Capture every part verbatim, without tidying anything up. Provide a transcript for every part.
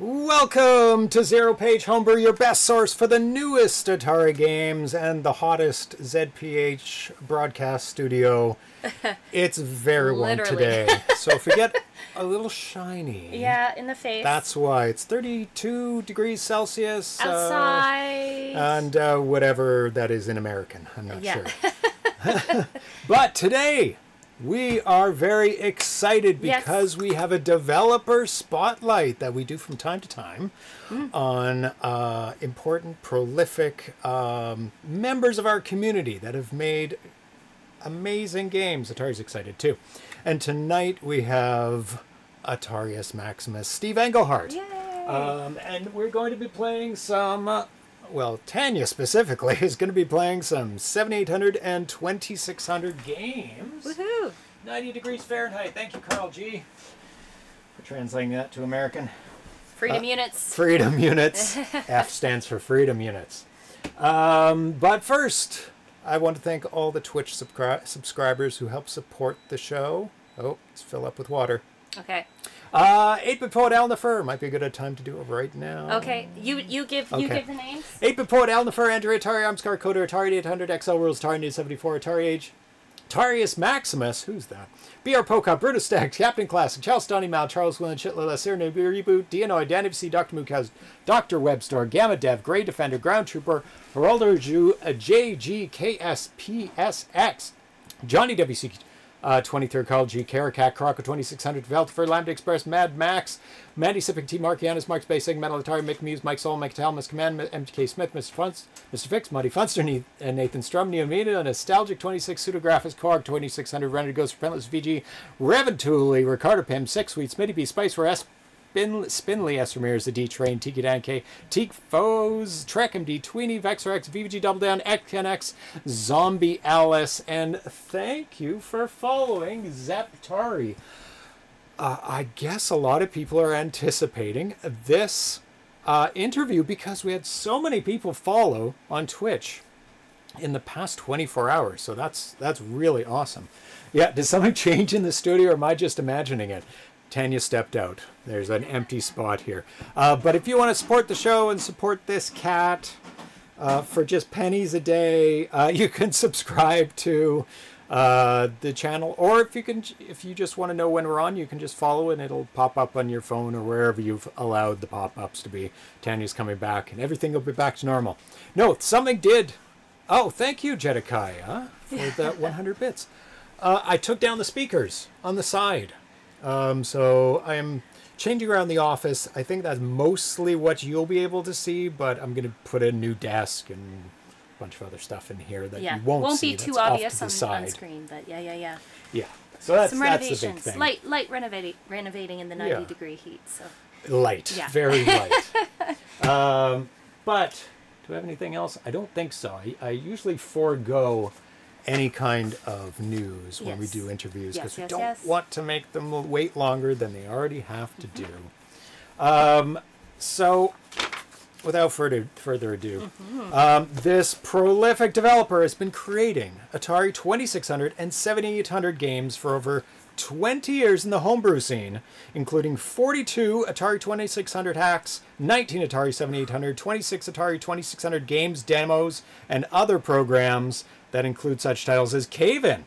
Welcome to Zero Page Homebrew, your best source for the newest Atari games and the hottest Z P H broadcast studio. It's very warm today, so if we get a little shiny. Yeah, in the face. That's why. It's thirty-two degrees Celsius. Outside. Uh, and uh, whatever that is in American. I'm not yeah. sure. But today, we are very excited because yes. we have a developer spotlight that we do from time to time mm. on uh, important, prolific um, members of our community that have made amazing games. Atari's excited too. And tonight we have Atarius Maximus, Steve Engelhardt. Yay. Um, and we're going to be playing some... Uh, Well, Tanya specifically is going to be playing some seventy-eight hundred and twenty-six hundred games. Woohoo! ninety degrees Fahrenheit. Thank you, Carl G, for translating that to American. Freedom uh, units. Freedom units. F stands for freedom units. Um, but first, I want to thank all the Twitch subscri subscribers who help support the show. Oh, let's fill up with water. Okay. Uh, eight bit Poet Al Nafer might be a good time to do it right now. Okay, you you give okay. you give the names. eight bit Poet Al Nafer, Andrea Atari, Armscar Coder, Atari eight hundred, X L Rules, Atari News seventy-four, Atari Age, Atarius Maximus, who's that? B R Pocock, Brutus Stagg, Captain Classic, Charles Donnie Mal, Charles Willen, Chitla, Cyrano J, Reboot, D N O, Dan F C, Doctor Mookows, Doctor Webstore, Gamma Dev, Grey Defender, Ground Trooper, Geraldo Ju, J G K S P S X, Johnny W C. Uh, twenty-third Carl G, Caracat, Croco twenty-six hundred, Veltifer, Lambda Express, Mad Max, Mandy Sipping, T. Markianis, Mark Space, Metal Atari, Mick Muse, Mike Saul, Mike Tal, Miss Command, M K Smith, Mister Funst, Mister Fix, Muddy Funster, and Nathan Strum, Neomina, Nostalgic twenty-six, Pseudographus, Korg twenty-six hundred, Renner Ghost, Repentless V G, Revontuli, Ricardo Pim, Six Sweet, Smitty B, Spice for S. Spin, Spinley S. Ramirez, the D Train, Tiki Dan K, Teak Foes, Trekkum D Tweeny, Vexor X, V V G Double Down, X N X, Zombie Alice, and thank you for following Zaptari. Uh, I guess a lot of people are anticipating this uh, interview because we had so many people follow on Twitch in the past twenty-four hours, so that's that's really awesome. Yeah, did something change in the studio, or am I just imagining it? Tanya stepped out. There's an empty spot here. Uh, but if you want to support the show and support this cat uh, for just pennies a day, uh, you can subscribe to uh, the channel. Or if you can, if you just want to know when we're on, you can just follow and it'll pop up on your phone or wherever you've allowed the pop-ups to be. Tanya's coming back and everything will be back to normal. No, something did. Oh, thank you, Jedediah, for that one hundred bits. Uh, I took down the speakers on the side. Um, so I'm changing around the office. I think that's mostly what you'll be able to see, but I'm going to put a new desk and a bunch of other stuff in here that yeah. you won't, won't see. Won't be too obvious on, the on screen, but yeah, yeah, yeah. Yeah. So that's, Some renovations. that's the big thing. Light, light renovati renovating in the ninety yeah. degree heat. So light, yeah. very light. um, but do I have anything else? I don't think so. I, I usually forego any kind of news yes. when we do interviews because yes, we yes, don't yes. want to make them wait longer than they already have to do. Um, so without further, further ado, mm-hmm. um, this prolific developer has been creating Atari twenty-six hundred and seventy-eight hundred games for over twenty years in the homebrew scene, including forty-two Atari twenty-six hundred hacks, nineteen Atari seventy-eight hundred, twenty-six Atari twenty-six hundred games, demos, and other programs that include such titles as Cave-In,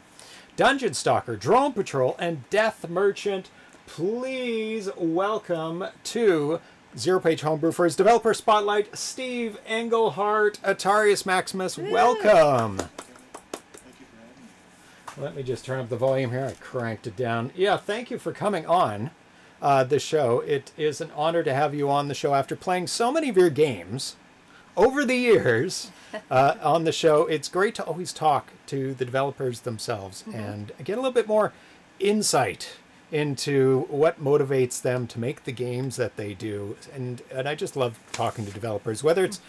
Dungeon Stalker, Drone Patrol, and Death Merchant. Please welcome to Zero Page Homebrew for his developer spotlight, Steve Engelhardt, Atarius Maximus. Woo. Welcome. Thank you for having me. Let me just turn up the volume here. I cranked it down. Yeah, thank you for coming on uh, the show. It is an honor to have you on the show after playing so many of your games over the years uh, on the show. It's great to always talk to the developers themselves mm-hmm. and get a little bit more insight into what motivates them to make the games that they do. And, and I just love talking to developers, whether it's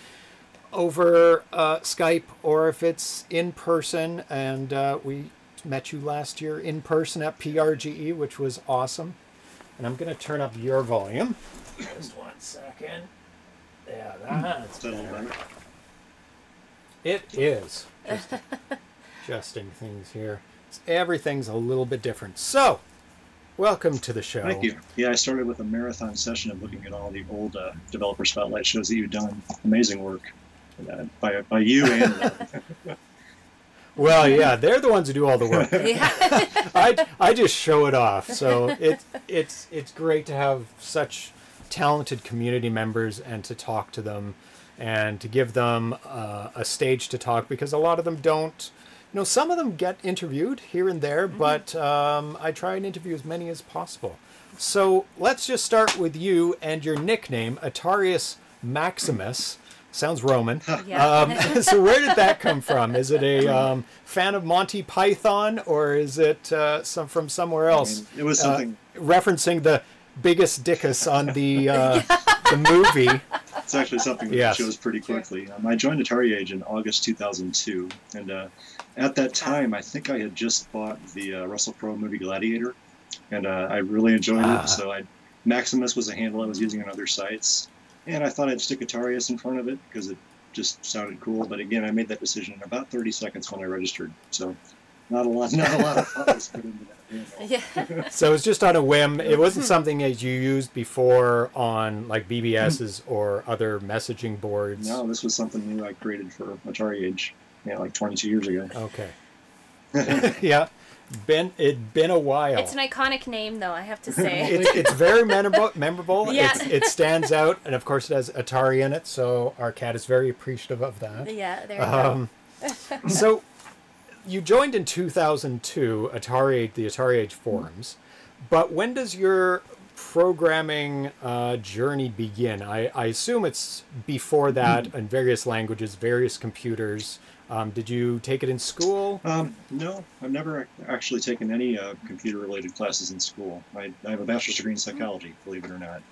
over uh, Skype or if it's in person. And uh, we met you last year in person at P R G E, which was awesome. And I'm going to turn up your volume. Just one second. Yeah, that's better. It is. Just adjusting things here. Everything's a little bit different. So, Welcome to the show. Thank you. Yeah, I started with a marathon session of looking at all the old uh, developer spotlight shows that you've done. Amazing work uh, by, by you and... Well, yeah, they're the ones who do all the work. Yeah. I, I just show it off. So it, it's, it's great to have such talented community members and to talk to them and to give them uh, a stage to talk, because a lot of them don't. You know, some of them get interviewed here and there, mm-hmm. but um, I try and interview as many as possible. So let's just start with you and your nickname, Atarius Maximus. Sounds Roman. Yeah. Um, so where did that come from? Is it a um, fan of Monty Python, or is it uh, some from somewhere else? I mean, it was something uh, referencing the biggest dickus on the uh, the movie. It's actually something that yes. chose pretty quickly. Um, I joined Atari Age in August two thousand two, and uh, at that time, I think I had just bought the uh, Russell Crowe movie Gladiator, and uh, I really enjoyed ah. it. So I, Maximus was a handle I was using on other sites. And I thought I'd stick Atarius in front of it because it just sounded cool. But again, I made that decision in about thirty seconds when I registered. So not a lot, not a lot of thought was put into that. Yeah. So it was just on a whim. It wasn't something that you used before on like B B Ss or other messaging boards. No, this was something new I created for Atari Age, yeah, like twenty-two years ago. Okay. Yeah. Been it's been a while. It's an iconic name, though, I have to say. it's, it's very memorable. memorable. Yeah. It's, it stands out, and of course, it has Atari in it, so our cat is very appreciative of that. Yeah, there you um, go. So, you joined in two thousand two Atari, the Atari Age forums, but when does your programming uh, journey begin? I, I assume it's before that in various languages, various computers. Um, did you take it in school? Um, no, I've never actually taken any uh, computer-related classes in school. I, I have a bachelor's degree in psychology, believe it or not.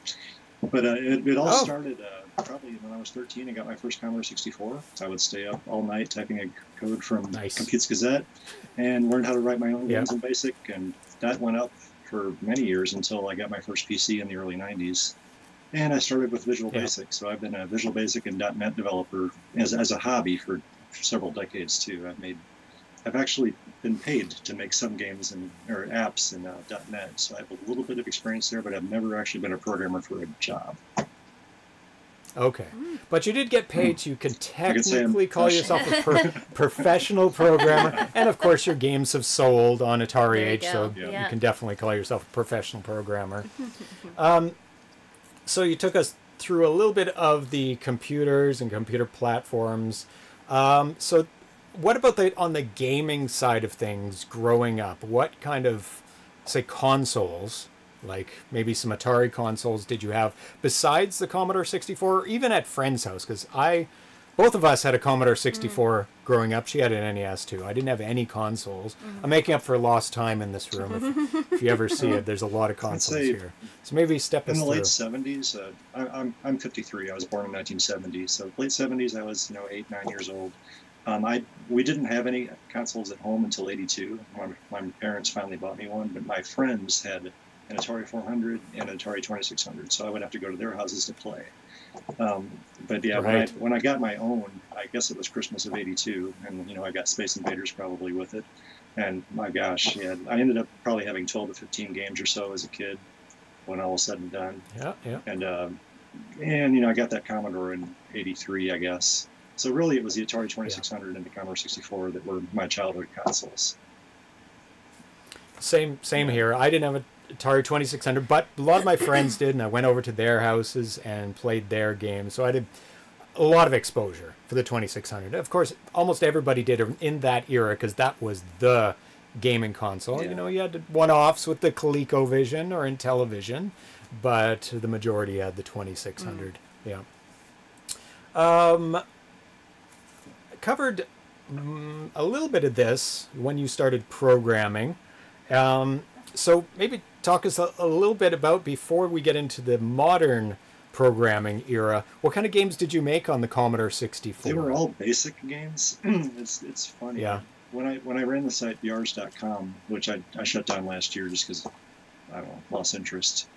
But uh, it, it all oh. started uh, probably when I was thirteen. I got my first Commodore sixty-four. So I would stay up all night typing a code from nice. Compute's Gazette and learned how to write my own games yeah. in BASIC. And that went up for many years until I got my first P C in the early nineties. And I started with Visual yeah. Basic. So I've been a Visual Basic and .NET developer as, as a hobby for several decades too. I've made, I've actually been paid to make some games and or apps in uh, .NET, so I have a little bit of experience there, but I've never actually been a programmer for a job. Okay, but you did get paid, so you can technically call yourself a pro professional programmer, and of course your games have sold on Atari Age, so yeah. you can definitely call yourself a professional programmer. Um, so you took us through a little bit of the computers and computer platforms. Um, so what about the, on the gaming side of things growing up? What kind of, say, consoles, like maybe some Atari consoles did you have besides the Commodore sixty-four, or even at friend's house? Because I, both of us had a Commodore sixty-four mm. growing up. She had an N E S too. I didn't have any consoles. Mm. I'm making up for lost time in this room. If, if you ever see it, there's a lot of consoles here. So maybe step us through. In the late seventies, uh, I, I'm, I'm fifty-three. I was born in nineteen seventy. So late seventies, I was, you know, eight, nine years old. Um, I We didn't have any consoles at home until eighty-two. My, my parents finally bought me one, but my friends had an Atari four hundred and an Atari twenty-six hundred. So I would have to go to their houses to play. Um, but yeah, right. when, I, when I got my own, I guess it was Christmas of eighty-two, and you know I got Space Invaders probably with it, and my gosh, yeah, I ended up probably having twelve to fifteen games or so as a kid when all was said and done. Yeah, yeah. And um, and you know I got that Commodore in eighty-three, I guess. So really, it was the Atari twenty-six hundred yeah. and the Commodore sixty-four that were my childhood consoles. Same, same here. I didn't have a Atari twenty-six hundred, but a lot of my friends did, and I went over to their houses and played their games. So I did a lot of exposure for the twenty-six hundred. Of course, almost everybody did in that era because that was the gaming console. Yeah. You know, you had one-offs with the ColecoVision or Intellivision, but the majority had the twenty-six hundred. Mm. Yeah. Um, covered mm, a little bit of this when you started programming. Um, so maybe talk us a, a little bit about, before we get into the modern programming era, what kind of games did you make on the Commodore sixty-four? They were all basic games. it's, it's funny. Yeah. When I when I ran the site B R S dot com, which I, I shut down last year just because I don't know, lost interest,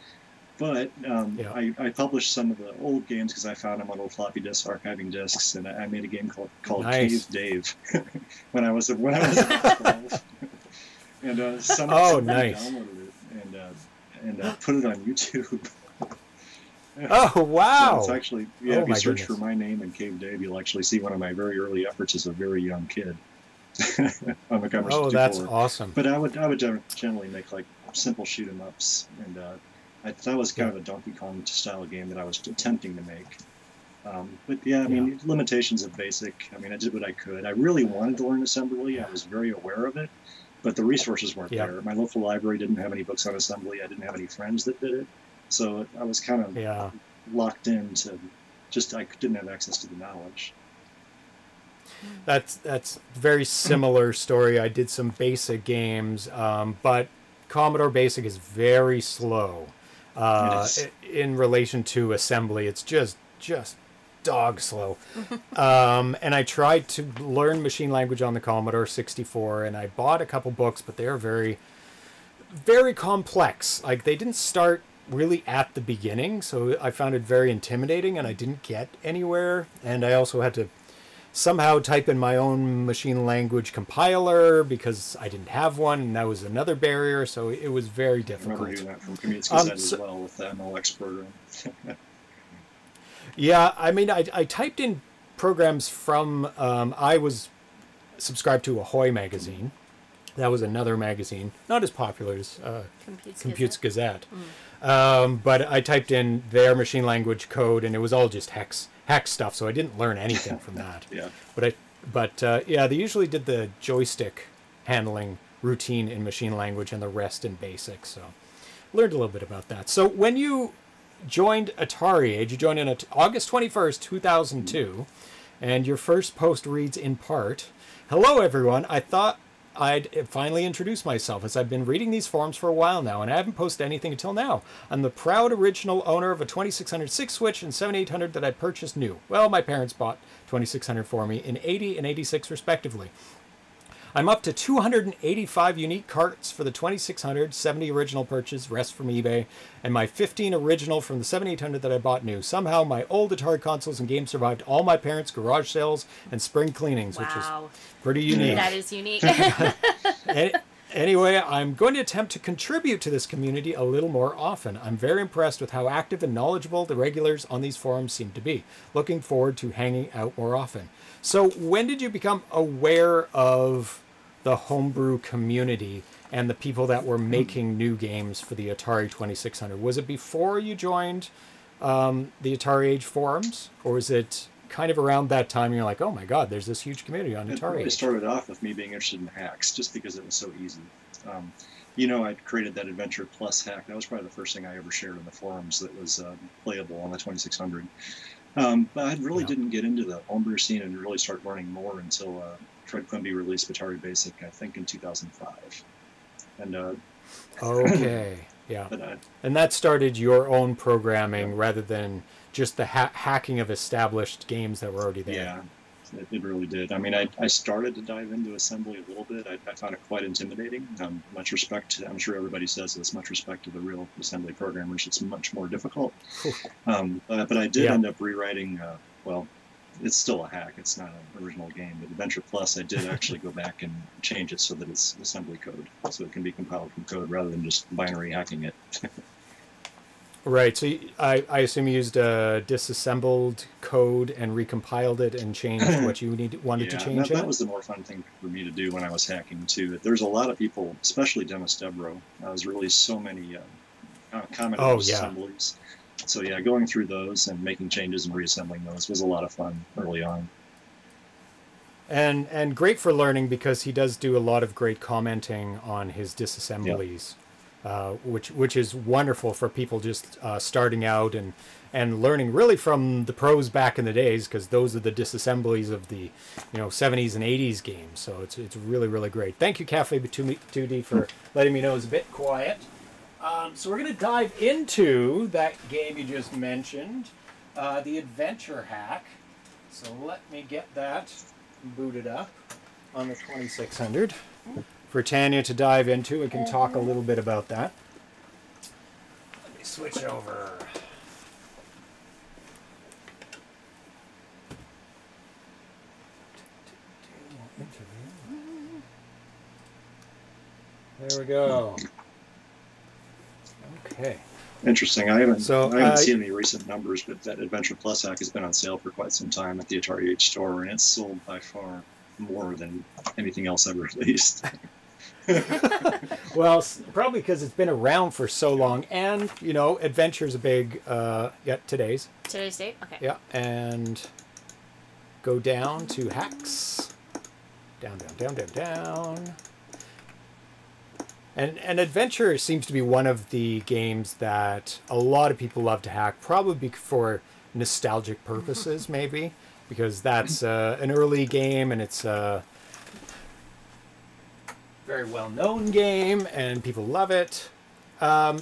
but um, yeah. I, I published some of the old games because I found them on old floppy disks, archiving disks, and I, I made a game called, called nice. Cave Dave when I was when I was twelve. And uh, some, oh, some nice. downloaded it, and uh, and uh, put it on YouTube. Oh, wow. So it's actually, yeah, oh, if you search goodness. for my name and Cave Dave, you'll actually see one of my very early efforts as a very young kid. On the Commerce oh, that's board. awesome. But I would I would generally make like simple shoot 'em ups, and uh, I, that was kind yeah. of a Donkey Kong style game that I was attempting to make. Um, but yeah, I mean, yeah. limitations of BASIC. I mean, I did what I could. I really wanted to learn assembly. I was very aware of it, but the resources weren't yeah. there. My local library didn't have any books on assembly. I didn't have any friends that did it. So I was kind of yeah. locked into just, I didn't have access to the knowledge. That's that's very similar story. I did some BASIC games, um, but Commodore BASIC is very slow uh, in relation to assembly. It's just just dog slow. um, and I tried to learn machine language on the Commodore sixty-four, and I bought a couple books, but they are very, very complex. Like, they didn't start really at the beginning, so I found it very intimidating, and I didn't get anywhere. And I also had to somehow type in my own machine language compiler because I didn't have one, and that was another barrier, so it was very difficult. I remember doing that from Compute's Gazette um, so, as well with the M L X program. Yeah, I mean, I, I typed in programs from, um, I was subscribed to Ahoy magazine. That was another magazine, not as popular as uh, Compute's, Compute's Gazette. Gazette. Mm. Um, but I typed in their machine language code, and it was all just hex hex stuff, so I didn't learn anything from that. yeah. But, I, but uh, yeah, they usually did the joystick handling routine in machine language and the rest in BASIC, so learned a little bit about that. So when you joined Atari Age, you joined in August twenty-first, two thousand two, and your first post reads in part, "Hello, everyone. I thought I'd finally introduce myself, as I've been reading these forums for a while now, and I haven't posted anything until now. I'm the proud original owner of a twenty-six hundred six-switch and seventy-eight hundred that I purchased new. Well, my parents bought twenty-six hundred for me in eighty and eighty-six, respectively. I'm up to two hundred eighty-five unique carts for the twenty-six hundred, seventy original purchase, rest from eBay, and my fifteen original from the seventy-eight hundred that I bought new. Somehow, my old Atari consoles and games survived all my parents' garage sales and spring cleanings," wow. which is pretty unique. That is unique. Anyway, I'm going to attempt to contribute to this community a little more often. I'm very impressed with how active and knowledgeable the regulars on these forums seem to be. Looking forward to hanging out more often." So when did you become aware of the homebrew community and the people that were making new games for the Atari twenty-six hundred? Was it before you joined um, the Atari Age forums, or was it kind of around that time you're like, oh my god, there's this huge community on Atari Age? It started off with me being interested in hacks just because it was so easy. Um, you know, I created that Adventure Plus hack. That was probably the first thing I ever shared in the forums that was uh, playable on the twenty-six hundred. Um, but I really yeah. didn't get into the homebrew scene and really start learning more until uh, Fred Quimby released Batari Basic, I think, in two thousand five. And uh, okay, yeah, but, uh, and that started your own programming yeah. rather than just the ha hacking of established games that were already there. Yeah, it, it really did. I mean, I, I started to dive into assembly a little bit. I, I found it quite intimidating. Um, much respect, I'm sure everybody says this, much respect to the real assembly programmers. It's much more difficult. um, uh, but I did yeah. end up rewriting, uh, well, it's still a hack. It's not an original game. But Adventure Plus, I did actually go back and change it so that it's assembly code, so it can be compiled from code rather than just binary hacking it. Right, so you, I, I assume you used uh, disassembled code and recompiled it and changed what you need, wanted yeah, to change. Yeah, that, that was the more fun thing for me to do when I was hacking, too. There's a lot of people, especially Dennis Debro, uh, there's really so many uh, common oh, assemblies. Yeah. So, yeah, going through those and making changes and reassembling those was a lot of fun early on. And, and great for learning, because he does do a lot of great commenting on his disassemblies. Yep. Uh, which which is wonderful for people just uh, starting out and and learning really from the pros back in the days, because those are the disassemblies of the, you know, seventies and eighties games. So it's it's really really great. Thank you, Cafe two D, for letting me know it's a bit quiet. Um, so we're gonna dive into that game you just mentioned, uh, the Adventure Hack. So let me get that booted up on the twenty-six hundred. For Tanya to dive into. We can talk a little bit about that. Let me switch over. There we go. Okay. Okay. Interesting. I haven't, so, I haven't uh, seen any recent numbers, but that Adventure Plus hack has been on sale for quite some time at the Atari Age store, and it's sold by far more than anything else ever released. Well, probably because it's been around for so long, and, you know, adventure's a big, uh, yeah, today's. Today's date? Okay. Yeah, and go down to hacks. Down, down, down, down, down. And, and Adventure seems to be one of the games that a lot of people love to hack, probably for nostalgic purposes, maybe, because that's uh, an early game and it's a very well-known game and people love it. Um,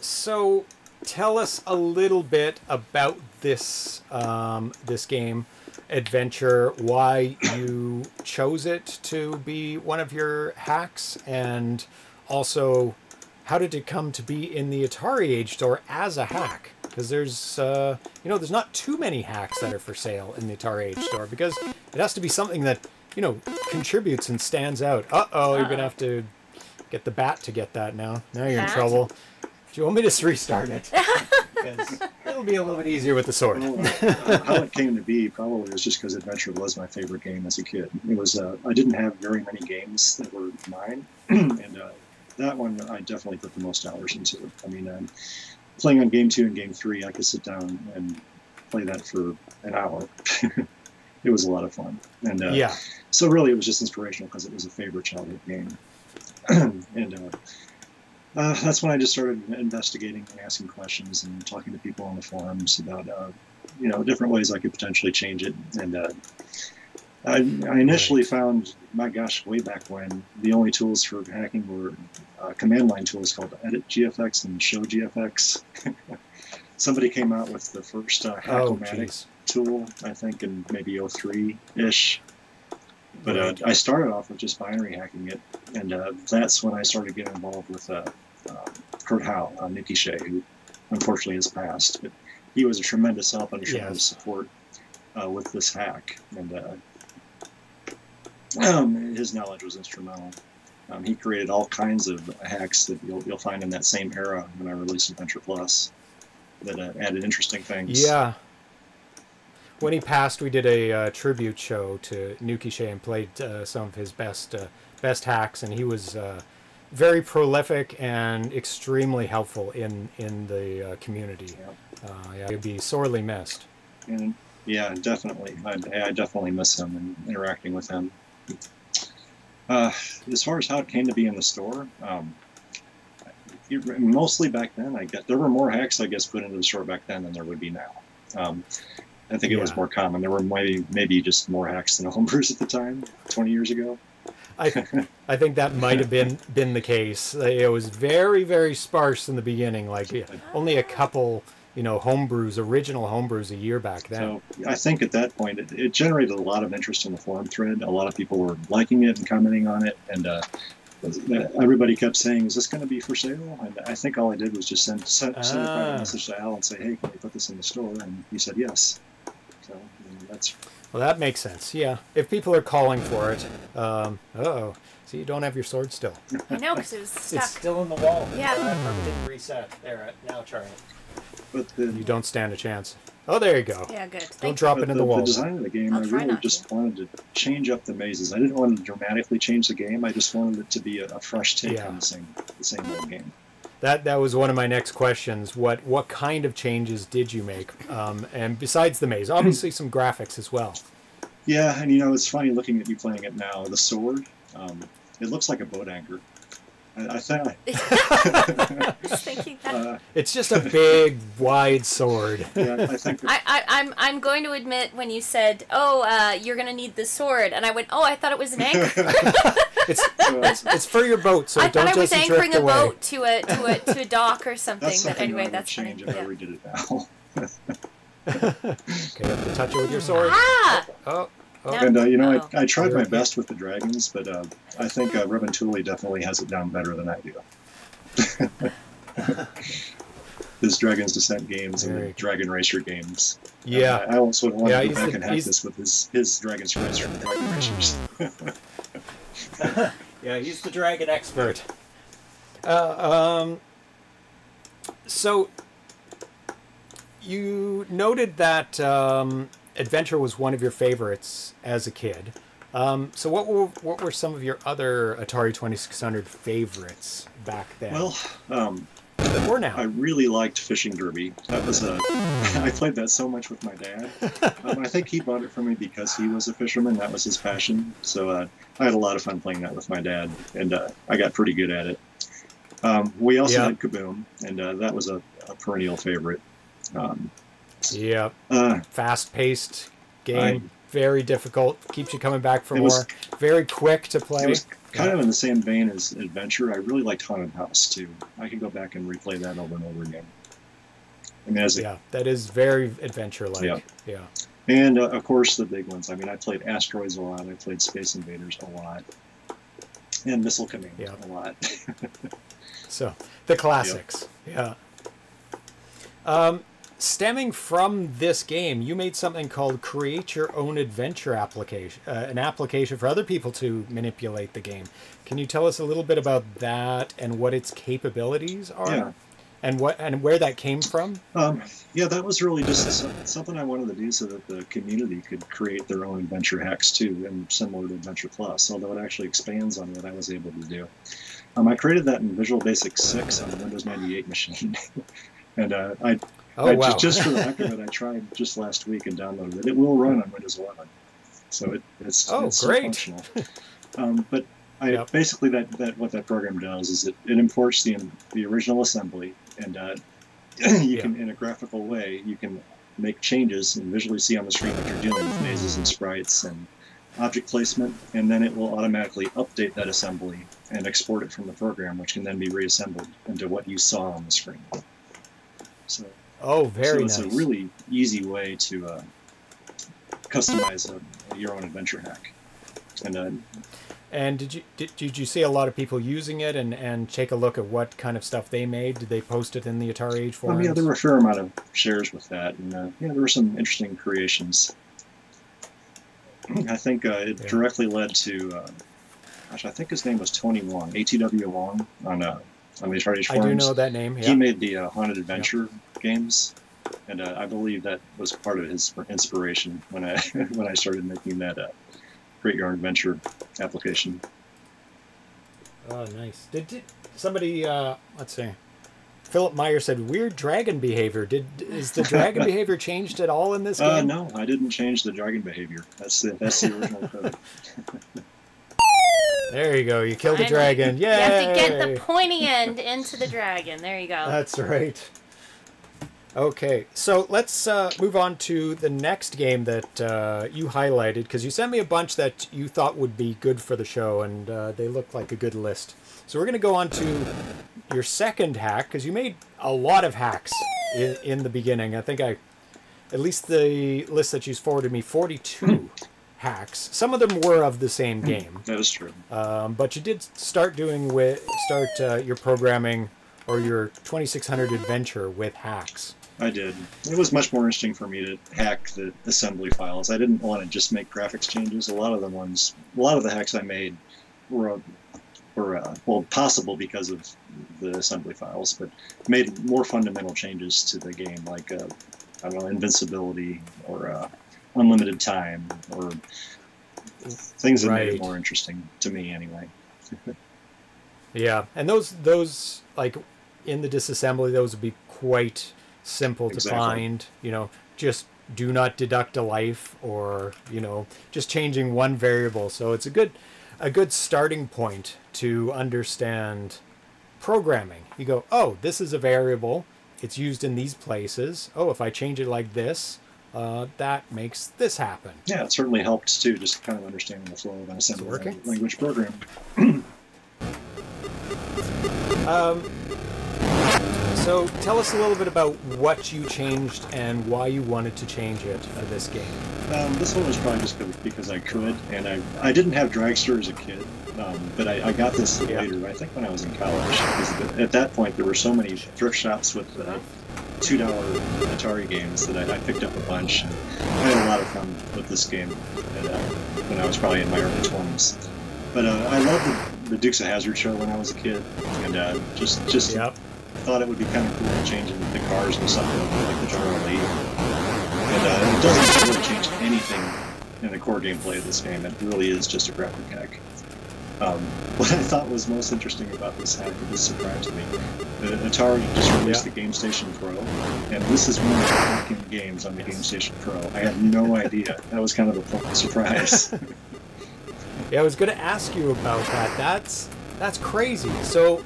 so tell us a little bit about this, um, this game. Adventure, why you chose it to be one of your hacks, and also how did it come to be in the Atari Age store as a hack? Because there's, uh, you know, there's not too many hacks that are for sale in the Atari Age store, because it has to be something that, you know, contributes and stands out. Uh-oh, you're going to have to get the bat to get that now. Now you're in trouble. Do you want me to restart it? It'll be a little bit easier with the sword. Well, uh, how it came to be probably was just because Adventure was my favorite game as a kid. It was uh, I didn't have very many games that were mine, and uh, that one I definitely put the most hours into. I mean, um, playing on game two and game three, I could sit down and play that for an hour. It was a lot of fun, and uh, yeah. So really, it was just inspirational because it was a favorite childhood game, and. Uh, Uh, that's when I just started investigating and asking questions and talking to people on the forums about, uh, you know, different ways I could potentially change it. And uh, I, I initially found, my gosh, way back when, the only tools for hacking were uh, command line tools called Edit G F X and Show G F X. Somebody came out with the first uh, Hackomatic oh, tool, I think, in maybe oh three-ish. But uh, I started off with just binary hacking it, and uh, that's when I started getting involved with uh, uh, Kurt Howe, uh, Nicky Shea, who unfortunately has passed. But he was a tremendous help and a tremendous yes. support uh, with this hack, and uh, um, his knowledge was instrumental. Um, he created all kinds of hacks that you'll, you'll find in that same era when I released Adventure Plus that uh, added interesting things. Yeah. When he passed, we did a uh, tribute show to Nuki Shea and played uh, some of his best uh, best hacks, and he was uh, very prolific and extremely helpful in in the uh, community. Yeah. Uh, yeah, he'd be sorely missed. And yeah, definitely. I, I definitely miss him and interacting with him. Uh, as far as how it came to be in the store. Um, mostly back then, I guess there were more hacks I guess put into the store back then than there would be now. Um, I think it yeah. was more common. There were maybe maybe just more hacks than homebrews at the time, twenty years ago. I I think that might have been been the case. It was very very sparse in the beginning, like only a couple, you know, homebrews, original homebrews a year back then. So I think at that point it, it generated a lot of interest in the forum thread. A lot of people were liking it and commenting on it, and uh, everybody kept saying, "Is this going to be for sale?" And I think all I did was just send send, send ah. a private message to Al and say, "Hey, can we put this in the store?" And he said yes. So, I mean, that's... Well, that makes sense, yeah. If people are calling for it, um, uh-oh. See, you don't have your sword still. I know, because it was stuck. It's still in the wall. Yeah. It didn't reset. There, now try it. But the, you don't stand a chance. Oh, there you go. Yeah, good. Don't drop it in the, the wall. The design of the game, I'll I really just to. wanted to change up the mazes. I didn't want to dramatically change the game. I just wanted it to be a, a fresh take yeah. on the same, the same old game. That that was one of my next questions. What what kind of changes did you make? Um, and besides the maze, obviously some graphics as well. Yeah, and you know, it's funny looking at you playing it now. The sword, um, it looks like a boat anchor. I, I thought. I was thinking that. Uh, it's just a big, wide sword. Yeah, I think. I, I I'm I'm going to admit when you said, "Oh, uh, you're going to need the sword," and I went, "Oh, I thought it was an anchor." It's, it's, it's for your boat, so I don't just I was anchoring a boat to a to a to a dock or something. That's something but anyway, I would that's change funny. if yeah. I redid it now. Okay, you have to touch it with your sword. Ah! Oh, oh. And uh, you know, oh. I, I tried my best with the dragons, but uh, I think uh, Revontuli definitely has it down better than I do. This Dragon's Descent games and the Dragon Racer games. Yeah, uh, I also want yeah, to go back the, and hack this with his his Dragon's Racer and Dragon Racers. Yeah, he's the dragon expert. Uh, um, So you noted that um, Adventure was one of your favorites as a kid. Um, so what were, what were some of your other Atari twenty-six hundred favorites back then? Well, um, or now? I really liked Fishing Derby. That was a, I played that so much with my dad. Um, I think he bought it for me because he was a fisherman. That was his passion. So uh, I had a lot of fun playing that with my dad, and uh, I got pretty good at it. Um, we also yep. had Kaboom, and uh, that was a, a perennial favorite. Um, yeah, uh, fast-paced game. I, Very difficult. Keeps you coming back for more. Was, Very quick to play. It was kind of in the same vein as Adventure. I really liked Haunted House, too. I could go back and replay that over and over again. I mean, as yeah, a, that is very Adventure-like. Yeah. yeah. And, uh, of course, the big ones. I mean, I played Asteroids a lot. I played Space Invaders a lot. And Missile Command yeah. a lot. So, the classics. Yeah. yeah. Um, Stemming from this game, you made something called Create Your Own Adventure application, uh, an application for other people to manipulate the game. Can you tell us a little bit about that and what its capabilities are, yeah. and what and where that came from? Um, yeah, that was really just something I wanted to do so that the community could create their own adventure hacks too, and similar to Adventure Plus, although it actually expands on what I was able to do. Um, I created that in Visual Basic six on the Windows ninety-eight machine, and uh, I. Oh, I, wow. just, just for the heck of it, I tried just last week and downloaded it. It will run on Windows eleven, so it, it's, oh, it's great. So functional. Um, but I, yep. basically, that, that what that program does is it, it imports the the original assembly, and uh, you yeah. can, in a graphical way, you can make changes and visually see on the screen what you're doing with mazes and sprites and object placement, and then it will automatically update that assembly and export it from the program, which can then be reassembled into what you saw on the screen. So. Oh, very nice. So it's a really easy way to uh, customize a, your own adventure hack. And uh, and did you did, did you see a lot of people using it and, and take a look at what kind of stuff they made? Did they post it in the Atari Age forums? Well, yeah, there were a fair amount of shares with that, and uh, yeah, there were some interesting creations. I think uh, it yeah. directly led to, uh, gosh, I think his name was Tony Wong, A T W Wong on uh, on the Atari Age forums. I do know that name. Yeah. He made the uh, Haunted Adventure. Yeah. games, and uh, I believe that was part of his inspiration when I when I started making that uh, Create Your Own Adventure application. Oh, nice! Did, did somebody? Uh, let's see. Philip Meyer said weird dragon behavior. Did is the dragon behavior changed at all in this game? Uh, no, I didn't change the dragon behavior. That's the that's the original code. There you go. You killed the dragon. Yay! You have to get the pointy end into the dragon. There you go. That's right. Okay, so let's uh, move on to the next game that uh, you highlighted, because you sent me a bunch that you thought would be good for the show, and uh, they look like a good list. So we're going to go on to your second hack, because you made a lot of hacks in, in the beginning. I think I, at least the list that you forwarded me, forty-two hacks. Some of them were of the same game. That is true. Um, but you did start doing with start uh, your programming or your twenty-six hundred adventure with hacks. I did. It was much more interesting for me to hack the assembly files. I didn't want to just make graphics changes. A lot of the ones, a lot of the hacks I made were, were uh, well, possible because of the assembly files, but made more fundamental changes to the game, like uh, I don't know, invincibility or uh, unlimited time, or things that right. made it more interesting to me, anyway. Yeah, and those those like in the disassembly, those would be quite simple exactly. to find, you know, just do not deduct a life, or, you know, just changing one variable. So it's a good, a good starting point to understand programming. You go, oh, this is a variable. It's used in these places. Oh, if I change it like this, uh, that makes this happen. Yeah, it certainly helps too, just kind of understanding the flow of an assembly language program. um. So tell us a little bit about what you changed and why you wanted to change it for this game. Um, this one was probably just because I could, and I, I didn't have Dragster as a kid, um, but I, I got this yeah. later, I think when I was in college. Because at that point, there were so many thrift shops with uh, two dollar Atari games that I, I picked up a bunch. And I had a lot of fun with this game and, uh, when I was probably in my early twenties. But uh, I loved the, the Dukes of Hazzard show when I was a kid, and uh, just... just yep. thought it would be kind of cool to change into the cars and something like the General Lee. And uh, it doesn't really change anything in the core gameplay of this game. It really is just a graphic hack. Um, what I thought was most interesting about this hack, that was surprised me, uh, Atari just released yeah. the Game Station Pro, and this is one of the fucking games on the Game Station Pro. I had no idea. That was kind of a pleasant surprise. Yeah, I was going to ask you about that. That's that's crazy. So,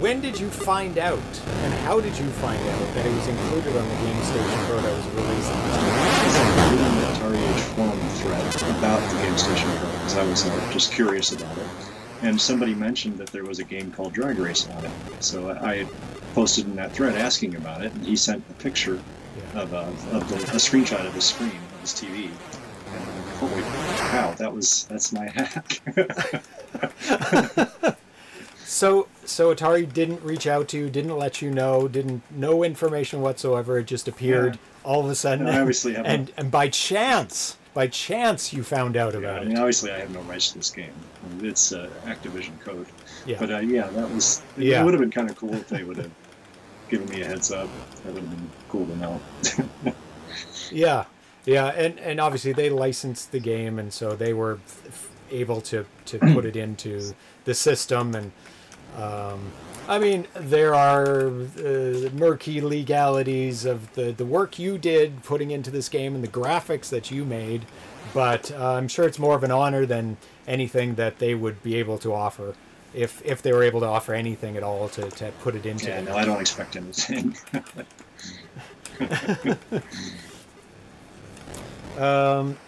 when did you find out, and how did you find out that it was included on the Game Station Pro that was released last year? Atari Age forum thread about the Game Station Pro, because I was uh, just curious about it, and somebody mentioned that there was a game called Drag Race on it, so I, I posted in that thread asking about it, and he sent a picture of, uh, of the, a screenshot of his screen, of his T V, and holy cow, that was, that's my hack. So, so Atari didn't reach out to you, didn't let you know, didn't no information whatsoever. It just appeared yeah. all of a sudden, and, obviously and, and and by chance, by chance, you found out yeah, about it. I mean, it. Obviously, I have no rights to this game. I mean, it's uh, Activision code. Yeah. But uh, yeah, that was. It, yeah. it would have been kind of cool if they would have given me a heads up. That would have been cool to know. yeah, yeah, and and obviously they licensed the game, and so they were able to to put it into the system and. Um, I mean, there are uh, murky legalities of the, the work you did putting into this game and the graphics that you made, but uh, I'm sure it's more of an honor than anything that they would be able to offer, if if they were able to offer anything at all to, to put it into. Yeah, it. No, I don't expect anything. um,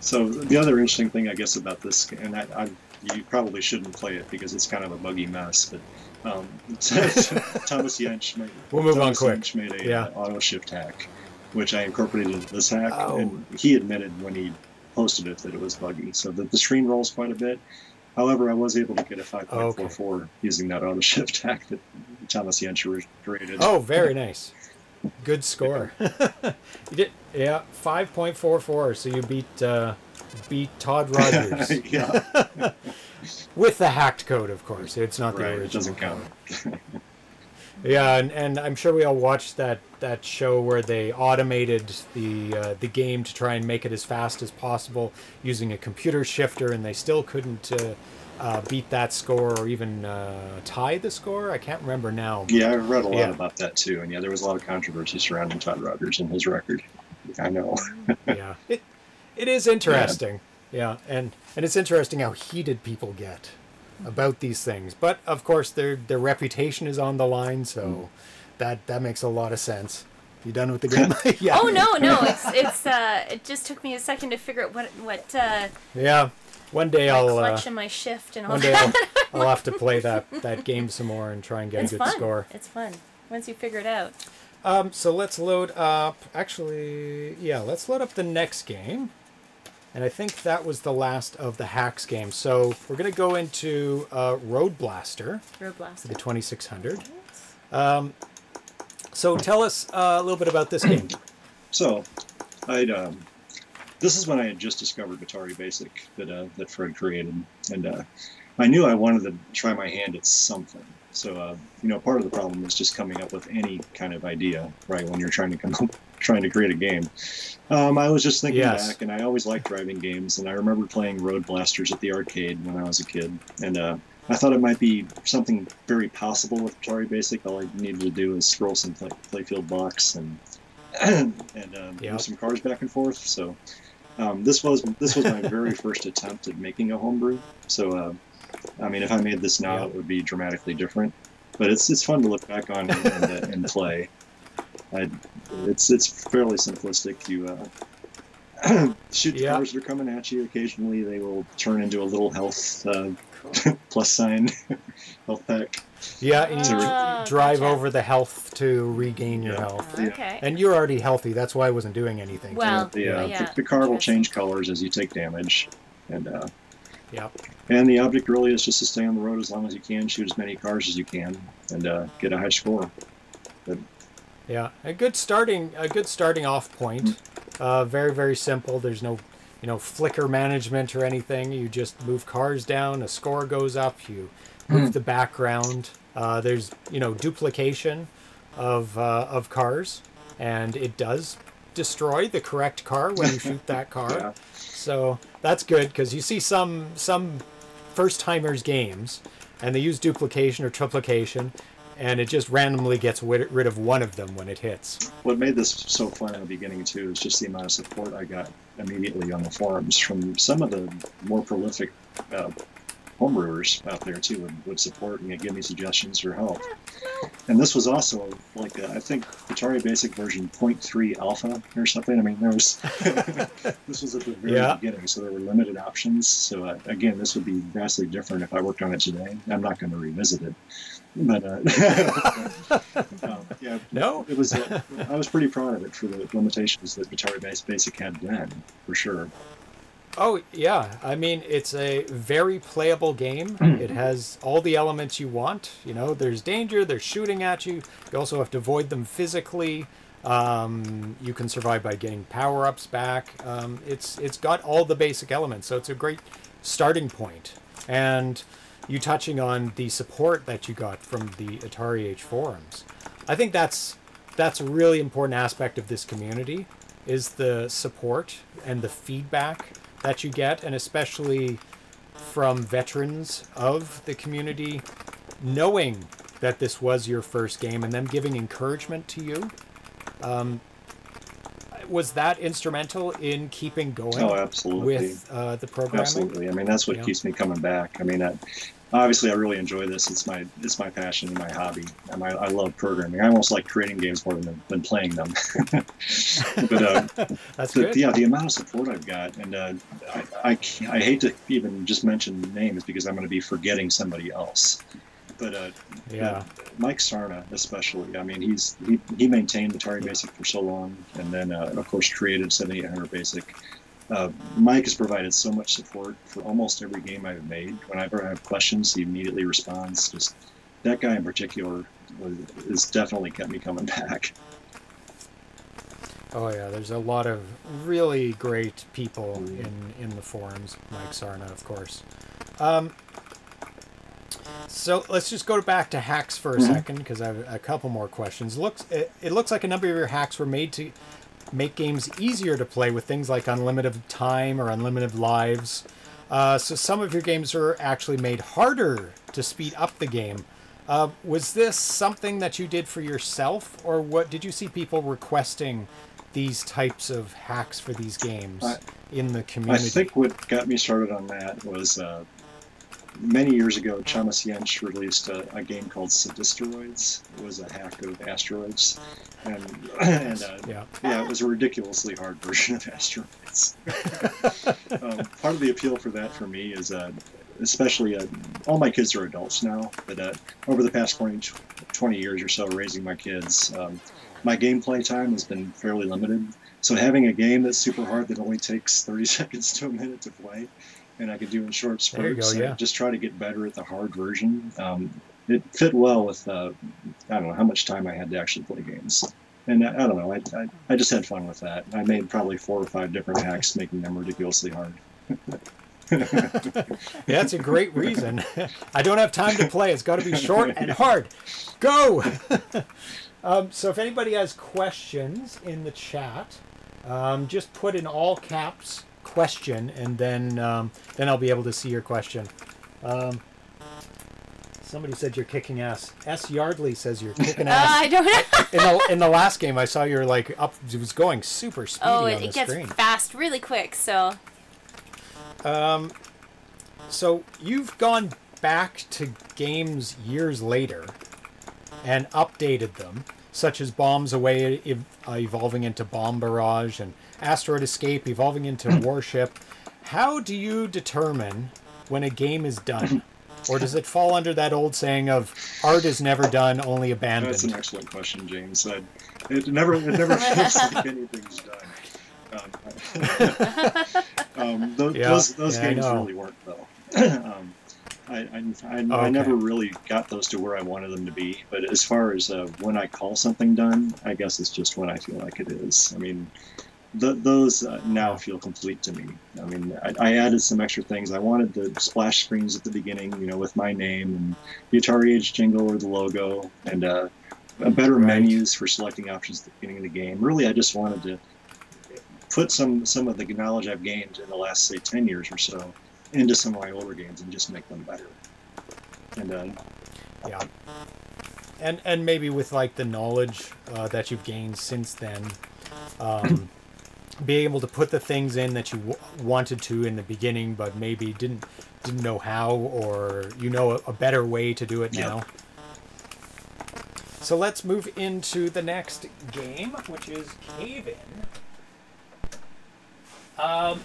so the other interesting thing, I guess, about this, and I, I've you probably shouldn't play it because it's kind of a buggy mess, but um, Thomas Yench made, we'll move Thomas on quick. Yench made a yeah. auto shift hack, which I incorporated into this hack, oh. and he admitted when he posted it that it was buggy. So the, the screen rolls quite a bit. However, I was able to get a five point four four oh, okay. using that auto shift hack that Thomas Yench created. Oh, very nice. Good score. You did, yeah, five point four four, so you beat... Uh, beat Todd Rogers. Yeah. With the hacked code, of course. It's not the right, original. It doesn't count. Yeah, and, and I'm sure we all watched that that show where they automated the uh, the game to try and make it as fast as possible using a computer shifter, and they still couldn't uh, uh, beat that score or even uh, tie the score. I can't remember now. Yeah, I read a lot yeah. about that too, and yeah, there was a lot of controversy surrounding Todd Rogers and his record. I know. Yeah. It, It is interesting, yeah. yeah, and and it's interesting how heated people get about these things. But of course, their their reputation is on the line, so mm. that that makes a lot of sense. You done with the game? Yeah. Oh no, no, it's it's uh, it just took me a second to figure out what what. Uh, yeah, one day I'll clutch uh, in my shift and all one day that. I'll, I'll have to play that that game some more and try and get it's a good fun. score. It's fun once you figure it out. Um, so let's load up. Actually, yeah, let's load up the next game. And I think that was the last of the hacks game. So we're going to go into uh, Road Blaster. Road Blaster. The twenty-six hundred. Yes. Um, so tell us uh, a little bit about this game. So, I'd, um, this is when I had just discovered Batari Basic that, uh, that Fred created. And uh, I knew I wanted to try my hand at something. So, uh, you know, part of the problem is just coming up with any kind of idea, right, when you're trying to come up, trying to create a game. Um, I was just thinking yes. back, and I always liked driving games, and I remember playing Road Blasters at the arcade when I was a kid, and uh, I thought it might be something very possible with Atari Basic. All I needed to do is scroll some play, playfield blocks and and um, yep. move some cars back and forth. So um, this was this was my very first attempt at making a homebrew. So. Uh, I mean, if I made this now, yeah. it would be dramatically different. But it's it's fun to look back on and, uh, and play. I, it's it's fairly simplistic. You uh, shoot the yeah. cars that are coming at you. Occasionally, they will turn into a little health uh, plus sign, health pack. Yeah, and you oh, drive gotcha. over the health to regain your yeah. health. Yeah. Okay. And you're already healthy. That's why I wasn't doing anything. Well, to yeah, yeah. The, the car will change colors as you take damage, and. Uh, Yep. And the object really is just to stay on the road as long as you can, shoot as many cars as you can, and uh, get a high score. But... Yeah, a good starting a good starting off point. Mm-hmm. uh, very very simple. There's no you know flicker management or anything. You just move cars down, a score goes up. You with the background. Uh, there's, you know, duplication of uh, of cars, and it does destroy the correct car when you shoot that car. Yeah. So that's good, because you see some some first-timers games, and they use duplication or triplication, and it just randomly gets rid of one of them when it hits. What made this so fun in the beginning, too, is just the amount of support I got immediately on the forums from some of the more prolific uh, homebrewers out there, too, and would support me and give me suggestions for help. And this was also, like, a, I think, Atari Basic version point three alpha or something. I mean, there was this was at the very yeah. beginning, so there were limited options. So, uh, again, this would be vastly different if I worked on it today. I'm not going to revisit it. But, uh, um, yeah, no, it was. Uh, I was pretty proud of it for the limitations that Atari Basic had then, for sure. Oh yeah, I mean, it's a very playable game. It has all the elements you want. You know, there's danger, they're shooting at you. You also have to avoid them physically. Um, you can survive by getting power-ups back. Um, it's it's got all the basic elements, so it's a great starting point. And you touching on the support that you got from the Atari Age forums, I think that's that's a really important aspect of this community, is the support and the feedback that you get, and especially from veterans of the community, knowing that this was your first game and them giving encouragement to you. Um, was that instrumental in keeping going? Oh, absolutely. With uh, the programming? Absolutely. I mean, that's what yeah. keeps me coming back. I mean, I, obviously, I really enjoy this. It's my it's my passion and my hobby. And I, I love programming. I almost like creating games more than, than playing them. But uh, that's the, good. Yeah, the amount of support I've got, and uh, I, I, I hate to even just mention names because I'm going to be forgetting somebody else. But uh, yeah, Mike Saarna especially. I mean, he's he, he maintained Atari Basic for so long, and then uh, of course created seventy-eight hundred Basic. Uh, Mike has provided so much support for almost every game I've made. Whenever I have questions, he immediately responds. Just that guy in particular has definitely kept me coming back. Oh yeah, there's a lot of really great people mm. in in the forums. Mike Saarna, of course. Um, So let's just go back to hacks for a mm-hmm. second, because I have a couple more questions. Looks it, it looks like a number of your hacks were made to make games easier to play with things like unlimited time or unlimited lives. Uh, so some of your games are actually made harder to speed up the game. Uh, was this something that you did for yourself, or what did you see people requesting these types of hacks for these games I, in the community? I think what got me started on that was... Uh, Many years ago, Thomas Jensch released a, a game called Sedisteroids. It was a hack of Asteroids, and, and uh, yeah. yeah, it was a ridiculously hard version of Asteroids. um, part of the appeal for that for me is, uh, especially, uh, all my kids are adults now, but uh, over the past twenty, twenty years or so raising my kids, um, my gameplay time has been fairly limited. So having a game that's super hard that only takes thirty seconds to a minute to play, and I could do in short spurts. There you go, yeah. Just try to get better at the hard version. Um, it fit well with uh, I don't know how much time I had to actually play games, and I, I don't know. I, I I just had fun with that. I made probably four or five different hacks, making them ridiculously hard. Yeah, that's a great reason. I don't have time to play. It's got to be short and hard. Go. um, so if anybody has questions in the chat, um, just put in all caps question, and then um, then I'll be able to see your question. Um, somebody said you're kicking ass. S. Yardley says you're kicking ass. Uh, I don't know. in, the, in the last game, I saw you're like up. It was going super speedy oh, it, on the it gets screen. Fast, really quick. So, um, so you've gone back to games years later and updated them, such as Bombs Away ev uh, evolving into Bomb Barrage and Asteroid Escape evolving into Warship. How do you determine when a game is done? Or does it fall under that old saying of art is never done, only abandoned? That's an excellent question, James. I, it never, it never feels like anything's done. Um, um, those yeah, those, those yeah, games really work, though. um, I, I, I, okay. I never really got those to where I wanted them to be. But as far as uh, when I call something done, I guess it's just when I feel like it is. I mean... the, those uh, now feel complete to me. I mean, I, I added some extra things. I wanted the splash screens at the beginning, you know, with my name and the Atari Age jingle or the logo, and uh, better right. menus for selecting options at the beginning of the game. Really, I just wanted to put some, some of the knowledge I've gained in the last, say, ten years or so into some of my older games and just make them better. And uh, yeah. And, and maybe with, like, the knowledge uh, that you've gained since then, um, being able to put the things in that you w wanted to in the beginning, but maybe didn't didn't know how, or you know a, a better way to do it yep. now. So let's move into the next game, which is Cave-In. Um,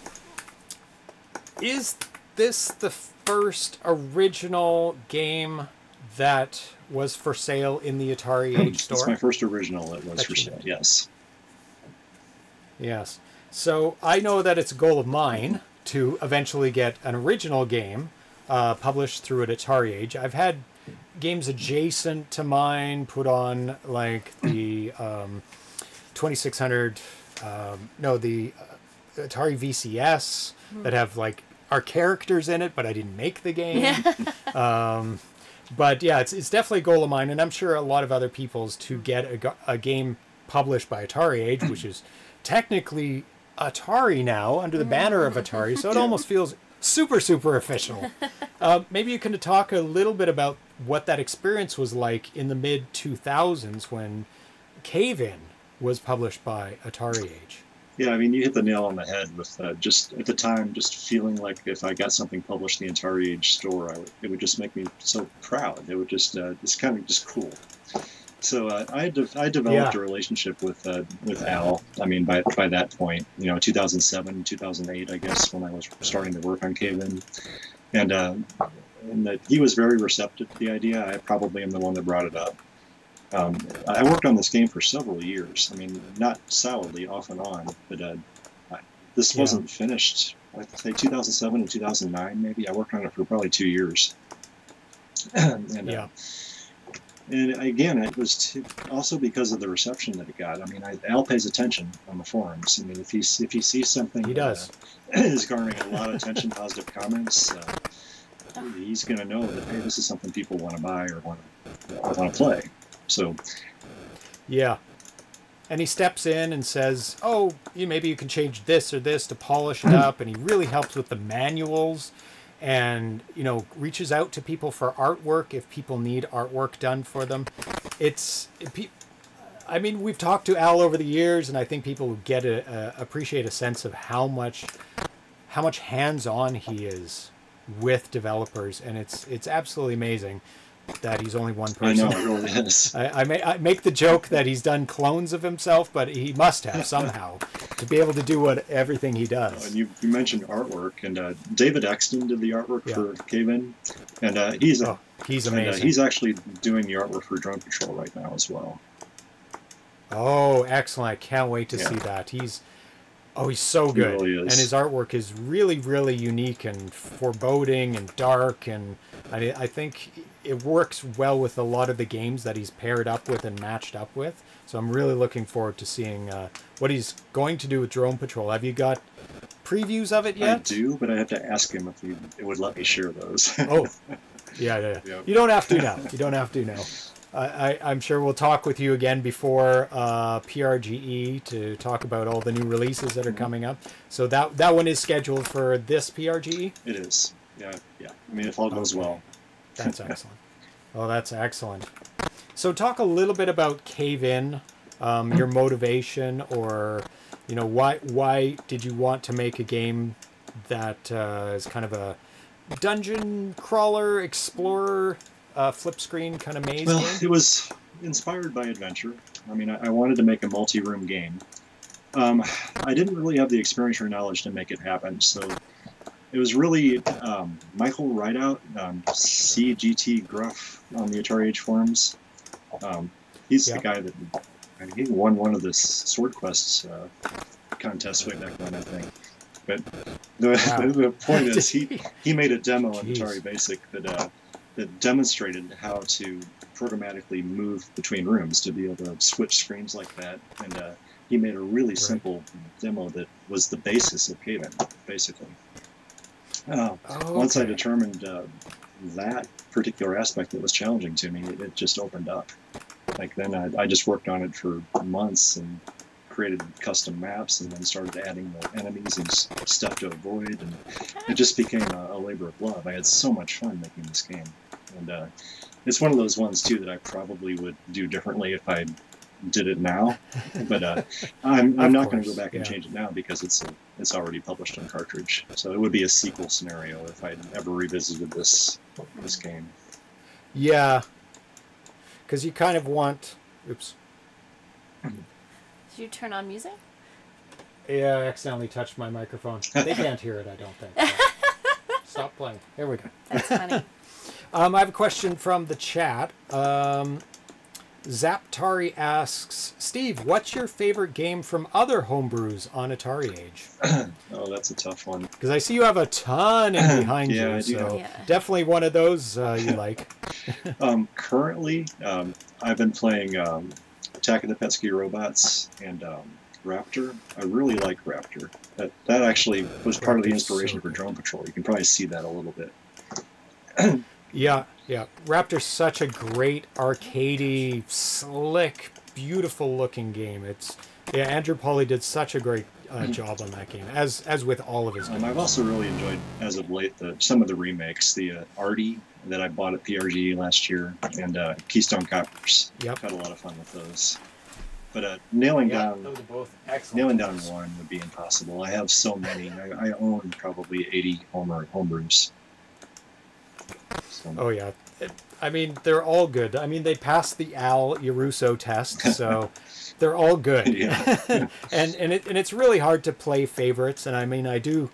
is this the first original game that was for sale in the Atari Age store? It's my first original that was that for sale, did. yes. Yes. So I know that it's a goal of mine to eventually get an original game uh, published through an Atari Age. I've had games adjacent to mine put on, like the um, twenty-six hundred, um, no, the uh, Atari V C S mm. that have like our characters in it, but I didn't make the game. Yeah. um, but yeah, it's, it's definitely a goal of mine, and I'm sure a lot of other people's, to get a, a game published by Atari Age, which is technically Atari now, under the banner of Atari, so it almost feels super, super official. Uh, maybe you can talk a little bit about what that experience was like in the mid two thousands when Cave-In was published by Atari Age. Yeah, I mean, you hit the nail on the head with uh, just, at the time, just feeling like if I got something published in the Atari Age store, I would, it would just make me so proud. It would just, uh, it's kind of just cool. So uh, I, de I developed yeah. a relationship with uh, with Al. I mean, by by that point, you know, two thousand seven, two thousand eight, I guess, when I was starting to work on Cave-In, and uh, and that he was very receptive to the idea. I probably am the one that brought it up. Um, I worked on this game for several years. I mean, not solidly, off and on, but uh, I, this yeah. wasn't finished. I'd say two thousand seven and two thousand nine, maybe. I worked on it for probably two years. and, yeah. Uh, And again, it was to, also because of the reception that it got. I mean, I, Al pays attention on the forums. I mean, if he if he sees something, he does. Uh, is garnering a lot of attention, positive comments. Uh, he's going to know that, hey, this is something people want to buy or want to want to play. So, yeah. And he steps in and says, "Oh, you maybe you can change this or this to polish it up." And he really helps with the manuals. And, you know, reaches out to people for artwork if people need artwork done for them. It's, it, I mean, we've talked to Al over the years, and I think people get a, a appreciate a sense of how much, how much hands-on he is with developers, and it's it's absolutely amazing that he's only one person. I know, it really is. I, I, may, I make the joke that he's done clones of himself, but he must have somehow to be able to do what everything he does. Oh, and you, you mentioned artwork, and uh, David Exton did the artwork yeah. for Cave-In, and uh, he's oh, he's amazing. And, uh, he's actually doing the artwork for Drone Patrol right now as well. Oh, excellent! I can't wait to yeah. see that. He's oh, he's so good, he really is. And his artwork is really, really unique and foreboding and dark, and I, I think it works well with a lot of the games that he's paired up with and matched up with. So I'm really looking forward to seeing uh, what he's going to do with Drone Patrol. Have you got previews of it yet? I do, but I have to ask him if he would let me share those. Oh, yeah, yeah. Yep. You don't have to now. You don't have to now. I, I, I'm sure we'll talk with you again before uh, P R G E to talk about all the new releases that are mm-hmm. coming up. So that that one is scheduled for this P R G E? It is. Yeah, yeah. I mean, if all goes okay. well. That's excellent. Oh, that's excellent. So talk a little bit about Cave-In, um, your motivation, or, you know, why why did you want to make a game that uh, is kind of a dungeon crawler, explorer, uh, flip screen kind of maze? Well, game? It was inspired by adventure. I mean, I, I wanted to make a multi-room game. Um, I didn't really have the experience or knowledge to make it happen, so it was really um, Michael Rideout, um, C G T Gruff on the Atari Age forums. Um, he's yeah. the guy that I mean, he won one of the Sword Quests uh, contests way back when, I think. But the, wow. the point is, he, he made a demo on Atari Basic that uh, that demonstrated how to programmatically move between rooms to be able to switch screens like that. And uh, he made a really right. simple demo that was the basis of Cave-In, basically. Uh, oh, okay. Once I determined uh, that particular aspect that was challenging to me, it, it just opened up. Like then I, I just worked on it for months and created custom maps and then started adding more enemies and stuff to avoid, and it just became a, a labor of love. I had so much fun making this game, and uh, it's one of those ones too that I probably would do differently if I did it now, but uh, I'm, I'm not going to go back and yeah. change it now because it's a, it's already published on cartridge, so it would be a sequel scenario if I ever revisited this this game. Yeah, because you kind of want... Oops. Did you turn on music? Yeah, I accidentally touched my microphone. They can't hear it, I don't think. Stop playing. There we go. That's funny. um, I have a question from the chat. Um, Zaptari asks, Steve, what's your favorite game from other homebrews on Atari Age? Oh, that's a tough one. Because I see you have a ton in behind yeah, you, I do. so yeah. definitely one of those uh, you like. um, currently, um, I've been playing um, Attack of the Pesky Robots and um, Raptor. I really like Raptor. That, that actually was part uh, of the inspiration so for Drone Patrol. You can probably see that a little bit. Yeah, yeah. Raptor's such a great arcadey, slick, beautiful-looking game. It's yeah. Andrew Pauley did such a great uh, job on that game, as as with all of his games. Um, I've also really enjoyed, as of late, the, some of the remakes. The uh, Artie that I bought at P R G E last year, and uh, Keystone Coppers. Yep. Had a lot of fun with those. But uh, nailing yeah, down, those are both excellent nailing down one would be impossible. I have so many. I, I own probably eighty home homebrews. Oh yeah, it, I mean they're all good. I mean they passed the Al Iruso test, so they're all good. Yeah. and and it and it's really hard to play favorites. And I mean I do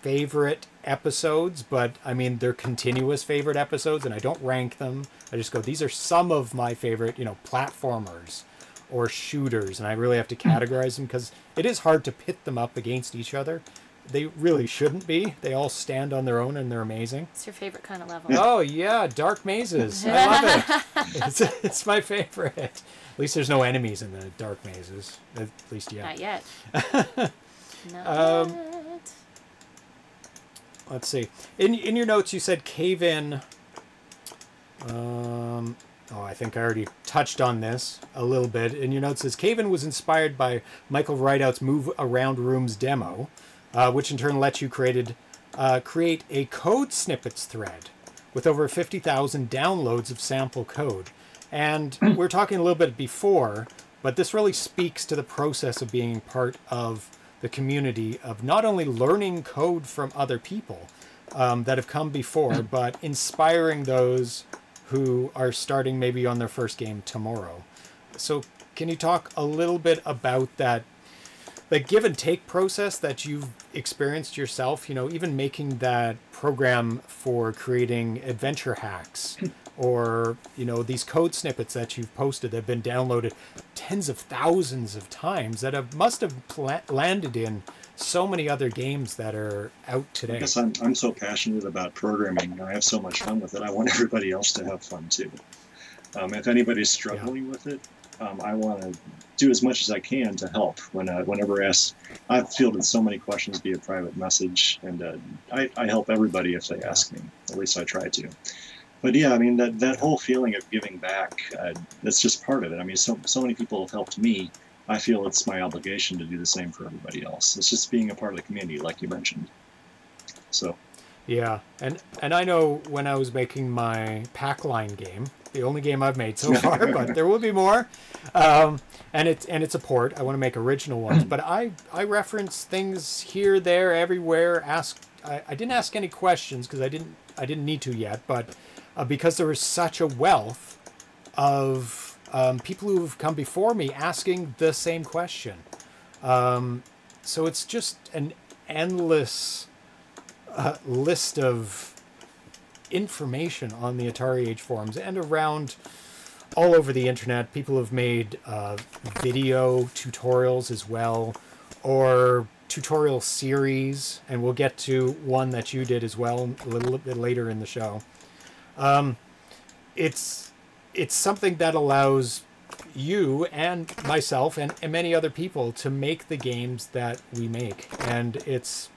favorite episodes, but I mean they're continuous favorite episodes, and I don't rank them. I just go, these are some of my favorite, you know, platformers or shooters, and I really have to categorize them because it is hard to pit them up against each other. They really shouldn't be. They all stand on their own, and they're amazing. It's your favorite kind of level. Oh, yeah, dark mazes. I love it. It's, it's my favorite. At least there's no enemies in the dark mazes. At least, yeah. Not yet. Not um, yet. Let's see. In, in your notes, you said Cave-In. Um... Oh, I think I already touched on this a little bit. In your notes, it says, Cave-In was inspired by Michael Rideout's Move Around Rooms demo. Uh, which in turn lets you created, uh, create a code snippets thread with over fifty thousand downloads of sample code. And we were talking a little bit before, but this really speaks to the process of being part of the community of not only learning code from other people um, that have come before, but inspiring those who are starting maybe on their first game tomorrow. So can you talk a little bit about that? The give and take process that you've experienced yourself, you know, even making that program for creating adventure hacks or, you know, these code snippets that you've posted that have been downloaded tens of thousands of times that have must have landed in so many other games that are out today. I guess I'm, I'm so passionate about programming and I have so much fun with it. I want everybody else to have fun too. Um, if anybody's struggling yeah. with it, Um, I want to do as much as I can to help when uh, whenever asked. I've fielded so many questions via private message, and uh, I, I help everybody if they ask me. At least I try to. But yeah, I mean, that, that whole feeling of giving back, uh, that's just part of it. I mean, so, so many people have helped me. I feel it's my obligation to do the same for everybody else. It's just being a part of the community, like you mentioned. So. Yeah, and, and I know when I was making my Packline game, the only game I've made so far, but there will be more. Um, and it's and it's a port. I want to make original ones, but I I reference things here, there, everywhere. Ask I, I didn't ask any questions because I didn't I didn't need to yet, but uh, because there was such a wealth of um, people who have come before me asking the same question. Um, so it's just an endless uh, list of information on the Atari Age forums and around all over the internet. People have made uh, video tutorials as well, or tutorial series, and we'll get to one that you did as well a little bit later in the show. Um, it's it's something that allows you and myself and, and many other people to make the games that we make, and it's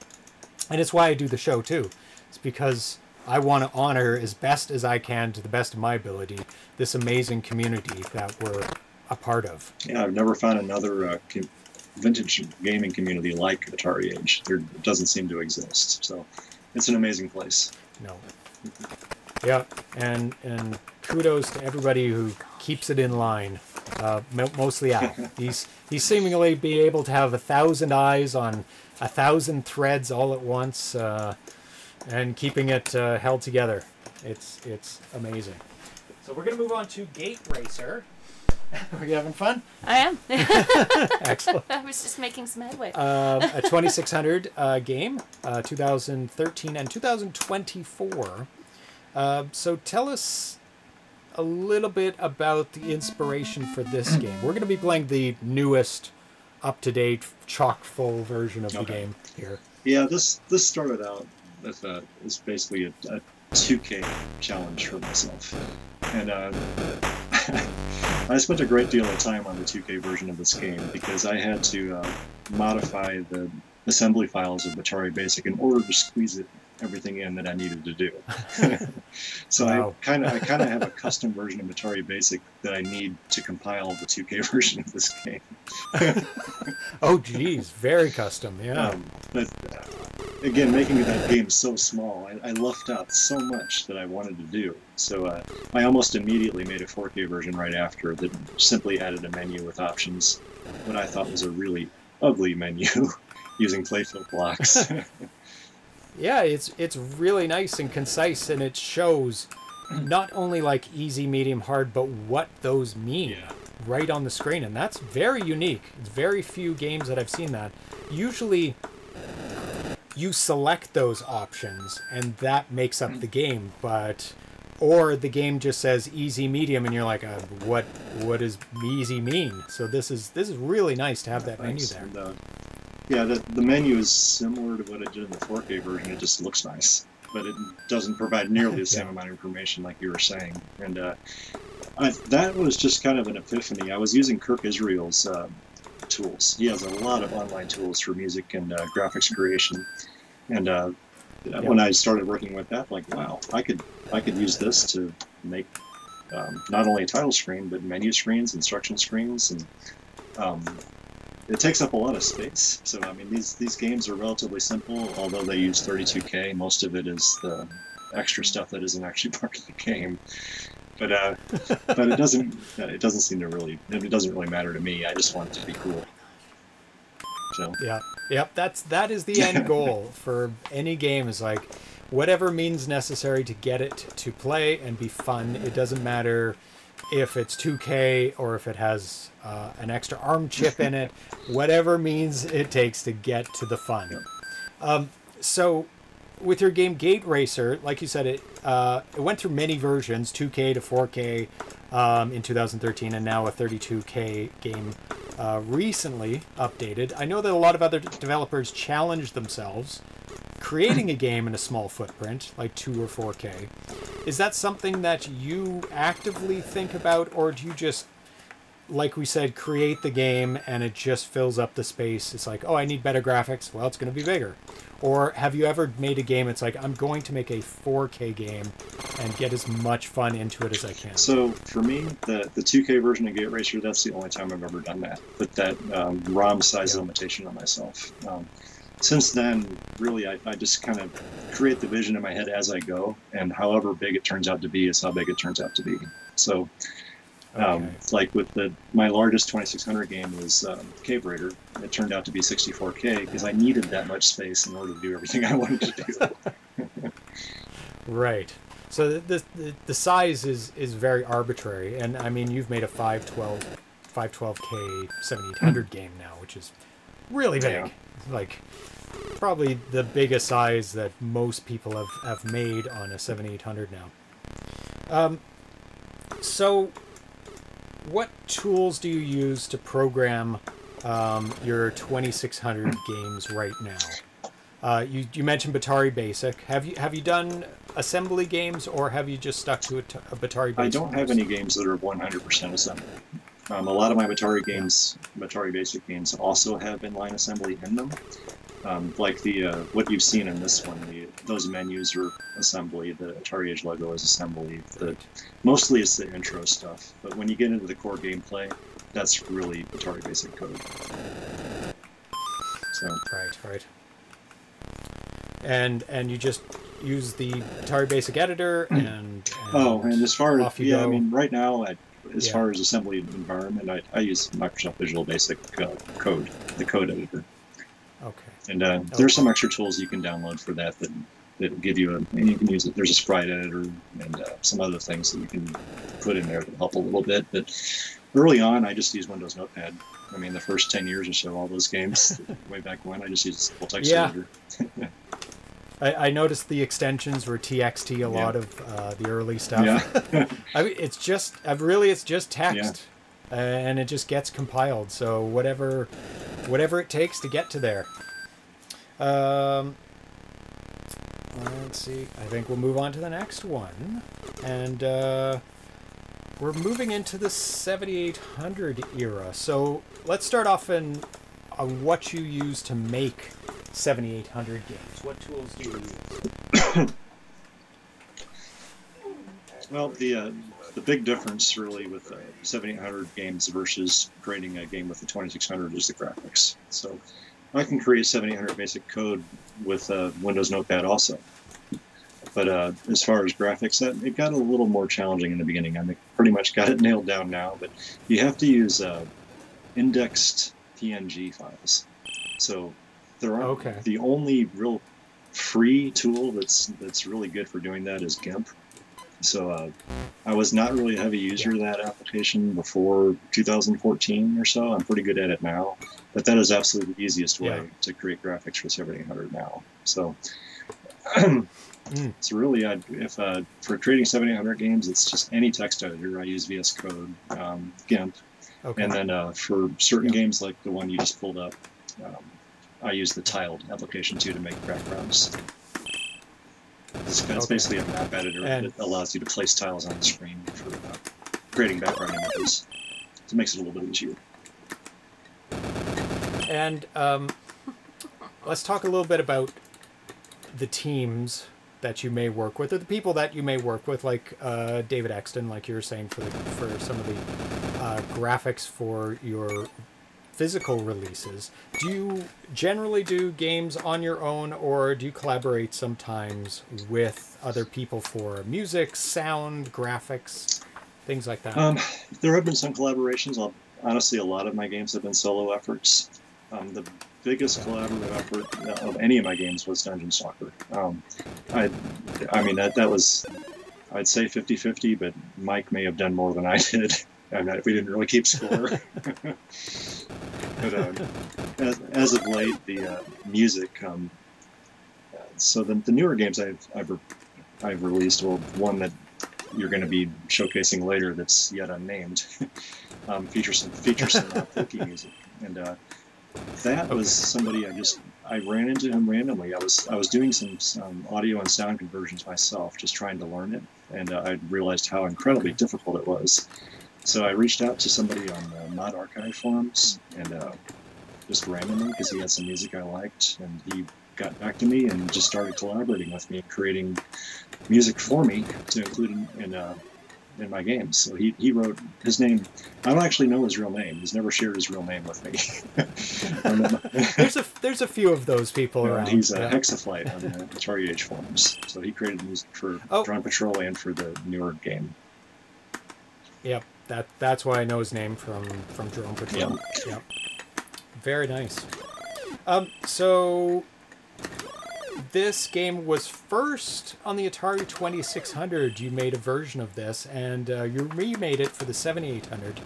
and it's why I do the show too. It's because I want to honor as best as I can, to the best of my ability, this amazing community that we're a part of. Yeah, I've never found another uh, vintage gaming community like Atari Age. There doesn't seem to exist, so it's an amazing place. No. Yeah, and and kudos to everybody who keeps it in line. Uh, mostly I. He's he's seemingly be able to have a thousand eyes on a thousand threads all at once, uh, and keeping it uh, held together. It's it's amazing. So we're gonna move on to Gate Racer. Are you having fun? I am. Excellent. I was just making some headway. Uh, a twenty-six hundred uh, game, uh, two thousand thirteen and two thousand twenty-four. Uh, so tell us a little bit about the inspiration for this game. We're going to be playing the newest, up-to-date, chock-full version of the okay. game here. Yeah, this this started out as a, as basically a, a two K challenge for myself. And uh, I spent a great deal of time on the two K version of this game because I had to uh, modify the assembly files of Batari Basic in order to squeeze it everything in that I needed to do. So wow. I kind of I kind of have a custom version of Atari Basic that I need to compile the two K version of this game. Oh geez, very custom, yeah. Um, but uh, again, making that game so small, I, I left out so much that I wanted to do. So uh, I almost immediately made a four K version right after that simply added a menu with options, what I thought was a really ugly menu using playfield blocks. Yeah, it's it's really nice and concise, and it shows not only like easy, medium, hard, but what those mean yeah. right on the screen, and that's very unique. It's very few games that I've seen that. Usually, you select those options, and that makes up the game, but or the game just says easy, medium, and you're like, uh, what what does easy mean? So this is this is really nice to have that Thanks. menu there. And, uh... yeah, the, the menu is similar to what it did in the four K version. It just looks nice, but it doesn't provide nearly the same yeah. amount of information like you were saying. And uh, I, that was just kind of an epiphany. I was using Kirk Israel's uh, tools. He has a lot of online tools for music and uh, graphics creation. And uh, yeah. when I started working with that, like, wow, I could I could use this to make um, not only a title screen, but menu screens, instruction screens, and um, it takes up a lot of space. So I mean, these these games are relatively simple, although they use thirty-two K. Most of it is the extra stuff that isn't actually part of the game. But uh, but it doesn't it doesn't seem to really it doesn't really matter to me. I just want it to be cool. So yeah, yep. That's that is the end goal for any game. Is like whatever means necessary to get it to play and be fun. It doesn't matter if it's two K or if it has uh, an extra ARM chip in it, whatever means it takes to get to the fun. Yeah. Um, so with your game Gate Racer, like you said, it uh, it went through many versions, two K to four K um, in two thousand thirteen, and now a thirty-two K game uh, recently updated. I know that a lot of other developers challenge themselves creating a game in a small footprint, like two or four K. Is that something that you actively think about, or do you just, like we said, create the game and it just fills up the space? It's like, oh, I need better graphics. Well, it's going to be bigger. Or have you ever made a game it's like, I'm going to make a four K game and get as much fun into it as I can? So for me, the, the two K version of Gate Racer, that's the only time I've ever done that. Put that um, ROM size yeah. limitation on myself. Um, Since then, really, I, I just kind of create the vision in my head as I go, and however big it turns out to be is how big it turns out to be. So, um, okay. like with the my largest twenty-six hundred game was um, Cave Raider. It turned out to be sixty-four K because I needed that much space in order to do everything I wanted to do. Right. So the, the the size is is very arbitrary, and I mean you've made a five twelve K seventy-eight hundred game now, which is really big. Yeah. Like probably the biggest size that most people have, have made on a seventy-eight hundred now. Um, so what tools do you use to program um, your twenty-six hundred games right now? Uh, you, you mentioned Batari Basic. Have you have you done assembly games, or have you just stuck to a, t a Batari? I don't have any games that are one hundred percent assembly. Um, a lot of my Batari games, Batari Basic games, also have inline assembly in them. Um, like the uh, what you've seen in this one, the, those menus are assembly, the Atari Age logo is assembly. The, mostly it's the intro stuff, but when you get into the core gameplay, that's really Atari Basic code. So. Right, right. And and you just use the Atari Basic editor and, and oh, and as far as yeah, go. I mean, right now, I, as yeah. far as assembly environment, I, I use Microsoft Visual Basic uh, code, the code editor. Okay. And uh, okay. there's some extra tools you can download for that that that give you a. And you can use it. There's a sprite editor and uh, some other things that you can put in there that help a little bit. But early on, I just used Windows Notepad. I mean, the first ten years or so, all those games way back when, I just used full text yeah. editor. I, I noticed the extensions were T X T a yeah. lot of uh, the early stuff. Yeah. I mean, it's just I've really it's just text, yeah. uh, and it just gets compiled. So whatever. Whatever it takes to get to there. Um, let's see. I think we'll move on to the next one. And uh, we're moving into the seventy-eight hundred era. So let's start off in, on what you use to make seventy-eight hundred games. What tools do you use? Well, the uh, the big difference really with uh, seventy-eight hundred games versus creating a game with the twenty-six hundred is the graphics. So I can create seventy-eight hundred basic code with uh, Windows Notepad also. But uh, as far as graphics, that it got a little more challenging in the beginning. I pretty much got it nailed down now, but you have to use uh, indexed P N G files. So there are okay. the only real free tool that's that's really good for doing that is GIMP. So uh, I was not really a heavy user of that application before two thousand fourteen or so. I'm pretty good at it now, but that is absolutely the easiest way yeah. to create graphics for seventy-eight hundred now. So, mm. so really, I'd, if uh, for creating seventy-eight hundred games, it's just any text editor. I use V S Code, um, GIMP, okay. and then uh, for certain yeah. games like the one you just pulled up, um, I use the Tiled application too to make backgrounds. It's okay. basically a map editor that allows you to place tiles on the screen for uh, creating background images. So it makes it a little bit easier. And um, let's talk a little bit about the teams that you may work with, or the people that you may work with, like uh, David Exton, like you were saying, for the, for some of the uh, graphics for your physical releases. Do you generally do games on your own, or do you collaborate sometimes with other people for music, sound, graphics, things like that? Um, there have been some collaborations. I'll, honestly, a lot of my games have been solo efforts. Um, the biggest collaborative effort of any of my games was Dungeon Stalker. Um, I, I mean, that, that was, I'd say fifty fifty, but Mike may have done more than I did. I'm not, we didn't really keep score. But uh, as, as of late, the uh, music. Um, so the, the newer games I've I've, re I've released, well, one that you're going to be showcasing later that's yet unnamed, um, features some features some uh, folky music, and uh, that okay. was somebody I just I ran into him randomly. I was I was doing some some audio and sound conversions myself, just trying to learn it, and uh, I realized how incredibly okay. difficult it was. So I reached out to somebody on uh, Mod Archive forums, and uh, just randomly, because he had some music I liked, and he got back to me and just started collaborating with me, creating music for me to include in in, uh, in my games. So he, he wrote his name. I don't actually know his real name. He's never shared his real name with me. there's a there's a few of those people and around. He's a yeah. Hexaflight on the Atari Age forums. So he created music for oh. Drone Patrol and for the newer game. Yep. That, that's why I know his name from, from Drone Patrol. Yep. Yep. Very nice. Um, so, this game was first on the Atari twenty-six hundred. You made a version of this, and uh, you remade it for the seventy-eight hundred.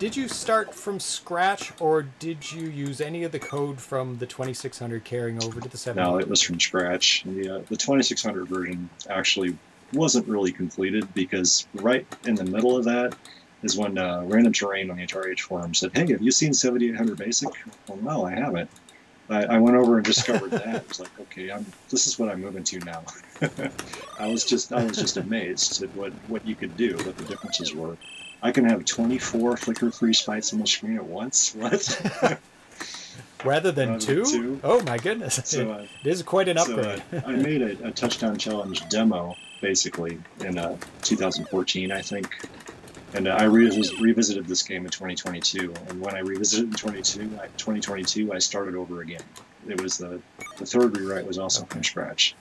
Did you start from scratch, or did you use any of the code from the twenty-six hundred carrying over to the seventy-eight hundred? No, it was from scratch. The, uh, the twenty-six hundred version actually wasn't really completed, because right in the middle of that is when uh, Random Terrain on the Atari Age forum said, "Hey, have you seen seventy-eight hundred Basic?" Well, no, I haven't. I, I went over and discovered that. It was like, okay, I'm, this is what I'm moving to now. I was just I was just amazed at what, what you could do, what the differences were. I can have twenty-four flicker-free sprites on the screen at once. What? Rather than two? two? Oh, my goodness. So, uh, it is quite an upgrade. So, uh, I made a, a Touchdown Challenge demo, basically, in uh, two thousand fourteen, I think. And uh, I re revisited this game in twenty twenty-two. And when I revisited in twenty twenty-two, I started over again. It was the, the third rewrite was also okay. from scratch.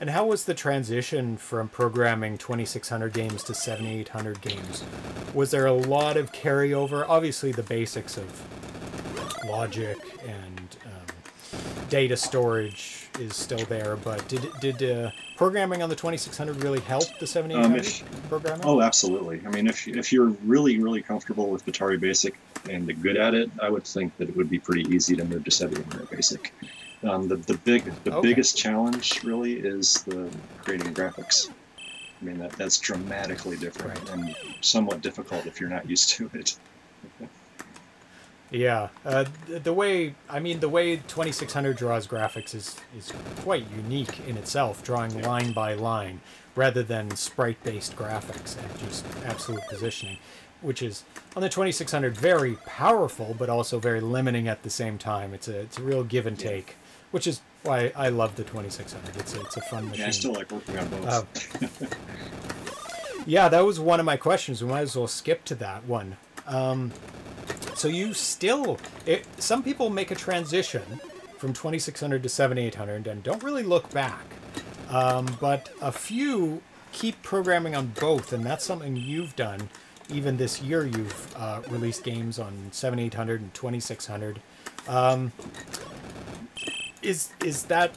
And how was the transition from programming twenty-six hundred games to seventy-eight hundred games? Was there a lot of carryover? Obviously, the basics of logic and um, data storage is still there, but did did uh, programming on the twenty-six hundred really help the seventy-eight hundred um, programming? Oh, absolutely. I mean, if if you're really really comfortable with Batari Basic and good at it, I would think that it would be pretty easy to move to seventy-eight hundred Basic. Um, the the big the okay. biggest challenge really is the creating graphics. I mean, that that's dramatically different right. and somewhat difficult if you're not used to it. Yeah, uh, the, the way I mean the way twenty-six hundred draws graphics is is quite unique in itself, drawing yeah. line by line rather than sprite-based graphics and just absolute positioning, which is on the twenty-six hundred very powerful but also very limiting at the same time. It's a it's a real give and take. Yeah. Which is why I love the twenty-six hundred. It's a, it's a fun machine. Yeah, I still like working on both. Uh, yeah, that was one of my questions. We might as well skip to that one. Um, so you still... It, some people make a transition from twenty-six hundred to seventy-eight hundred and don't really look back. Um, but a few keep programming on both, and that's something you've done. Even this year, you've uh, released games on seventy-eight hundred and twenty-six hundred. Um... Is is that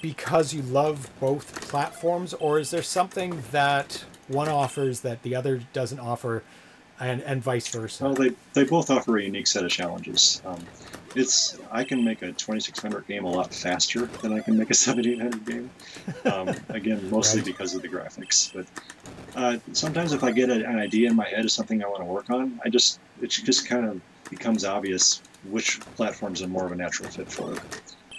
because you love both platforms, or is there something that one offers that the other doesn't offer, and and vice versa? Well, they they both offer a unique set of challenges. Um, it's I can make a twenty-six hundred game a lot faster than I can make a seventy-eight hundred game. Um, again, mostly right. because of the graphics. But uh, sometimes if I get a, an idea in my head of something I want to work on, I just it just kind of becomes obvious which platforms are more of a natural fit for it.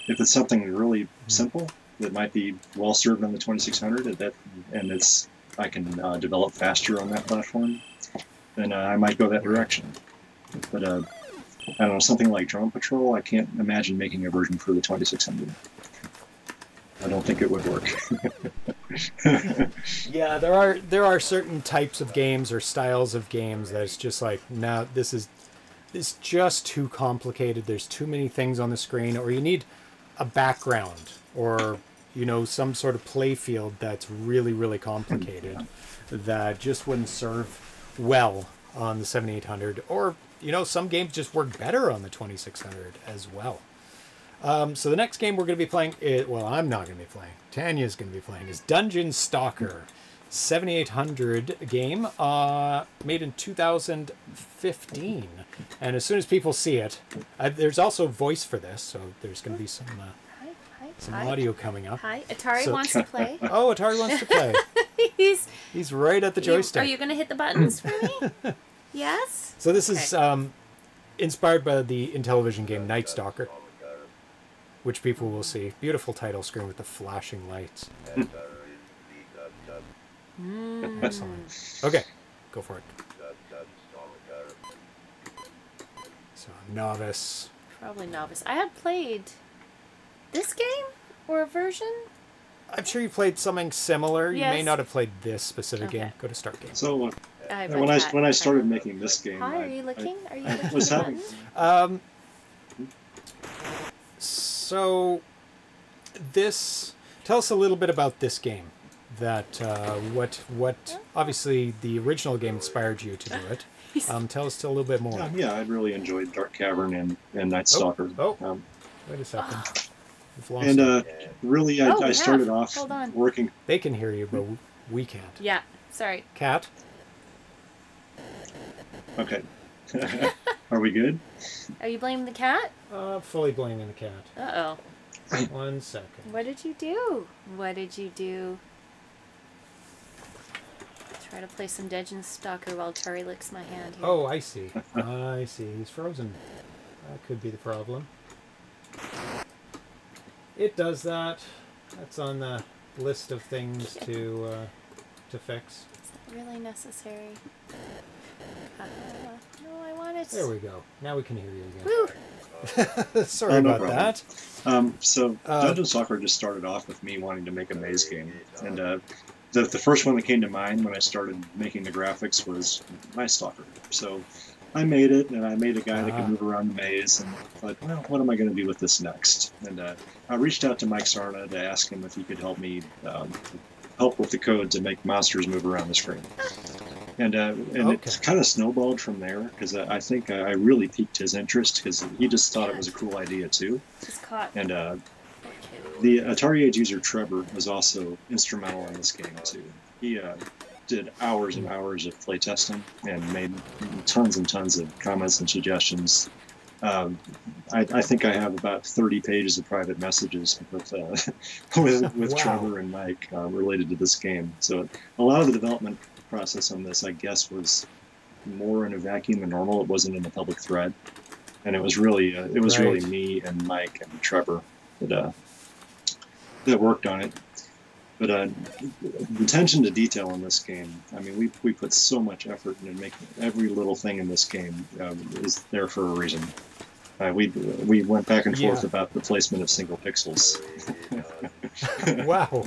If it's something really simple that might be well served on the twenty-six hundred, that and it's I can uh, develop faster on that platform, then uh, I might go that direction. But uh, I don't know, something like Drone Patrol, I can't imagine making a version for the twenty-six hundred. I don't think it would work. Yeah, there are there are certain types of games or styles of games that's just like, no, this is. It's just too complicated. There's too many things on the screen, or you need a background, or you know, some sort of play field that's really, really complicated, yeah. that just wouldn't serve well on the seventy-eight hundred. Or you know, some games just work better on the twenty-six hundred as well. Um, so the next game we're going to be playing, is, well, I'm not going to be playing. Tanya's going to be playing is Dungeon Stalker. seventy-eight hundred game uh, made in two thousand fifteen, and as soon as people see it, I, there's also voice for this, so there's going to be some uh, hi, hi, some hi. audio coming up. Hi, Atari so, wants to play. Oh, Atari wants to play. he's he's right at the joystick. You, are you going to hit the buttons for me? Yes. So this okay. is um, inspired by the Intellivision game Night Stalker, which people will see. Beautiful title screen with the flashing lights. Mm. Excellent. Okay, go for it. So, novice. Probably novice. I have played this game or a version. I'm sure you played something similar. Yes. You may not have played this specific okay. game. Go to start game. So uh, I when I when I started making this game, hi, I, are you looking? I, are you looking? What's happening? Um. So, this. Tell us a little bit about this game. That uh, what what obviously the original game inspired you to do it. Um, tell us a little bit more. Um, yeah, I really enjoyed Dark Cavern and, and Night Stalker. Oh, oh. Um, wait a second. We've lost and uh, really, I, oh, I started yeah. off Hold on. working. They can hear you, but we can't. Yeah, sorry. Cat. Okay. Are we good? Are you blaming the cat? Uh, fully blaming the cat. Uh oh. One second. What did you do? What did you do? Try to play some Dungeon Stalker while Atari licks my hand here. Oh, I see. I see. He's frozen. That could be the problem. It does that. That's on the list of things to uh, to fix. Is that really necessary? Uh, no, I want it. There we go. Now we can hear you again. Sorry oh, no about problem. that. Um, so uh, Dungeon Stalker just started off with me wanting to make a maze game, and uh, the the first one that came to mind when I started making the graphics was my Stalker. So I made it, and I made a guy that could move around the maze, and thought, well, what am I going to do with this next? And uh, I reached out to Mike Saarna to ask him if he could help me um, help with the code to make monsters move around the screen. And, uh, and okay. it kind of snowballed from there, because I, I think I really piqued his interest, because he just thought it was a cool idea, too. It's caught. And uh, the Atari Age user Trevor was also instrumental in this game, too. He... Uh, did hours and hours of play testing and made tons and tons of comments and suggestions. Um, I, I think I have about thirty pages of private messages with uh, with, with wow. Trevor and Mike uh, related to this game. So a lot of the development process on this, I guess, was more in a vacuum than normal. It wasn't in the public thread, and it was really uh, it was right. really me and Mike and Trevor that uh, that worked on it. But uh, attention to detail in this game, I mean, we, we put so much effort into making every little thing in this game um, is there for a reason. Uh, we we went back and forth yeah. about the placement of single pixels. Wow.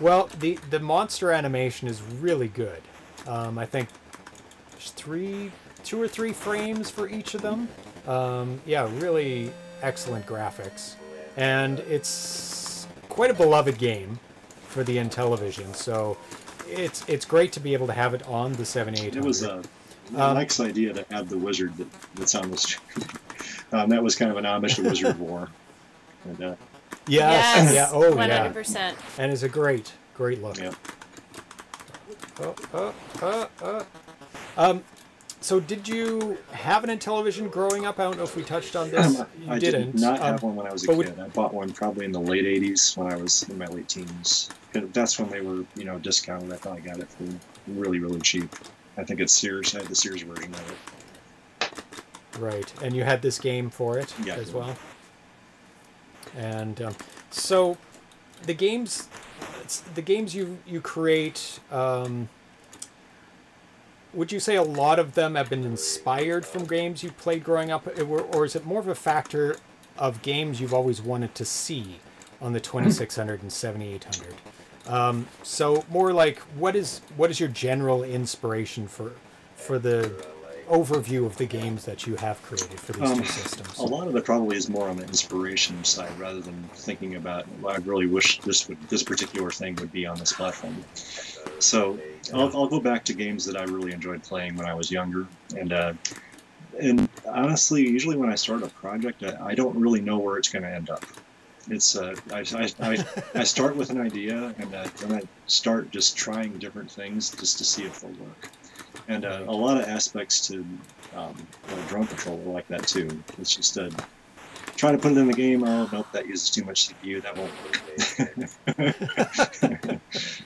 Well, the, the monster animation is really good. Um, I think there's three, two or three frames for each of them. Um, yeah, really excellent graphics. And it's quite a beloved game for the Intellivision, so it's it's great to be able to have it on the seventy-eight hundred. It was uh, um, Mike's idea to add the wizard that, that's on this. um, that was kind of an homage to Wizard of War. And, uh, yes, yes. Yeah, oh yeah, one hundred percent. And it's a great, great look. Yeah. Oh, oh, oh, oh. Um, so did you have an Intellivision growing up? I don't know if we touched on this. You I didn't. did not um, have one when I was a kid. We, I bought one probably in the late eighties when I was in my late teens. That's when they were, you know, discounted. I thought I got it for really, really cheap. I think it's Sears. I had the Sears version of it. Right. And you had this game for it yeah, as well? And um, so the games, the games you, you create... Um, would you say a lot of them have been inspired from games you played growing up, or is it more of a factor of games you've always wanted to see on the twenty-six hundred and seventy-eight hundred? Um, so more like, what is what is your general inspiration for for the overview of the games that you have created for these um, two systems? A lot of it probably is more on the inspiration side rather than thinking about, well, I really wish this would, this particular thing would be on this platform. So I'll, I'll go back to games that I really enjoyed playing when I was younger, and uh, and honestly, usually when I start a project, I, I don't really know where it's going to end up. It's uh, I, I, I, I start with an idea, and uh, then I start just trying different things just to see if they'll work. And uh, a lot of aspects to um, like Drone Patrol are like that too. It's just uh, trying to put it in the game. Oh, nope, that uses too much C P U. That won't work.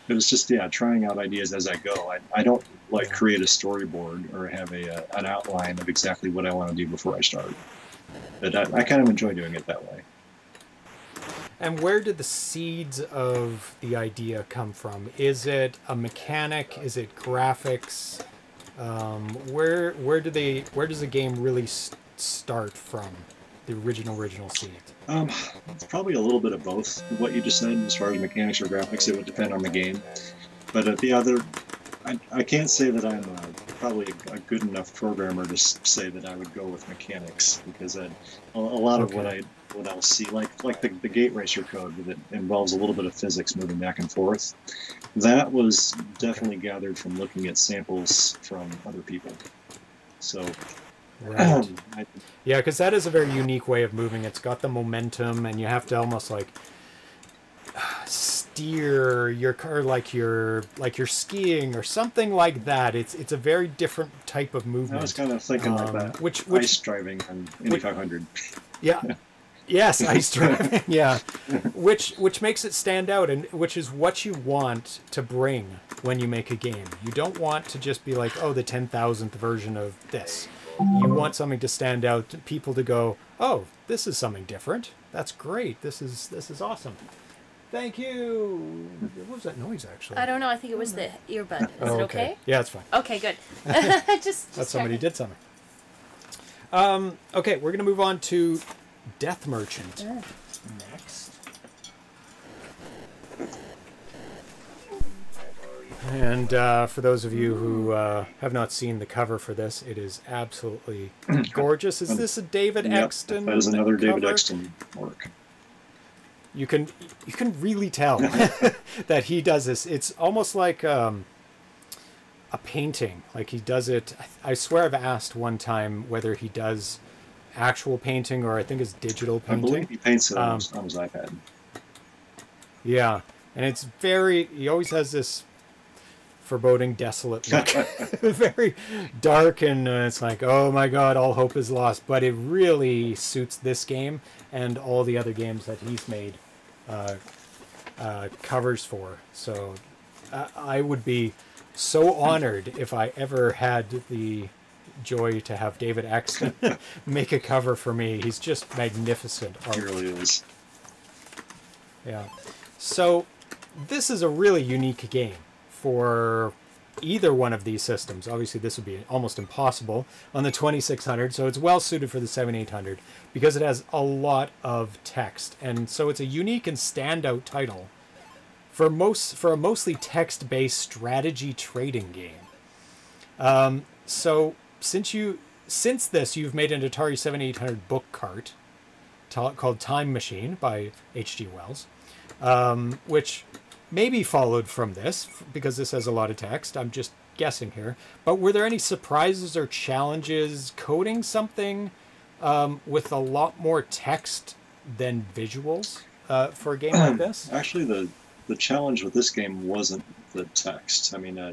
But it's just, yeah, trying out ideas as I go. I, I don't like create a storyboard or have a uh, an outline of exactly what I want to do before I start. But I, I kind of enjoy doing it that way. And where did the seeds of the idea come from? Is it a mechanic? Is it graphics? Um, where where do they where does the game really st start from? The original original seed. Um, it's probably a little bit of both. What you just said, as far as mechanics or graphics, it would depend on the game. But at the other, I, I can't say that I'm a, probably a good enough programmer to say that I would go with mechanics, because I, a, a lot okay. of what I. what I'll see, like like the, the Gate Racer code that involves a little bit of physics moving back and forth, that was definitely gathered from looking at samples from other people. So, right. um, I, yeah, because that is a very unique way of moving. It's got the momentum, and you have to almost like steer your car like you're like you're skiing or something like that. It's it's a very different type of movement. I was kind of thinking um, like that, which which ice driving on Indy five hundred. Yeah. Yes, ice driving. Yeah, which which makes it stand out, and which is what you want to bring when you make a game. You don't want to just be like, oh, the ten thousandth version of this. You want something to stand out, people to go, oh, this is something different. That's great. This is this is awesome. Thank you. What was that noise, actually? I don't know. I think it was the earbud. Is oh, it okay? okay? Yeah, it's fine. Okay, good. just, just That's somebody did something. Um, okay, we're going to move on to Death Merchant. Yeah. Next. And uh, for those of you who uh, have not seen the cover for this, it is absolutely gorgeous. Is this a David yep, Exton? That is another cover? David Exton work. You can you can really tell that he does this. It's almost like um, a painting. Like he does it. I swear I've asked one time whether he does actual painting or I think it's digital painting. I believe he paints it on um, his iPad. Yeah, and it's very. He always has this foreboding, desolate look. Very dark, and uh, it's like, oh my god, all hope is lost. But it really suits this game and all the other games that he's made uh, uh, covers for. So uh, I would be so honored if I ever had the joy to have David Exton make a cover for me. He's just magnificent. He really is. Yeah. So this is a really unique game for either one of these systems. Obviously this would be almost impossible on the twenty-six hundred, so it's well suited for the seventy-eight hundred because it has a lot of text, and so it's a unique and standout title for most for a mostly text-based strategy trading game. Um, so since you since this you've made an Atari seventy-eight hundred book cart called Time Machine by H G Wells, um, which maybe followed from this, because this has a lot of text. I'm just guessing here. But were there any surprises or challenges coding something um, with a lot more text than visuals uh, for a game like this? Actually, the, the challenge with this game wasn't the text. I mean, uh,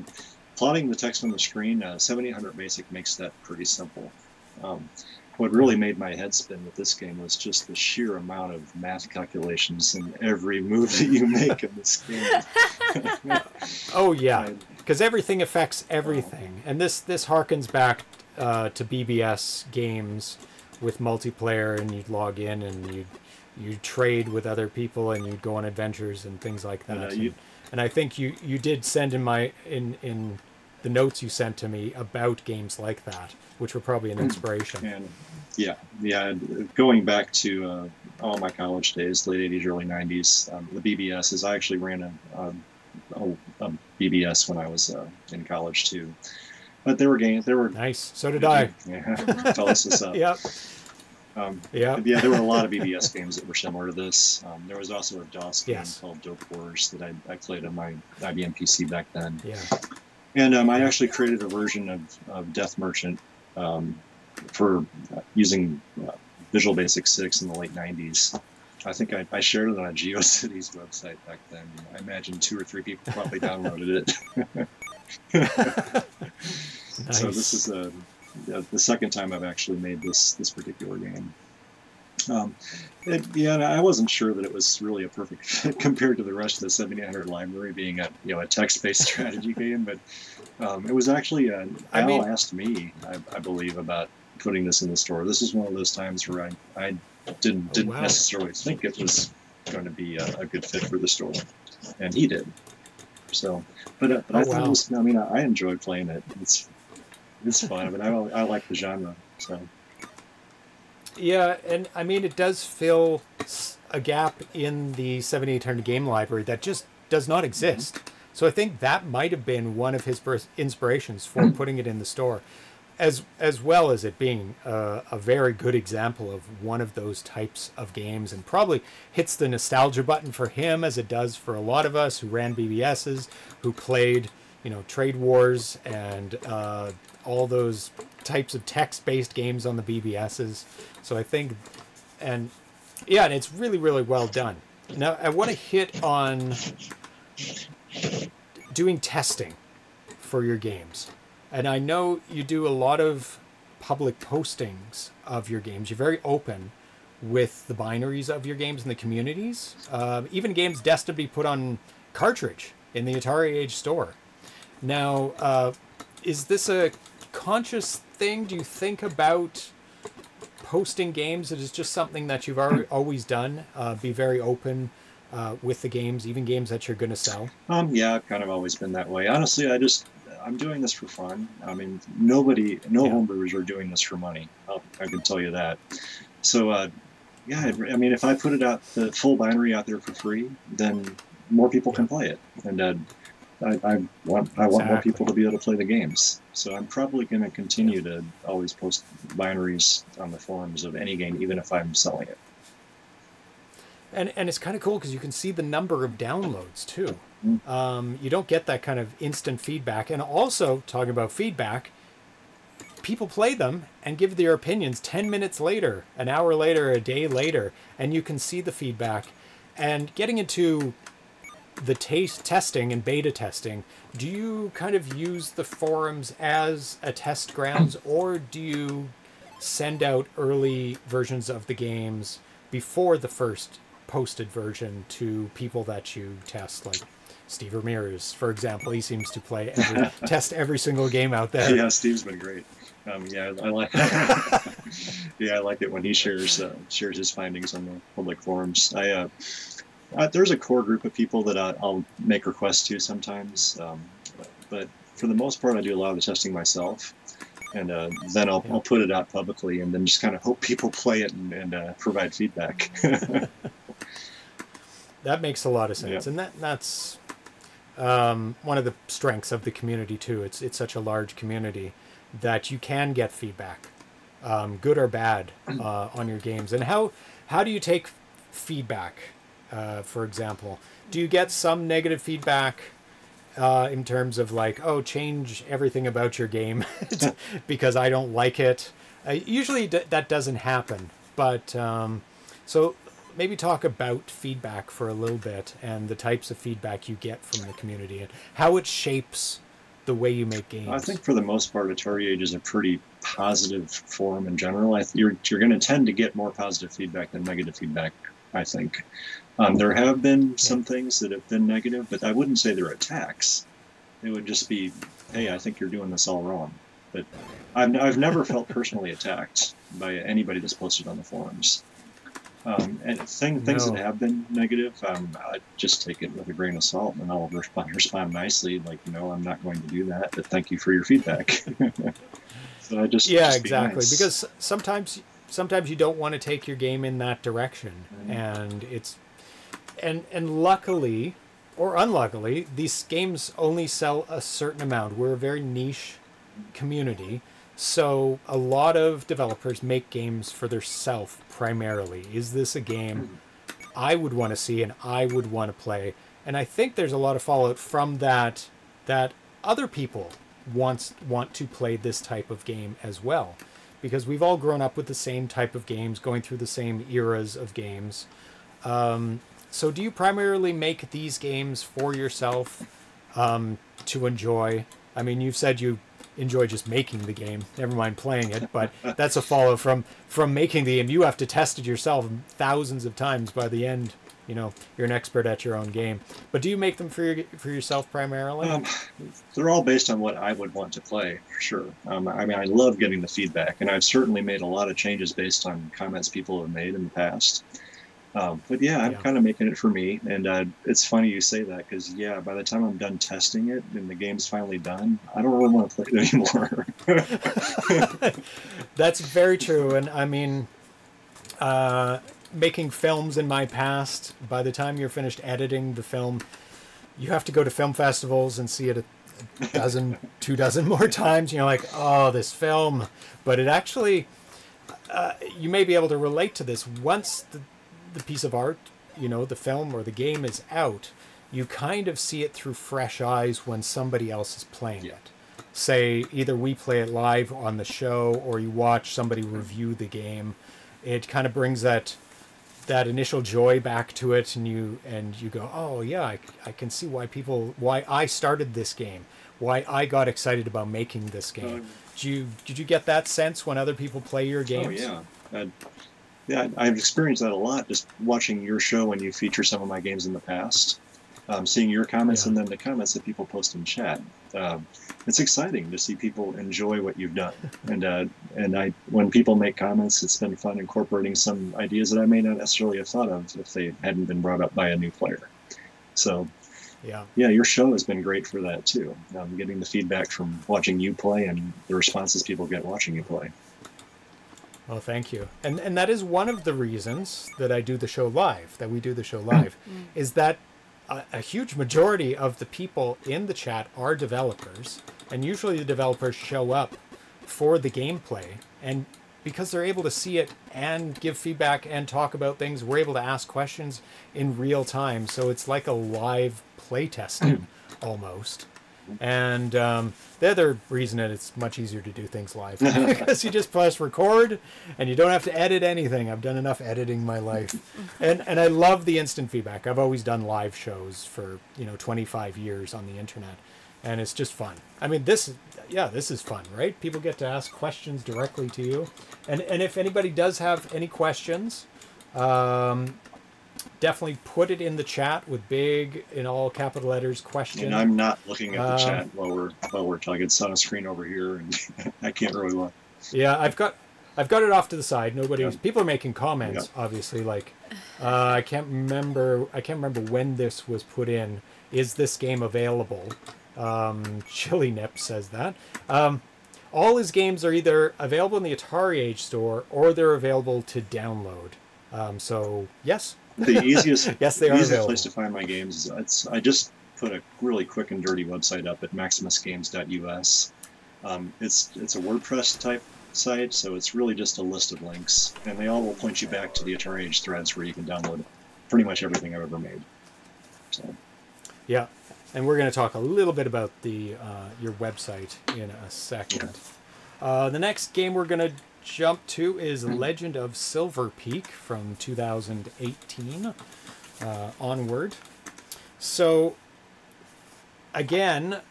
plotting the text on the screen, uh, seventy-eight hundred Basic makes that pretty simple. Um, What really made my head spin with this game was just the sheer amount of math calculations in every move that you make in this game. Oh yeah, because everything affects everything, and this this harkens back uh, to B B S games with multiplayer, and you'd log in and you you trade with other people, and you'd go on adventures and things like that. Uh, and, and I think you you did send in my in in. the notes you sent to me about games like that, which were probably an inspiration. And yeah, yeah. Going back to uh, all my college days, late eighties, early nineties, um, the B B Ss. I actually ran a, um, a, a B B S when I was uh, in college too. But there were games. There were nice. So did I. Yeah. Tell us this up. Yep. Um, yep. Yeah. There were a lot of B B S games that were similar to this. Um, there was also a DOS game yes. called Dope Wars that I, I played on my I B M P C back then. Yeah. And um, I actually created a version of, of Death Merchant um, for uh, using uh, Visual Basic six in the late nineties. I think I, I shared it on a GeoCities website back then. I imagine two or three people probably downloaded it. Nice. So this is uh, the second time I've actually made this, this particular game. Um, it, yeah, I wasn't sure that it was really a perfect fit compared to the rest of the seventy-eight hundred library, being a you know a text-based strategy game. But um, it was actually a, I Al mean, asked me, I, I believe, about putting this in the store. This is one of those times where I, I didn't didn't oh, wow. necessarily think it was going to be a, a good fit for the store, and he did. So, but, uh, but oh, I thought wow. it was, I mean, I, I enjoyed playing it. It's it's fun, but I I like the genre so. Yeah, and I mean, it does fill a gap in the seventy-eight hundred game library that just does not exist. Mm-hmm. So I think that might have been one of his inspirations for mm-hmm. putting it in the store, as as well as it being a, a very good example of one of those types of games, and probably hits the nostalgia button for him, as it does for a lot of us who ran B B Ss, who played, you know, Trade Wars and uh, all those types of text-based games on the B B Ss. So I think, and yeah, and it's really, really well done. Now, I want to hit on doing testing for your games. And I know you do a lot of public postings of your games. You're very open with the binaries of your games and the communities. Uh, even games destined to be put on cartridge in the Atari Age store. Now, uh, is this a conscious thing? Do you think about posting games? It is just something that you've already, always done. Uh, be very open uh, with the games, even games that you're going to sell. Um, yeah, I've kind of always been that way. Honestly, I just I'm doing this for fun. I mean, nobody, no yeah. homebrewers are doing this for money. I'll, I can tell you that. So, uh, yeah, I mean, if I put it out the full binary out there for free, then more people can play it, and uh, I, I want I want exactly. more people to be able to play the games. So I'm probably going to continue to always post binaries on the forums of any game, even if I'm selling it. And and it's kind of cool because you can see the number of downloads too. Mm. Um, you don't get that kind of instant feedback. And also talking about feedback, people play them and give their opinions ten minutes later, an hour later, a day later, and you can see the feedback. And getting into the taste testing and beta testing, do you kind of use the forums as a test grounds, or do you send out early versions of the games before the first posted version to people that you test, like Steve Ramirez, for example? He seems to play every, test every single game out there. Yeah, Steve's been great. Um, yeah, I like. yeah, I like it when he shares uh, shares his findings on the public forums. I. Uh, Uh, there's a core group of people that I, I'll make requests to sometimes, um, but for the most part, I do a lot of the testing myself, and uh, then I'll, yeah. I'll put it out publicly, and then just kind of hope people play it and, and uh, provide feedback. That makes a lot of sense, yeah. and that that's um, one of the strengths of the community too. It's it's such a large community that you can get feedback, um, good or bad, uh, on your games. And how how do you take feedback? Uh, for example, do you get some negative feedback uh, in terms of like, oh, change everything about your game because I don't like it? Uh, usually d that doesn't happen. But um, so maybe talk about feedback for a little bit and the types of feedback you get from the community and how it shapes the way you make games. I think for the most part, Atari Age is a pretty positive forum in general. I th you're you're going to tend to get more positive feedback than negative feedback, I think. Um, there have been some things that have been negative, but I wouldn't say they're attacks. It would just be, hey, I think you're doing this all wrong. But I've, I've never felt personally attacked by anybody that's posted on the forums. Um, and thing, things no. that have been negative, um, I just take it with a grain of salt, and I'll respond, respond nicely, like, no, I'm not going to do that, but thank you for your feedback. so I just, yeah, just exactly. Be nice. Because sometimes... sometimes you don't want to take your game in that direction, mm-hmm. and it's and and luckily or unluckily, these games only sell a certain amount. We're a very niche community, so a lot of developers make games for themselves primarily. Is this a game I would want to see and I would want to play? And I think there's a lot of fallout from that that other people wants want to play this type of game as well. Because we've all grown up with the same type of games, going through the same eras of games. Um, so do you primarily make these games for yourself um, to enjoy? I mean, you've said you enjoy just making the game, never mind playing it, but that's a follow from, from making the game. You have to test it yourself thousands of times. By the end, you know, you're an expert at your own game. But do you make them for, your, for yourself primarily? Um, they're all based on what I would want to play, for sure. Um, I mean, I love getting the feedback, and I've certainly made a lot of changes based on comments people have made in the past. Um, but yeah, I'm yeah. kind of making it for me, and uh, it's funny you say that, because yeah, by the time I'm done testing it and the game's finally done, I don't really want to play it anymore. That's very true, and I mean... Uh, making films in my past, by the time you're finished editing the film, you have to go to film festivals and see it a dozen, two dozen more times. You're like, oh, this film. But it actually, uh, you may be able to relate to this. Once the, the piece of art, you know, the film or the game is out, you kind of see it through fresh eyes when somebody else is playing yeah. it. Say, either we play it live on the show or you watch somebody review the game. It kind of brings that... that initial joy back to it, and you and you go, oh yeah, I, I can see why people, why I started this game, why I got excited about making this game. Uh, did you did you get that sense when other people play your games? Oh yeah, I, yeah, I've experienced that a lot just watching your show when you feature some of my games in the past. um, seeing your comments yeah. and then the comments that people post in chat. Um, it's exciting to see people enjoy what you've done. And uh, and I, when people make comments, it's been fun incorporating some ideas that I may not necessarily have thought of if they hadn't been brought up by a new player. So, yeah, yeah, your show has been great for that too. Um, getting the feedback from watching you play and the responses people get watching you play. Well, thank you. And and that is one of the reasons that I do the show live, that we do the show live, mm. is that a, a huge majority of the people in the chat are developers, and usually the developers show up for the gameplay, and because they're able to see it and give feedback and talk about things, we're able to ask questions in real time, so it's like a live play testing almost. And um, the other reason that it's much easier to do things live because you just press record and you don't have to edit anything. I've done enough editing in my life, and and I love the instant feedback. I've always done live shows for you know twenty-five years on the internet, and it's just fun. I mean, this yeah, this is fun, right? People get to ask questions directly to you, and and if anybody does have any questions, um, definitely put it in the chat with big, in all capital letters, question. And I'm not looking at the um, chat while we're while we're talking. It's on a screen over here, and I can't really look. Yeah, I've got, I've got it off to the side. Nobody, yeah. people are making comments. Yeah. Obviously, like uh, I can't remember. I can't remember when this was put in. Is this game available? Um, Chili Nip says that. Um, all his games are either available in the Atari Age store or they're available to download. Um, so yes. The easiest, yes, they the are easiest place to find my games is it's, I just put a really quick and dirty website up at maximus games dot U S. Um, it's it's a WordPress type site, so it's really just a list of links, and they all will point you back to the Atari Age threads where you can download pretty much everything I've ever made. So, yeah, and we're going to talk a little bit about the uh, your website in a second. Yeah. Uh, the next game we're going to jump to is Legend of Silver Peak from two thousand eighteen uh, onward. So again,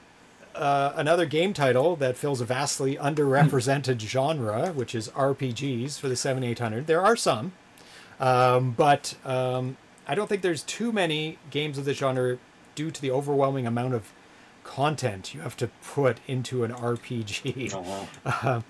uh, another game title that fills a vastly underrepresented genre, which is R P Gs for the seventy-eight hundred. There are some, um, but um, I don't think there's too many games of this genre due to the overwhelming amount of content you have to put into an R P G. Oh, wow. uh,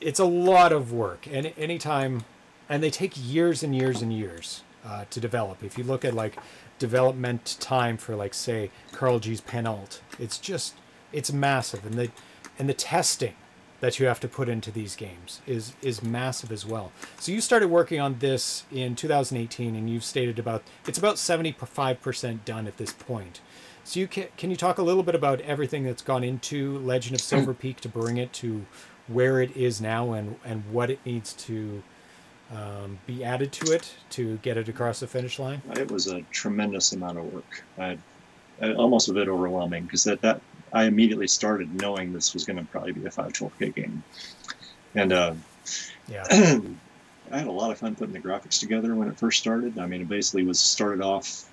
It's a lot of work, and anytime, and they take years and years and years uh, to develop. If you look at like development time for like say Carl G's Penalt, it's just it's massive, and the and the testing that you have to put into these games is is massive as well. So you started working on this in two thousand eighteen, and you've stated about it's about seventy-five percent done at this point. So you can can you talk a little bit about everything that's gone into Legend of Silver Peak to bring it to where it is now, and and what it needs to um, be added to it to get it across the finish line? It was a tremendous amount of work. I, I, almost a bit overwhelming, because that, that I immediately started knowing this was going to probably be a five twelve K game. And uh, yeah, I had a lot of fun putting the graphics together when it first started. I mean, it basically was started off,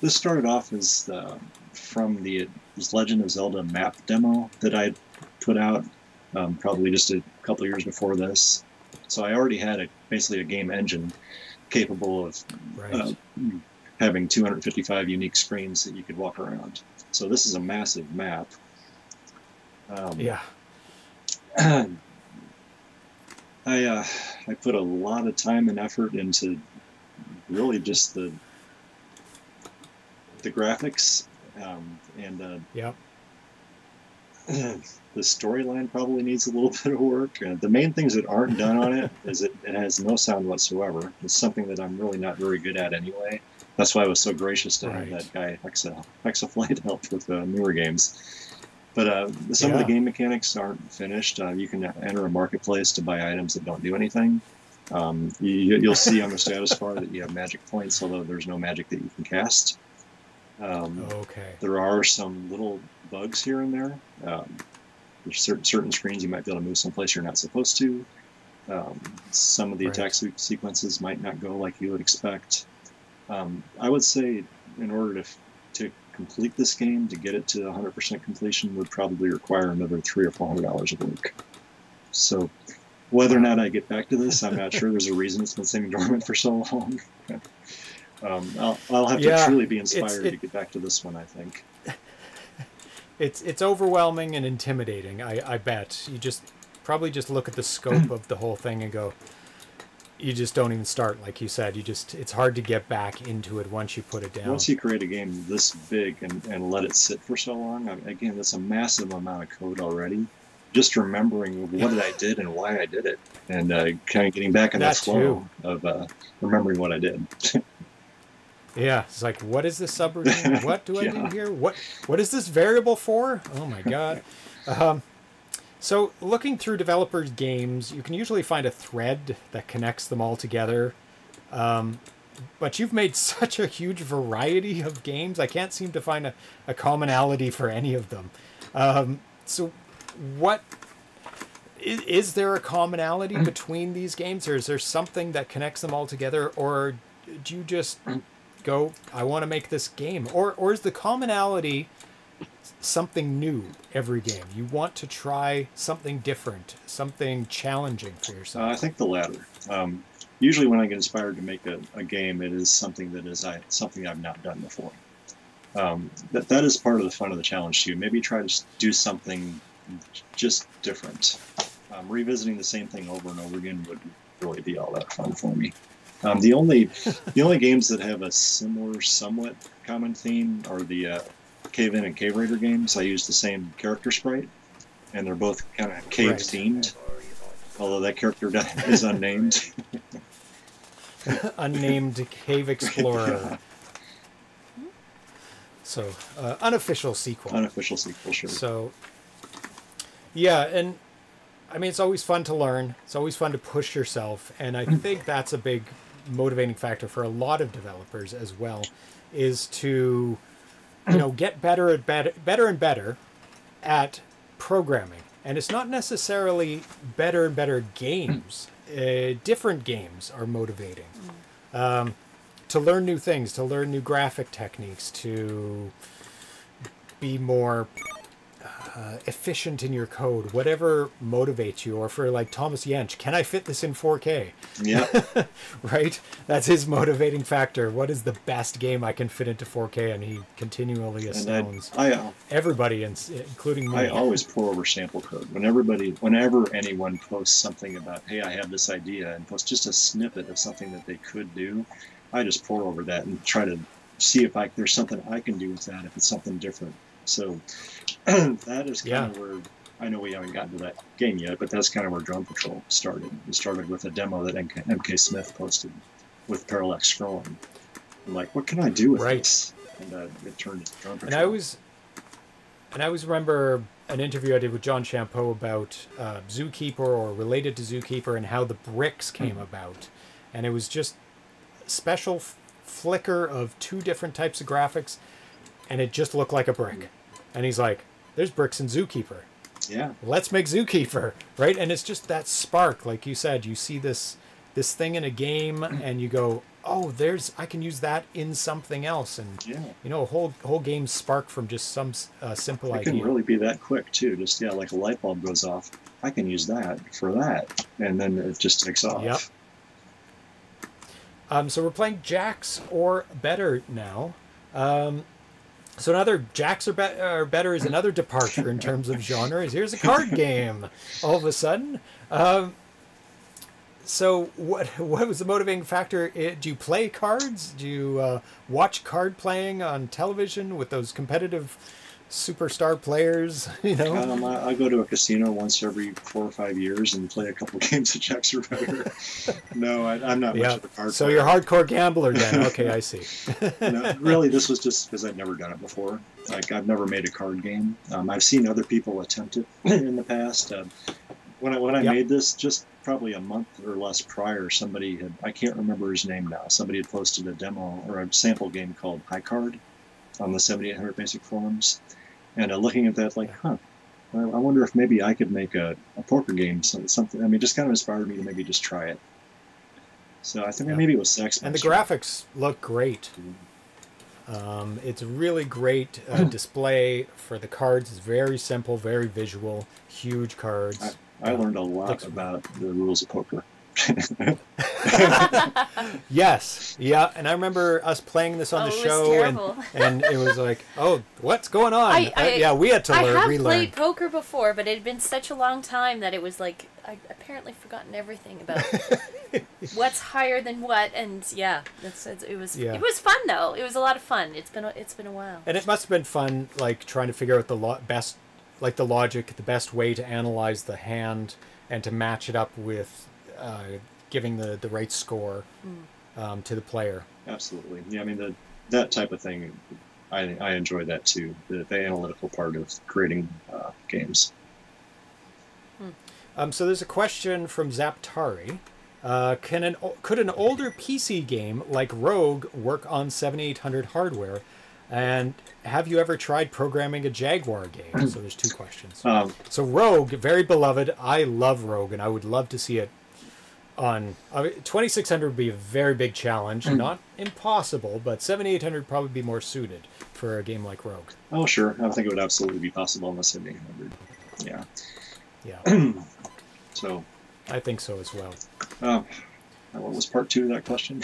this started off as uh, from the this Legend of Zelda map demo that I put out. Um, probably just a couple of years before this, so I already had a, basically a game engine capable of right. uh, having two hundred fifty-five unique screens that you could walk around. So this is a massive map. Um, yeah. I uh, I put a lot of time and effort into really just the the graphics um, and uh, yeah. The storyline probably needs a little bit of work. Uh, the main things that aren't done on it is it, it has no sound whatsoever. It's something that I'm really not very good at anyway. That's why I was so gracious to right. have that guy Hexa, Hexaflight help with the uh, newer games. But uh, some yeah. of the game mechanics aren't finished. Uh, you can enter a marketplace to buy items that don't do anything. Um, you, you'll see on the status bar that you have magic points, although there's no magic that you can cast. Um, okay. There are some little bugs here and there. Um, there's certain, certain screens you might be able to move someplace you're not supposed to. Um, some of the right. attack se sequences might not go like you would expect. Um, I would say in order to, to complete this game, to get it to one hundred percent completion would probably require another three or four hundred dollars of work. So whether or not I get back to this, I'm not sure. There's a reason it's been sitting dormant for so long. Um, I'll, I'll have yeah, to truly be inspired it, to get back to this one, I think. It's it's overwhelming and intimidating, I, I bet. You just probably just look at the scope of the whole thing and go, you just don't even start, like you said. You just It's hard to get back into it once you put it down. Once you create a game this big and, and let it sit for so long, I, again, that's a massive amount of code already. Just remembering what I did and why I did it, and uh, kind of getting back in that, that flow too. of uh, remembering what I did. Yeah, it's like, what is this subroutine? What do I yeah. do here? What What is this variable for? Oh my god. Um, so looking through developers' games, you can usually find a thread that connects them all together. Um, but you've made such a huge variety of games, I can't seem to find a, a commonality for any of them. Um, so what, is, is there a commonality between these games, or is there something that connects them all together, or do you just... go, I want to make this game? Or or is the commonality something new every game? You want to try something different, something challenging for yourself? Uh, I think the latter. Um, usually when I get inspired to make a, a game, it is something that is I, something I've not done before. Um, that, that is part of the fun of the challenge too. Maybe try to do something just different. Um, revisiting the same thing over and over again would really be all that fun for me. Um, the only the only games that have a similar, somewhat common theme are the uh, Cave-In and Cave Raider games. I use the same character sprite, and they're both kind of cave-themed, right. although that character is unnamed. Unnamed Cave Explorer. Yeah. So, uh, unofficial sequel. Unofficial sequel, sure. So, yeah, and... I mean, it's always fun to learn. It's always fun to push yourself. And I think that's a big motivating factor for a lot of developers as well, is to, you know, get better and better, better and better at programming. And it's not necessarily better and better games. Uh, different games are motivating. Um, to learn new things, to learn new graphic techniques, to be more... Uh, efficient in your code, whatever motivates you. Or for like Thomas Yench, can I fit this in four K? Yeah. Right? That's his motivating factor. What is the best game I can fit into four K? And he continually astounds I, I, everybody, in, including me. I always pour over sample code. When everybody, whenever anyone posts something about, hey, I have this idea, and posts just a snippet of something that they could do, I just pour over that and try to see if I, there's something I can do with that, if it's something different. So that is kind yeah. of where, I know we haven't gotten to that game yet, but that's kind of where Drone Patrol started. We started with a demo that M K Smith posted with parallax scrolling. I'm like, what can I do with right. this? And uh, it turned into Drone Patrol. And I was, and I always remember an interview I did with John Champeau about uh, Zookeeper, or related to Zookeeper, and how the bricks came mm-hmm. about. And it was just a special f flicker of two different types of graphics, and it just looked like a brick. And he's like, there's bricks in Zookeeper. Yeah. Let's make Zookeeper, right? And it's just that spark, like you said. You see this this thing in a game, and you go, oh, there's I can use that in something else. And, yeah. you know, a whole, whole game sparked from just some uh, simple idea. It can idea. really be that quick, too. Just, yeah, like a light bulb goes off. I can use that for that. And then it just takes off. Yep. Um, so we're playing Jax or Better now. Um... So another Jax or, be or Better is another departure in terms of genre. Here's a card game all of a sudden. Um, so what what was the motivating factor? It, do you play cards? Do you uh, watch card playing on television with those competitive superstar players? You know, um, I, I go to a casino once every four or five years and play a couple games of Jax or Better. No, I, I'm not yeah. much of a card. So player. You're a hardcore gambler, then? Okay, I see. No, really, this was just because I've never done it before. Like I've never made a card game. Um, I've seen other people attempt it in the past. Uh, when I when I yep. made this, just probably a month or less prior, somebody had I can't remember his name now. Somebody had posted a demo or a sample game called iCard on the seventy-eight hundred Basic forums. And uh, looking at that, like, huh, I wonder if maybe I could make a, a poker game, something. I mean, just kind of inspired me to maybe just try it. So I think yeah. maybe it was Sex. And the graphics look great. Mm-hmm. um, it's a really great uh, display for the cards. It's very simple, very visual, huge cards. I, I um, learned a lot about the rules of poker. Yes. Yeah. And I remember us playing this on oh, the show. And, and it was like, oh, what's going on? I, I, uh, yeah, we had to learn. I have relearn. played poker before, but it had been such a long time that it was like, I'd apparently forgotten everything about what's higher than what. And yeah, that's, it was yeah. it was fun, though. It was a lot of fun. It's been, it's been a while. And it must have been fun, like, trying to figure out the lo best, like, the logic, the best way to analyze the hand and to match it up with... Uh, giving the the right score um, to the player. Absolutely, yeah. I mean, the that type of thing, I I enjoy that too. The, the analytical part of creating uh, games. Hmm. Um, so there's a question from Zaptari. Uh, can an could an older P C game like Rogue work on seventy-eight hundred hardware? And have you ever tried programming a Jaguar game? So there's two questions. Um, so Rogue, very beloved. I love Rogue, and I would love to see it. On uh, twenty-six hundred would be a very big challenge, not impossible, but seventy-eight hundred would probably be more suited for a game like Rogue. Oh, sure. I think it would absolutely be possible on the seventy-eight hundred. Yeah. Yeah. So. I think so as well. Uh, what was part two of that question?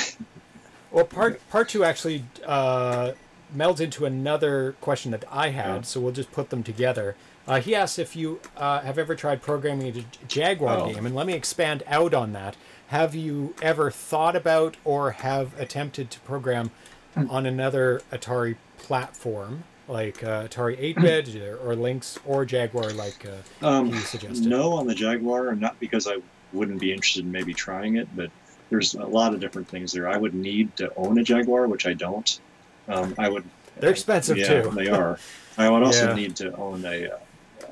Well, part, part two actually uh, melds into another question that I had, yeah. So we'll just put them together. Uh, he asks if you uh, have ever tried programming a Jaguar oh. game, and let me expand out on that. Have you ever thought about or have attempted to program on another Atari platform, like uh, Atari eight bit or, or Lynx or Jaguar, like uh, um, you suggested? No, on the Jaguar, not because I wouldn't be interested in maybe trying it, but there's a lot of different things there. I would need to own a Jaguar, which I don't. Um, I would. They're expensive I, yeah, too. They are. I would also yeah. need to own a. Uh,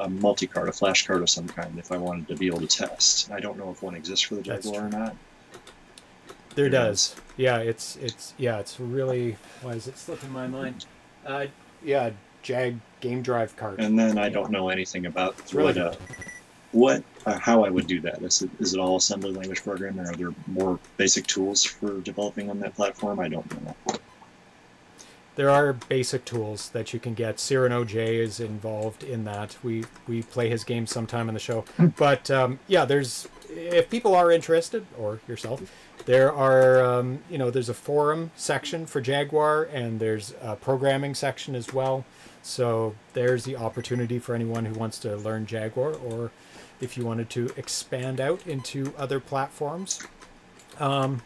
a multi-card, a flash card of some kind, if I wanted to be able to test. I don't know if one exists for the Jaguar or not. There yeah. does. Yeah, it's it's yeah, it's really. Why is it slipping my mind? Uh, yeah, Jag game drive card. And then I yeah. don't know anything about it's really what, uh, what uh, how I would do that. Is it is it all assembly language programming, or are there more basic tools for developing on that platform? I don't know. There are basic tools that you can get. Cyrano J is involved in that. We we play his game sometime on the show. But um, yeah, there's if people are interested, or yourself, there are um, you know there's a forum section for Jaguar, and there's a programming section as well. So there's the opportunity for anyone who wants to learn Jaguar, or if you wanted to expand out into other platforms. Um,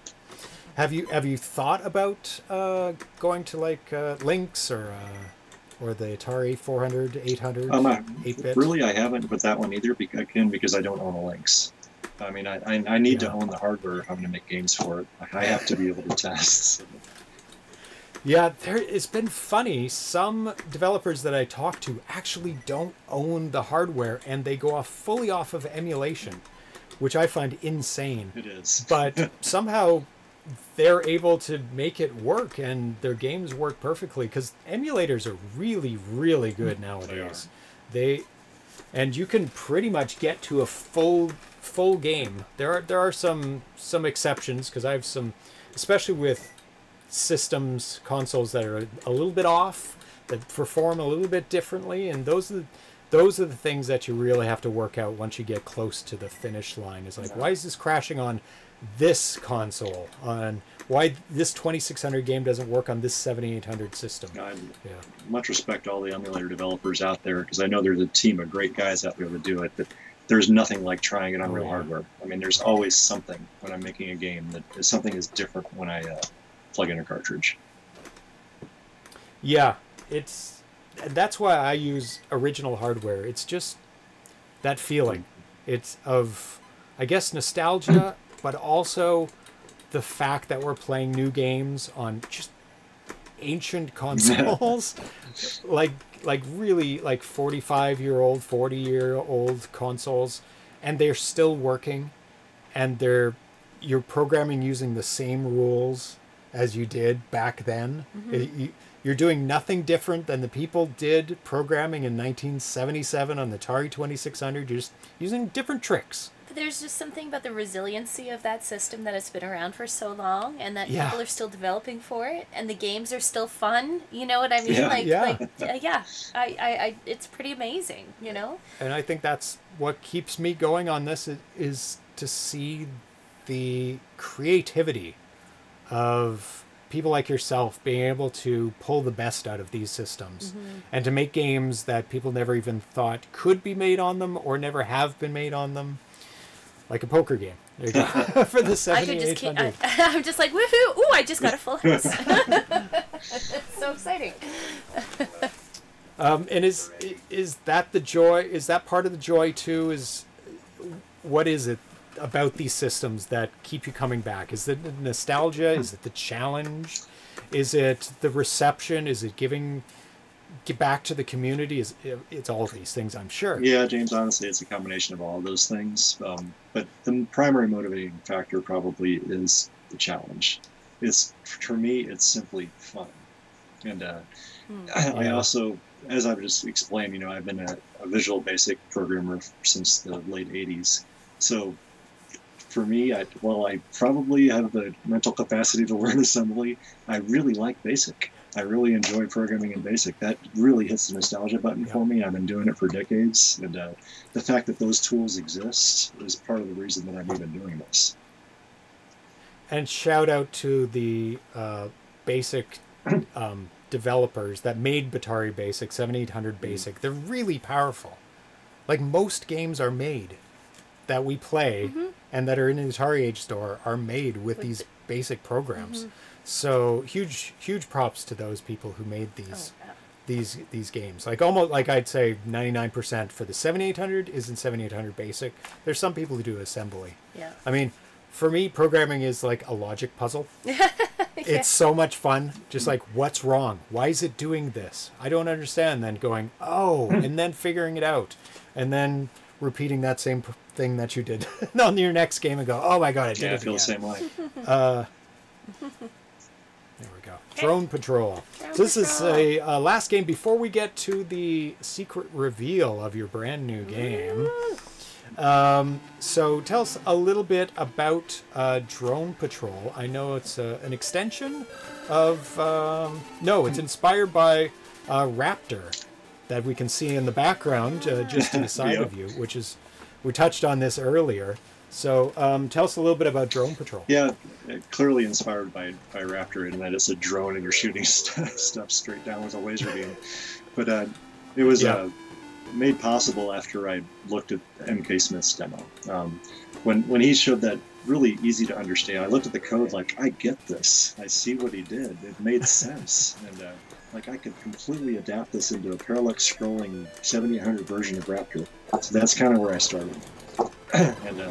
Have you have you thought about uh, going to like uh, Lynx or uh, or the Atari four hundred, eight hundred, um, I, eight bit? Really, I haven't with that one either. Because, again, because I don't own a Lynx. I mean, I I, I need yeah. to own the hardware if I'm going to make games for it. I have to be able to test. So. Yeah, there, it's been funny. Some developers that I talk to actually don't own the hardware, and they go off fully off of emulation, which I find insane. It is, but somehow. They're able to make it work, and their games work perfectly because emulators are really, really good nowadays. They, they, and you can pretty much get to a full, full game. There are there are some some exceptions because I have some, especially with systems consoles that are a little bit off, that perform a little bit differently, and those are the, those are the things that you really have to work out once you get close to the finish line. It's like, why is this crashing on this console, on why this twenty-six hundred game doesn't work on this seventy-eight hundred system. I yeah. much respect all the emulator developers out there, because I know there's a team of great guys out there to do it, but there's nothing like trying it on oh, real yeah. hardware. I mean, there's always something when I'm making a game that something is different when I uh, plug in a cartridge. Yeah, it's that's why I use original hardware. It's just that feeling. It's of, I guess, nostalgia. But also the fact that we're playing new games on just ancient consoles, like like really like forty-five year old, forty year old consoles, and they're still working, and they're you're programming using the same rules as you did back then. Mm-hmm. it, you, you're doing nothing different than the people did programming in nineteen seventy-seven on the Atari twenty-six hundred. You're just using different tricks. There's just something about the resiliency of that system, that it's been around for so long, and that yeah. people are still developing for it, and the games are still fun. You know what I mean? Yeah, like, yeah, like, uh, yeah. I, I, I, it's pretty amazing. You know. And I think that's what keeps me going on this is, is to see the creativity of people like yourself being able to pull the best out of these systems, mm-hmm. and to make games that people never even thought could be made on them or never have been made on them. Like a poker game. There you go. For the seventy-eight hundred. I'm just like, woohoo! Ooh, I just got a full house. It's so exciting. um, and is is that the joy? Is that part of the joy too? Is what is it about these systems that keep you coming back? Is it the nostalgia? Is it the challenge? Is it the reception? Is it giving get back to the community? Is it's all of these things, I'm sure. Yeah, James, honestly, it's a combination of all of those things. Um, but the primary motivating factor probably is the challenge. It's, for me, it's simply fun. And uh, mm. I, I also, as I've just explained, you know, I've been a, a Visual Basic programmer since the late eighties. So for me, I, while I probably have the mental capacity to learn assembly, I really like BASIC. I really enjoy programming in BASIC. That really hits the nostalgia button yeah. for me. I've been doing it for decades, and uh, the fact that those tools exist is part of the reason that I'm even doing this. And shout out to the uh, BASIC um, developers that made Batari Basic, seventy-eight hundred Basic. Mm. They're really powerful. Like, most games are made that we play mm-hmm. and that are in the Atari Age store are made with, with these the... BASIC programs. Mm-hmm. So huge, huge props to those people who made these, oh, yeah. these, these games. Like almost, like I'd say, ninety-nine percent for the seventy-eight hundred is in seventy-eight hundred Basic. There's some people who do assembly. Yeah. I mean, for me, programming is like a logic puzzle. yeah. It's so much fun. Just like, what's wrong? Why is it doing this? I don't understand. Then going, oh, and then figuring it out, and then repeating that same thing that you did on your next game and go, oh my god, I did yeah, it. I feel the same way. Uh, There we go. Drone Patrol. Drone so this Patrol. is a uh, last game before we get to the secret reveal of your brand new game. Um, so tell us a little bit about uh, Drone Patrol. I know it's uh, an extension of... Um, no, it's inspired by uh, Raptor that we can see in the background uh, just to the side yep. of you, which is... We touched on this earlier. So um, tell us a little bit about Drone Patrol. Yeah, clearly inspired by, by Raptor in that it's a drone and you're shooting st stuff straight down with a laser beam. But uh, it was yeah. uh, made possible after I looked at M K Smith's demo. Um, when, when he showed that really easy to understand, I looked at the code like, I get this. I see what he did. It made sense. And uh, like, I could completely adapt this into a parallax scrolling seventy-eight hundred version of Raptor. So that's kind of where I started. And uh,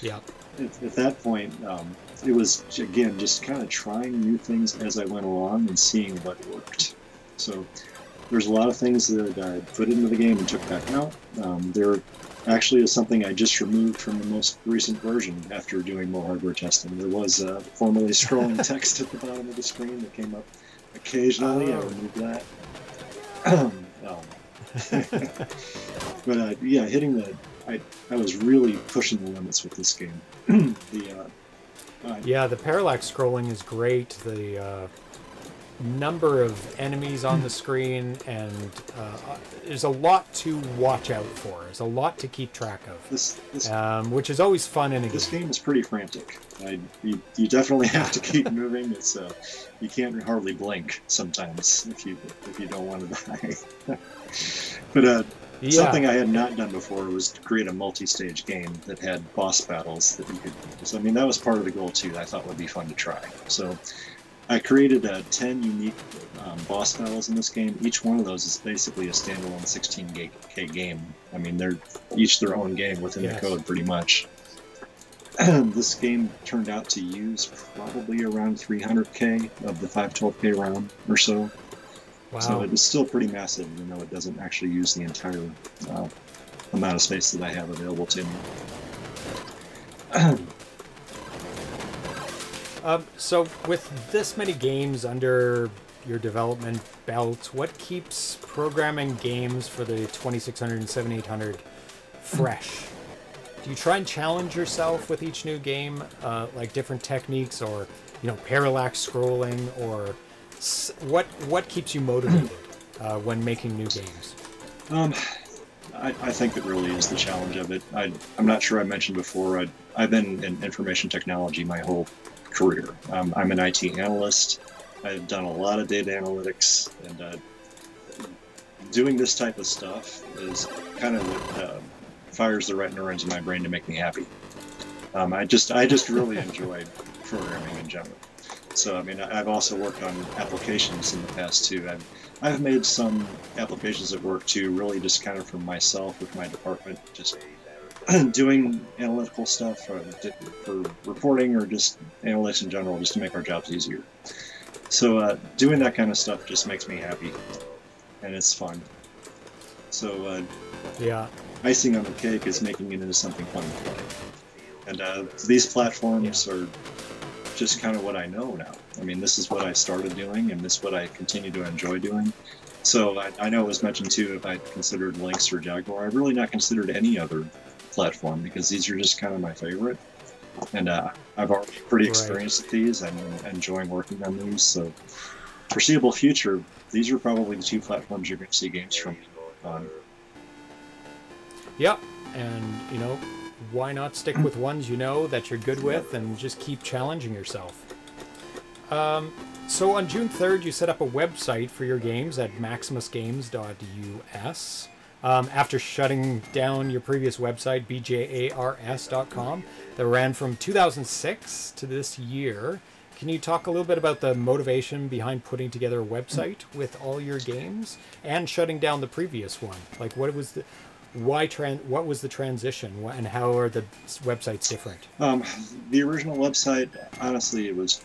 yeah, at, at that point, um, it was, again, just kind of trying new things as I went along and seeing what worked. So there's a lot of things that I put into the game and took back out. Um, there actually is something I just removed from the most recent version after doing more hardware testing. There was uh, formerly scrolling text at the bottom of the screen that came up occasionally. Oh. I removed that. um, but uh, yeah, hitting the... I, I was really pushing the limits with this game. the, uh, uh, yeah, the parallax scrolling is great. The uh, number of enemies on the screen, and uh, there's a lot to watch out for. There's a lot to keep track of, this, this, um, which is always fun in a game. This game is pretty frantic. I, you, you definitely have to keep moving. It's uh, you can't hardly blink sometimes if you if you don't want to die. but. Uh, Yeah. Something I had not done before was to create a multi-stage game that had boss battles that you could use. I mean, that was part of the goal, too, that I thought would be fun to try. So I created uh, ten unique um, boss battles in this game. Each one of those is basically a standalone sixteen K game. I mean, they're each their own game within yes. the code, pretty much. This game turned out to use probably around three hundred K of the five twelve K ROM or so. Wow. So it was still pretty massive, even though it doesn't actually use the entire uh, amount of space that I have available to me. um, so with this many games under your development belt, what keeps programming games for the twenty-six hundred and seventy-eight hundred fresh? Do you try and challenge yourself with each new game, uh, like different techniques or, you know, parallax scrolling or... What what keeps you motivated uh, when making new games? Um, I, I think it really is the challenge of it. I, I'm not sure I mentioned before, I, I've been in information technology my whole career. Um, I'm an I T analyst. I've done a lot of data analytics, and uh, doing this type of stuff is kind of uh, fires the right neurons in my brain to make me happy. Um, I just I just really enjoy programming in general. So, I mean, I've also worked on applications in the past, too. I've, I've made some applications at work, too, really just kind of for myself with my department, just doing analytical stuff for, for reporting or just analytics in general, just to make our jobs easier. So uh, doing that kind of stuff just makes me happy, and it's fun. So uh, yeah, icing on the cake is making it into something fun to play. And uh, these platforms yeah. are just kind of what I know now. I mean, this is what I started doing, and this is what I continue to enjoy doing. So I, I know it was mentioned, too, if I considered Lynx or Jaguar. I've really not considered any other platform, because these are just kind of my favorite. And uh, I've already pretty experienced right. with these. I'm enjoying working on these. So foreseeable future, these are probably the two platforms you're going to see games from on. Yep, and, you know, why not stick with ones you know that you're good with and just keep challenging yourself? Um, so on June third, you set up a website for your games at maximus games dot U S. Um, after shutting down your previous website, B J A R S dot com, that ran from two thousand six to this year. Can you talk a little bit about the motivation behind putting together a website with all your games and shutting down the previous one? Like, what was the... Why tran what was the transition, and how are the websites different? Um, the original website, honestly, it was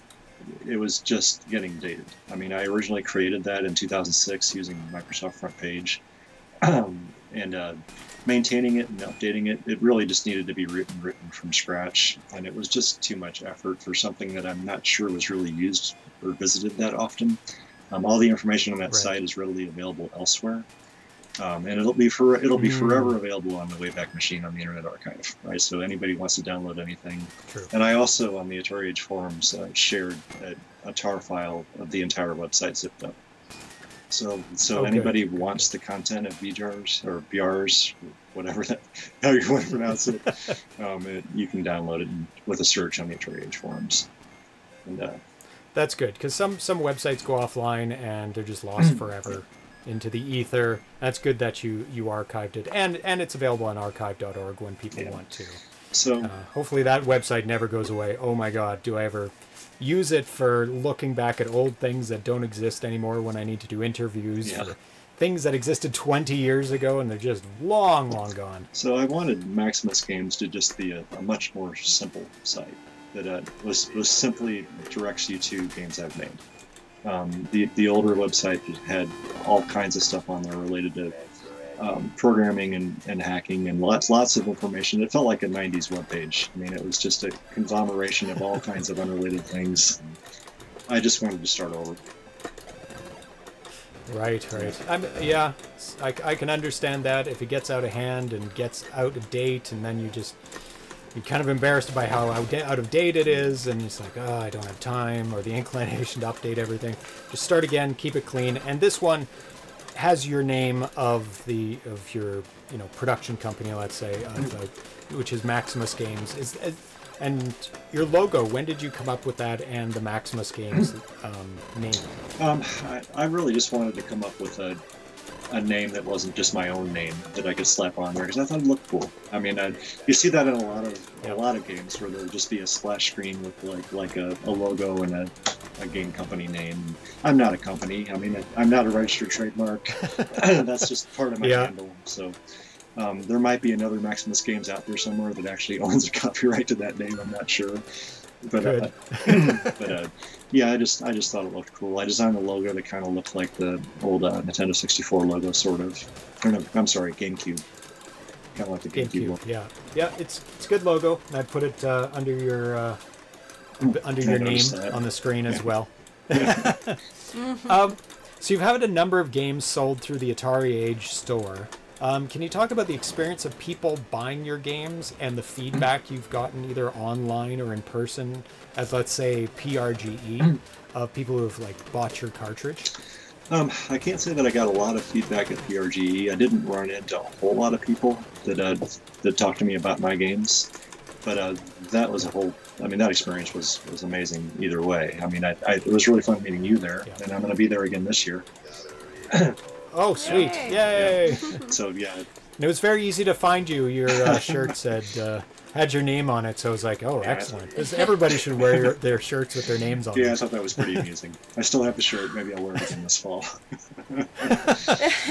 it was just getting dated. I mean, I originally created that in two thousand six using Microsoft Front Page, um, and uh, maintaining it and updating it, it really just needed to be written, written from scratch, and it was just too much effort for something that I'm not sure was really used or visited that often. Um, all the information on that right. site is readily available elsewhere. Um, and it'll be for it'll be mm. forever available on the Wayback Machine on the Internet Archive, right? So anybody wants to download anything. True. And I also on the Atari Age forums uh, shared a, a tar file of the entire website zipped up. So so okay. anybody wants the content of V J A Rs or B Rs, whatever that how you want to pronounce it, um, it you can download it with a search on the Atari Age forums. And uh, that's good, because some some websites go offline and they're just lost forever. Into the ether. That's good that you you archived it, and and it's available on archive dot org when people yeah. want to. So uh, hopefully that website never goes away. Oh my god, do I ever use it for looking back at old things that don't exist anymore when I need to do interviews yeah. for things that existed twenty years ago and they're just long long gone. So I wanted Maximus Games to just be a, a much more simple site that uh, was, was simply directs you to games I've made. Um, the, the older website had all kinds of stuff on there related to um, programming and, and hacking and lots lots of information. It felt like a nineties webpage. I mean, it was just a conglomeration of all kinds of unrelated things. I just wanted to start over. Right, right. I'm, yeah, I, I can understand that if it gets out of hand and gets out of date, and then you just... You're kind of embarrassed by how out of date it is, and it's like, oh, I don't have time, or the inclination to update everything. Just start again, keep it clean, and this one has your name of the of your you know production company, let's say, uh, the, which is Maximus Games. Is uh, and your logo? When did you come up with that and the Maximus Games um, name? Um, I, I really just wanted to come up with a. a name that wasn't just my own name that I could slap on there, because I thought it looked cool. I mean, I, you see that in a lot of a lot of games where there'll just be a splash screen with like like a, a logo and a, a game company name. I'm not a company. I mean, I, I'm not a registered trademark. That's just part of my yeah. handle. So um, there might be another Maximus Games out there somewhere that actually owns a copyright to that name. I'm not sure. But, uh, but uh, yeah, I just I just thought it looked cool. I designed a logo that kind of looked like the old uh, Nintendo sixty-four logo, sort of. Or no, I'm sorry, GameCube. Kind of like the GameCube logo. Yeah, yeah, it's it's a good logo. And I put it uh, under your uh, Ooh, under your name that. on the screen yeah. as well. Yeah. um, so you've had a number of games sold through the Atari Age store. Um, can you talk about the experience of people buying your games and the feedback you've gotten either online or in person as, let's say, P R G E, of people who have, like, bought your cartridge? Um, I can't say that I got a lot of feedback at P R G E. I didn't run into a whole lot of people that uh, that talked to me about my games, but uh, that was a whole. I mean, that experience was was amazing either way. I mean, I, I, it was really fun meeting you there, and I'm going to be there again this year. Oh, sweet! Yay! Yay. Yeah. So yeah, and it was very easy to find you. Your uh, shirt said. Uh... Had your name on it, so I was like, "Oh, yeah, excellent!" Because everybody should wear your, their shirts with their names on. Yeah, them. I thought that was pretty amusing. I still have the shirt. Maybe I'll wear it again this fall.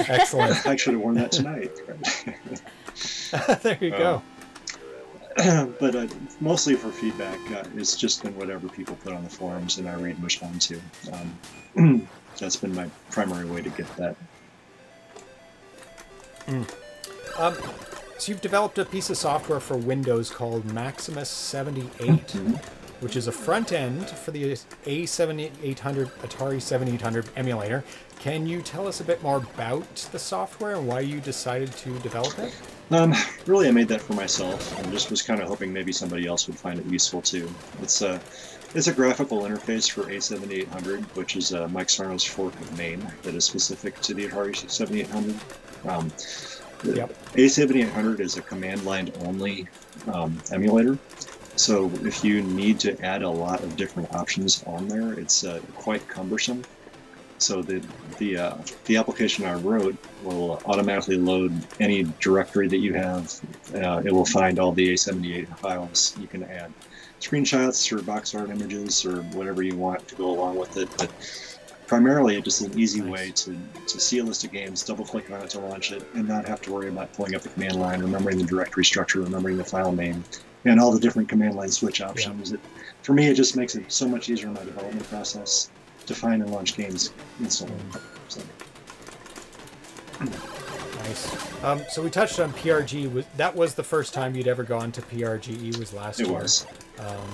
Excellent. I should have worn that tonight. There you um, go. But uh, mostly for feedback, uh, it's just been whatever people put on the forums, and I read and respond to. Um, that's been my primary way to get that. Mm. Um. So you've developed a piece of software for Windows called Maximus seventy-eight, which is a front end for the A seventy-eight hundred Atari seventy-eight hundred emulator. Can you tell us a bit more about the software and why you decided to develop it? Um, really, I made that for myself, and just was kind of hoping maybe somebody else would find it useful too. It's a it's a graphical interface for A seventy-eight hundred, which is uh, Mike Saarna's fork of MAME that is specific to the Atari seventy-eight hundred. Um, Yep. A seventy-eight hundred is a command line only um, emulator, so if you need to add a lot of different options on there, it's uh, quite cumbersome. So the the uh, the application I wrote will automatically load any directory that you have. Uh, it will find all the A seventy-eight files. You can add screenshots or box art images or whatever you want to go along with it. But primarily, it's just an easy way to, to see a list of games, double-click on it to launch it, and not have to worry about pulling up the command line, remembering the directory structure, remembering the file name, and all the different command line switch options. Yeah. It, for me, it just makes it so much easier in my development process to find and launch games instantly. So. Nice. Um, so we touched on P R G E. That was the first time you'd ever gone to P R G E, was last year. It was. Um,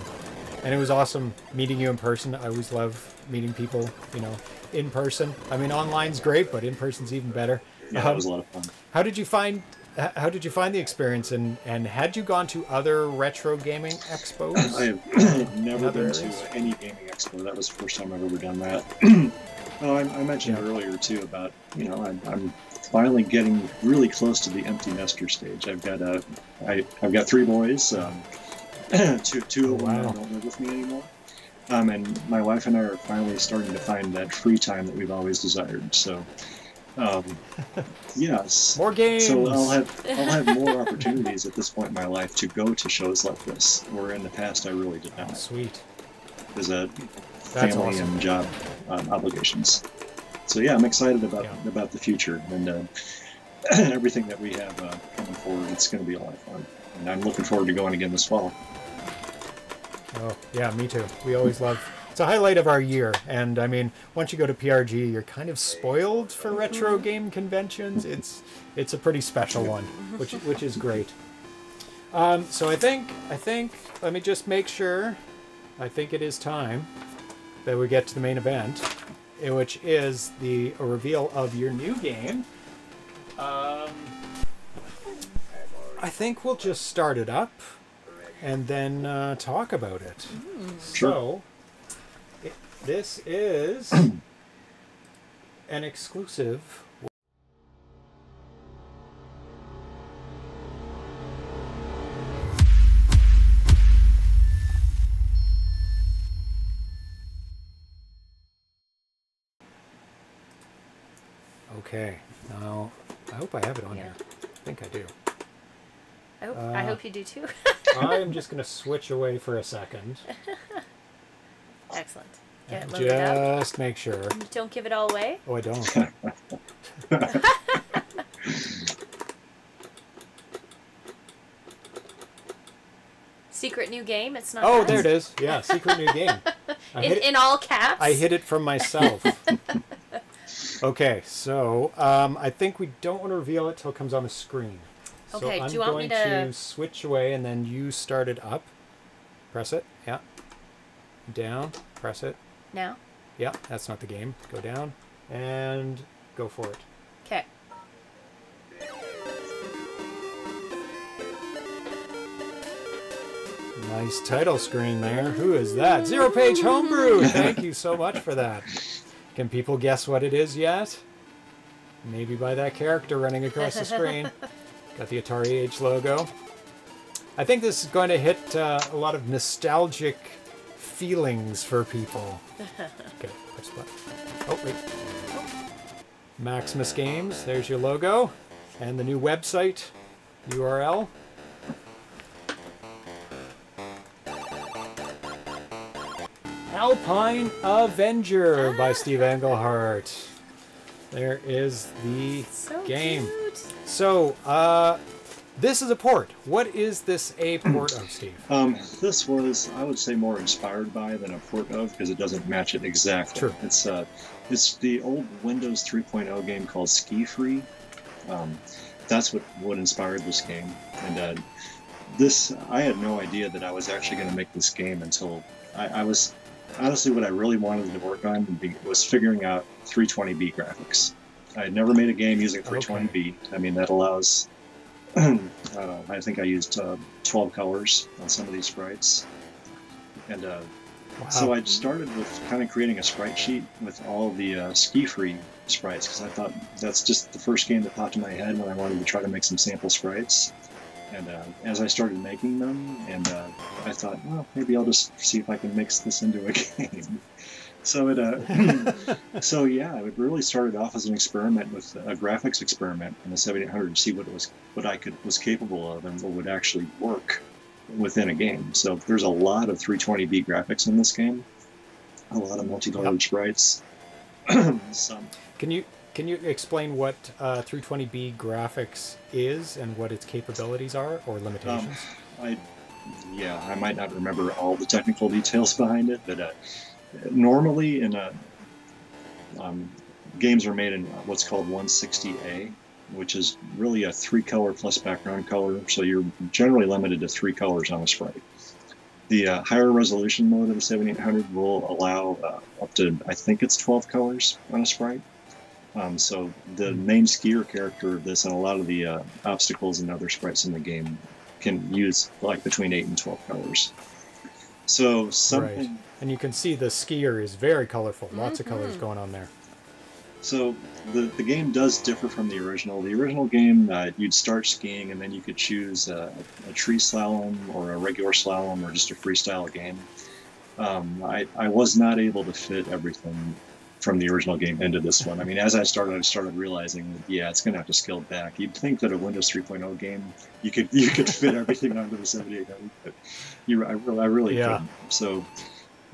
and it was awesome meeting you in person. I always love meeting people, you know, in person. I mean, online's great, but in person's even better. Yeah, that was a lot of fun. How did you find how did you find the experience, and and had you gone to other retro gaming expos? I have never been to any gaming expo. That was the first time I've ever done that. Oh, I, I mentioned yeah. earlier too about, you know, I'm, I'm finally getting really close to the empty nester stage. I've got a I, I've got three boys. Um, two two of them oh, wow. don't live with me anymore. Um, and my wife and I are finally starting to find that free time that we've always desired. So, um, yes, more games. So I'll have I'll have more opportunities at this point in my life to go to shows like this, where in the past I really did not. Oh, sweet. There's a That's family awesome. and job um, obligations. So yeah, I'm excited about yeah. about the future and uh, everything that we have uh, coming forward. It's going to be a lot of fun, and I'm looking forward to going again this fall. Oh, yeah, me too. We always love... It's a highlight of our year, and I mean, once you go to P R G, you're kind of spoiled for retro game conventions. It's it's a pretty special one, which which is great. Um, so I think, I think, let me just make sure, I think it is time that we get to the main event, which is the a reveal of your new game. Um, I think we'll just start it up. And then uh, talk about it. Mm. Sure. So, it, this is an exclusive. Okay. Now, I hope I have it on yeah. here. I think I do. I hope, uh, I hope you do too. I'm just going to switch away for a second. Excellent. Get it loaded up. Just make sure. You don't give it all away? Oh, I don't. Secret new game? It's not Oh, nice. There it is. Yeah, secret new game. In, in all caps? I hid it from myself. Okay, so um, I think we don't want to reveal it till it comes on the screen. So okay, I'm do you want going me to... to switch away and then you start it up. Press it. Yeah. Down. Press it. Now? Yeah, that's not the game. Go down and go for it. Okay. Nice title screen there. Who is that? Zero Page Homebrew! Thank you so much for that. Can people guess what it is yet? Maybe by that character running across the screen. Got the Atari Age logo. I think this is going to hit uh, a lot of nostalgic feelings for people. Okay, press button. Oh, wait. Maximus Games, there's your logo. And the new website, U R L. Alpine Avenger by Steve Engelhardt. There is the so game. Cute. So, uh, this is a port. What is this a port of, Steve? Um, this was, I would say, more inspired by than a port of, because it doesn't match it exactly. True. It's uh, it's the old Windows three point oh game called Ski Free. Um, that's what what inspired this game. And uh, this, I had no idea that I was actually going to make this game until I, I was. Honestly, what I really wanted to work on was figuring out three twenty B graphics. I had never made a game using three twenty B. Okay. I mean, that allows... uh, I think I used uh, twelve colors on some of these sprites. And uh, wow. So I started with kind of creating a sprite sheet with all the uh, ski-free sprites, because I thought that's just the first game that popped in my head when I wanted to try to make some sample sprites. And uh, as I started making them, and uh, I thought, well, maybe I'll just see if I can mix this into a game. so it, uh, so yeah, it really started off as an experiment with a graphics experiment in the seventy-eight hundred to see what it was, what I could was capable of, and what would actually work within a game. So there's a lot of three twenty B graphics in this game, a lot of multicolored yep. sprites. Some. Can you? Can you explain what uh, three twenty B graphics is and what its capabilities are or limitations? Um, I, yeah, I might not remember all the technical details behind it, but uh, normally in a, um, games are made in what's called one sixty A, which is really a three color plus background color, so you're generally limited to three colors on a sprite. The uh, higher resolution mode of the seventy-eight hundred will allow uh, up to, I think it's twelve colors on a sprite. Um, so the main skier character of this and a lot of the uh, obstacles and other sprites in the game can use like between eight and twelve colors. So something... Right. And you can see the skier is very colorful. Mm-hmm. Lots of colors going on there. So the, the game does differ from the original. The original game, uh, you'd start skiing and then you could choose a, a tree slalom or a regular slalom or just a freestyle game. Um, I, I was not able to fit everything from the original game into this one. I mean, as I started, I started realizing that, yeah, it's going to have to scale back. You'd think that a Windows three point oh game, you could you could fit everything onto the seventy-eight hundred, but you, I, I really yeah. couldn't. So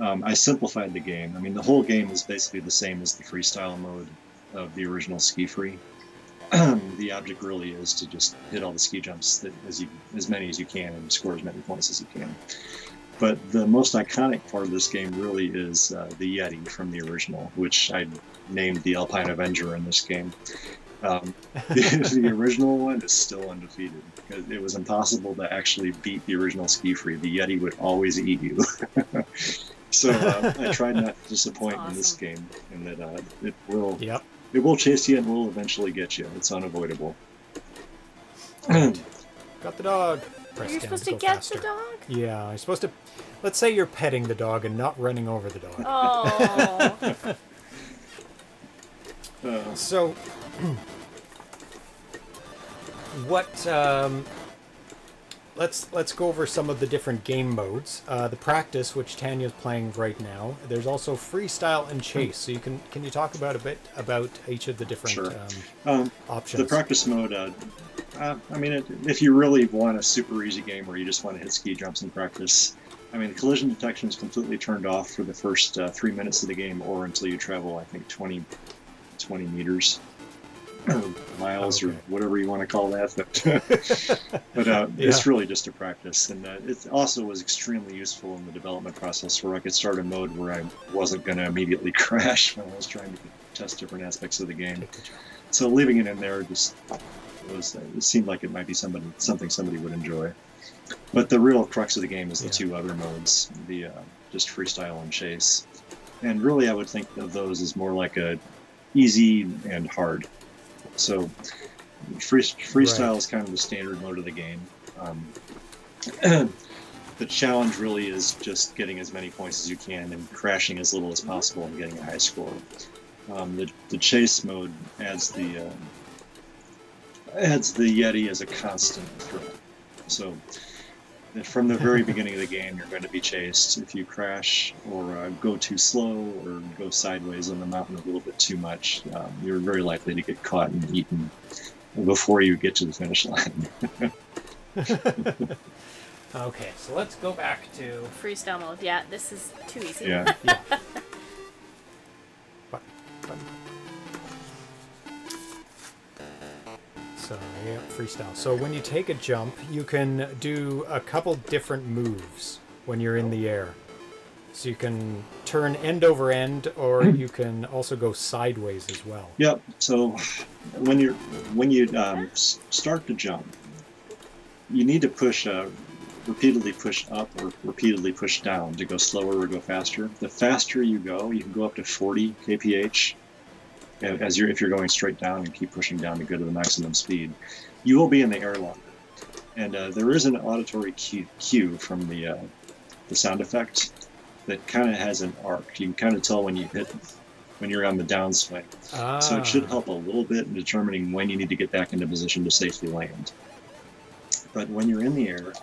um, I simplified the game. I mean, the whole game is basically the same as the freestyle mode of the original Ski Free. The object really is to just hit all the ski jumps that, as, you, as many as you can and score as many points as you can. But the most iconic part of this game really is uh, the Yeti from the original, which I named the Alpine Avenger in this game. Um, the, the original one is still undefeated, because it was impossible to actually beat the original Ski Free. The Yeti would always eat you. So uh, I tried not to disappoint awesome. in this game, and that uh, it will yep. it will chase you and will eventually get you. It's unavoidable. Right. Got the dog. Are you supposed to, to get faster. the dog? Yeah, I'm supposed to... Let's say you're petting the dog and not running over the dog. Oh. uh. So, what... Um, let's let's go over some of the different game modes. Uh, the practice, which Tanya's playing right now. There's also freestyle and chase. So you can can you talk about a bit about each of the different sure. um, um, options? The practice mode... Uh, Uh, I mean, it, if you really want a super easy game where you just want to hit ski jumps and practice, I mean, collision detection is completely turned off for the first uh, three minutes of the game, or until you travel, I think, twenty meters, or miles, okay. or whatever you want to call that. But, but uh, yeah. it's really just a practice. And uh, it also was extremely useful in the development process, where I could start a mode where I wasn't going to immediately crash when I was trying to test different aspects of the game. So leaving it in there just... Was, it seemed like it might be somebody, something somebody would enjoy. But the real crux of the game is the yeah. two other modes, the uh, just freestyle and chase. And really I would think of those as more like a easy and hard. So free, freestyle right. is kind of the standard mode of the game. Um, the challenge really is just getting as many points as you can and crashing as little as possible and getting a high score. Um, the the chase mode adds the uh, adds the Yeti as a constant threat. So from the very beginning of the game, you're going to be chased. If you crash or uh, go too slow or go sideways on the mountain a little bit too much, um, you're very likely to get caught and eaten before you get to the finish line. Okay, so let's go back to freestyle mode. Yeah, this is too easy. Yeah. Yeah. So, yeah, freestyle. So when you take a jump, you can do a couple different moves when you're in the air. So you can turn end over end, or you can also go sideways as well. Yep. So when you're when you um, start to jump, you need to push uh, repeatedly push up or repeatedly push down to go slower or go faster. The faster you go, you can go up to forty K P H. As you're, if you're going straight down and keep pushing down to go to the maximum speed, you will be in the air longer. And uh, there is an auditory cue, cue from the uh, the sound effect that kind of has an arc. You can kind of tell when you hit when you're on the downswing. Ah. So it should help a little bit in determining when you need to get back into position to safely land. But when you're in the air,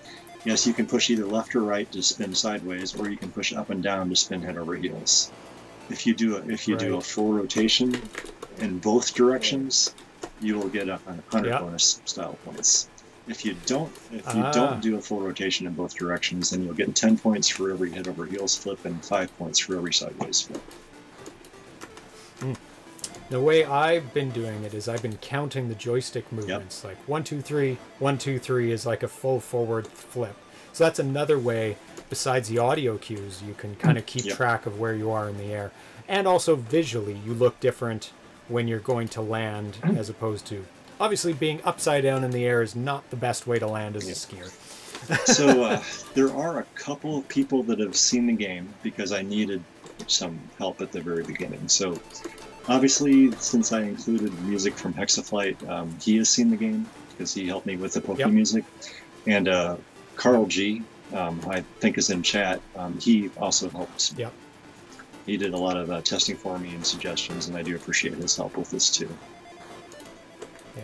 yes, you can push either left or right to spin sideways, or you can push up and down to spin head over heels. If you do a, if you right. do a full rotation in both directions, you will get a hundred yep. bonus style points. If you don't, if ah. you don't do a full rotation in both directions, then you'll get ten points for every head over heels flip and five points for every sideways flip. Mm. The way I've been doing it is I've been counting the joystick movements, yep. like one, two, three, one, two, three is like a full forward flip. So that's another way, besides the audio cues, you can kind of keep yep. track of where you are in the air. And also visually, you look different when you're going to land as opposed to... Obviously, being upside down in the air is not the best way to land as yep. a skier. So uh, there are a couple of people that have seen the game because I needed some help at the very beginning. So obviously, since I included music from Hexaflight, um, he has seen the game because he helped me with the Poké yep. music. And... Uh, Carl G, um, I think is in chat. Um, he also helps. Yeah. He did a lot of uh, testing for me and suggestions, and I do appreciate his help with this too. Yeah.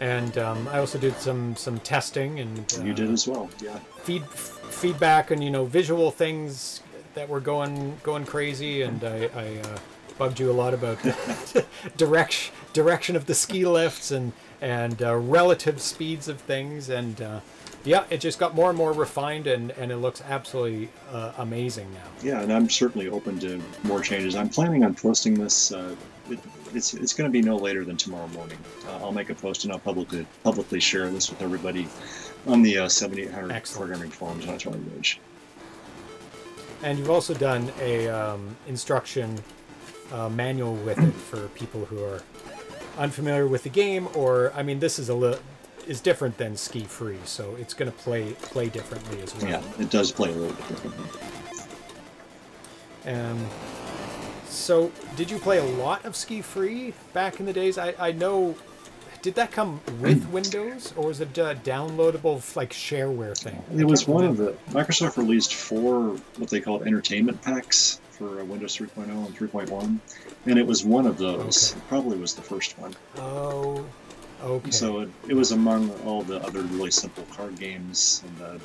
And um, I also did some some testing, and uh, you did as well. Yeah. Feed, feedback and you know visual things that were going going crazy, and I, I uh, bugged you a lot about direction direction of the ski lifts and and uh, relative speeds of things and. Uh, Yeah, it just got more and more refined, and, and it looks absolutely uh, amazing now. Yeah, and I'm certainly open to more changes. I'm planning on posting this. Uh, it, it's it's going to be no later than tomorrow morning. Uh, I'll make a post, and I'll publicly publicly share this with everybody on the uh, seventy-eight hundred Excellent. Programming forums on Atari Age. And you've also done a um, instruction uh, manual with it for people who are unfamiliar with the game, or, I mean, this is a little... is different than Ski Free, so it's going to play play differently as well. Yeah, it does play a little bit differently. Um, so, did you play a lot of Ski Free back in the days? I, I know... Did that come with Windows, or was it a downloadable, like, shareware thing? It was one of the... Microsoft released four, what they called entertainment packs for Windows three point oh and three point one, and it was one of those. Okay. It probably was the first one. Oh... Okay. So it, it was among all the other really simple card games, and uh,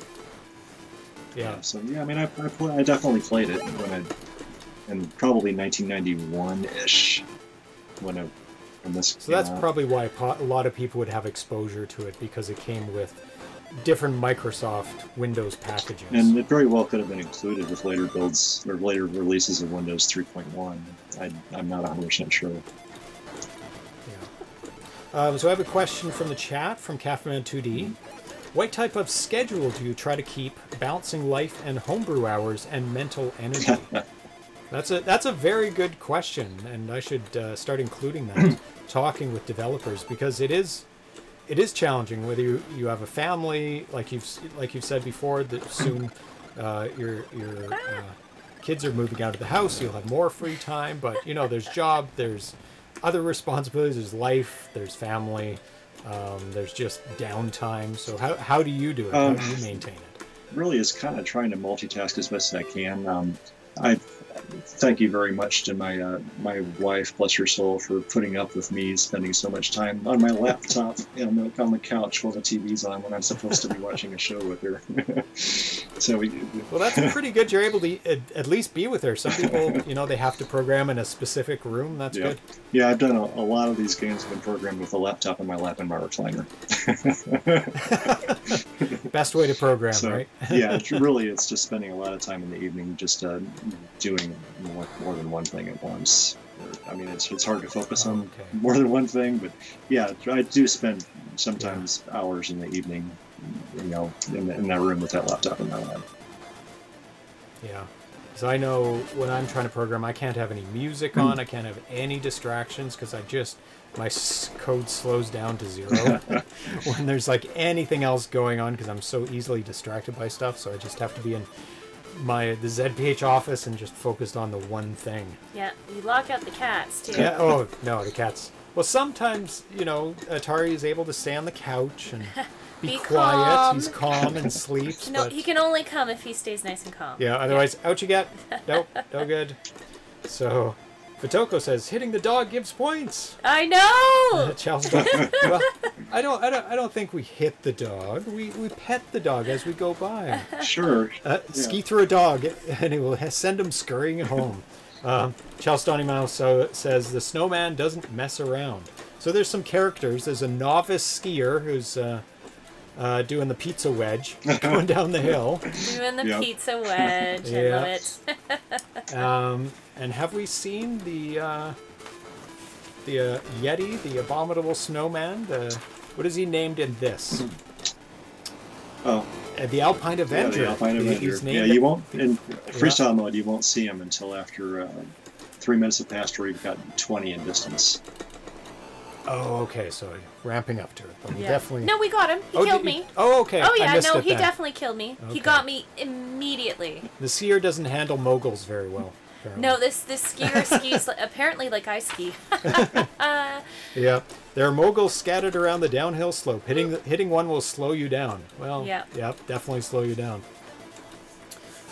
yeah. yeah. So yeah, I mean, I I, play, I definitely played it when I, in probably nineteen ninety-one-ish, when I when this. So that's out. Probably why a lot of people would have exposure to it because it came with different Microsoft Windows packages. And it very well could have been included with later builds or later releases of Windows three point one. I I'm not one hundred percent sure. Um, so I have a question from the chat from Cafeman two D. What type of schedule do you try to keep balancing life and homebrew hours and mental energy? that's a that's a very good question, and I should uh, start including that talking with developers because it is it is challenging. Whether you, you have a family, like you've like you've said before, that soon uh, your your uh, kids are moving out of the house, you'll have more free time. But you know, there's job, there's other responsibilities, there's life, there's family, um, there's just downtime. So how, how do you do it? Um, how do you maintain it? Really is kind of trying to multitask as best as I can. Um, I thank you very much to my uh, my wife, bless her soul, for putting up with me spending so much time on my laptop and on the, on the couch while the T V's on when I'm supposed to be watching a show with her. So we, well, that's pretty good. You're able to at, at least be with her. Some people, you know, they have to program in a specific room. That's yeah. good. Yeah, I've done a, a lot of these games have been programmed with a laptop in my lap and my recliner. Best way to program, so, right? Yeah, it really, it's just spending a lot of time in the evening just uh, doing more, more than one thing at once. I mean, it's it's hard to focus on okay. more than one thing, but yeah, I do spend sometimes yeah. hours in the evening, you know, in, in that room with that laptop in my lap. Yeah. So I know when I'm trying to program, I can't have any music on, I can't have any distractions, because I just, my code slows down to zero when there's like anything else going on, because I'm so easily distracted by stuff. So I just have to be in my the Z P H office and just focused on the one thing. Yeah, you lock out the cats too. Yeah. Oh no, the cats. Well, sometimes, you know, Atari is able to stay on the couch and be, be quiet. Calm. He's calm and sleeps. No, but he can only come if he stays nice and calm. Yeah, otherwise, yeah. out you get. Nope, no good. So, Fatoko says hitting the dog gives points. I know. Charles, well, I don't, I don't, I don't think we hit the dog. We we pet the dog as we go by. Sure. Uh, yeah. Ski through a dog, and it will send him scurrying home. um, Charles Donnymouse so says the snowman doesn't mess around. So there's some characters. There's a novice skier who's. Uh, Uh, doing the pizza wedge, going down the hill. Doing the yep. pizza wedge, I yeah. love it. um, and have we seen the uh, the uh, Yeti, the abominable snowman? The what is he named in this? Oh, uh, the Alpine Avenger. Yeah, the Alpine Avenger. He's named yeah, you won't in freestyle yeah. mode. You won't see him until after uh, three minutes have passed, where you've got twenty in distance. Oh, okay, so ramping up to it. But we yeah. definitely... No, we got him. He oh, killed me. Oh, okay. Oh, yeah, no, he then. definitely killed me. Okay. He got me immediately. The skier doesn't handle moguls very well. Apparently. No, this this skier skis apparently like I ski. uh, yeah, there are moguls scattered around the downhill slope. Hitting the, hitting one will slow you down. Well, yeah, yep, definitely slow you down.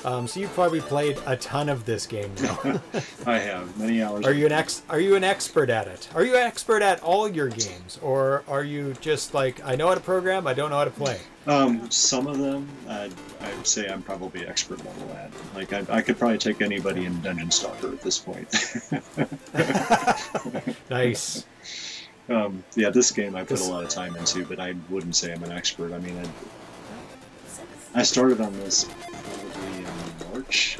Um, so you've probably played a ton of this game now. I have many hours. Are you an ex? Are you an expert at it? Are you an expert at all your games, or are you just like, I know how to program, I don't know how to play? Um, some of them, I'd, I'd say I'm probably expert level at. Like I, I could probably take anybody in Dungeon Stalker at this point. Nice. Um, yeah, this game I put this... a lot of time into, but I wouldn't say I'm an expert. I mean, I, I started on this.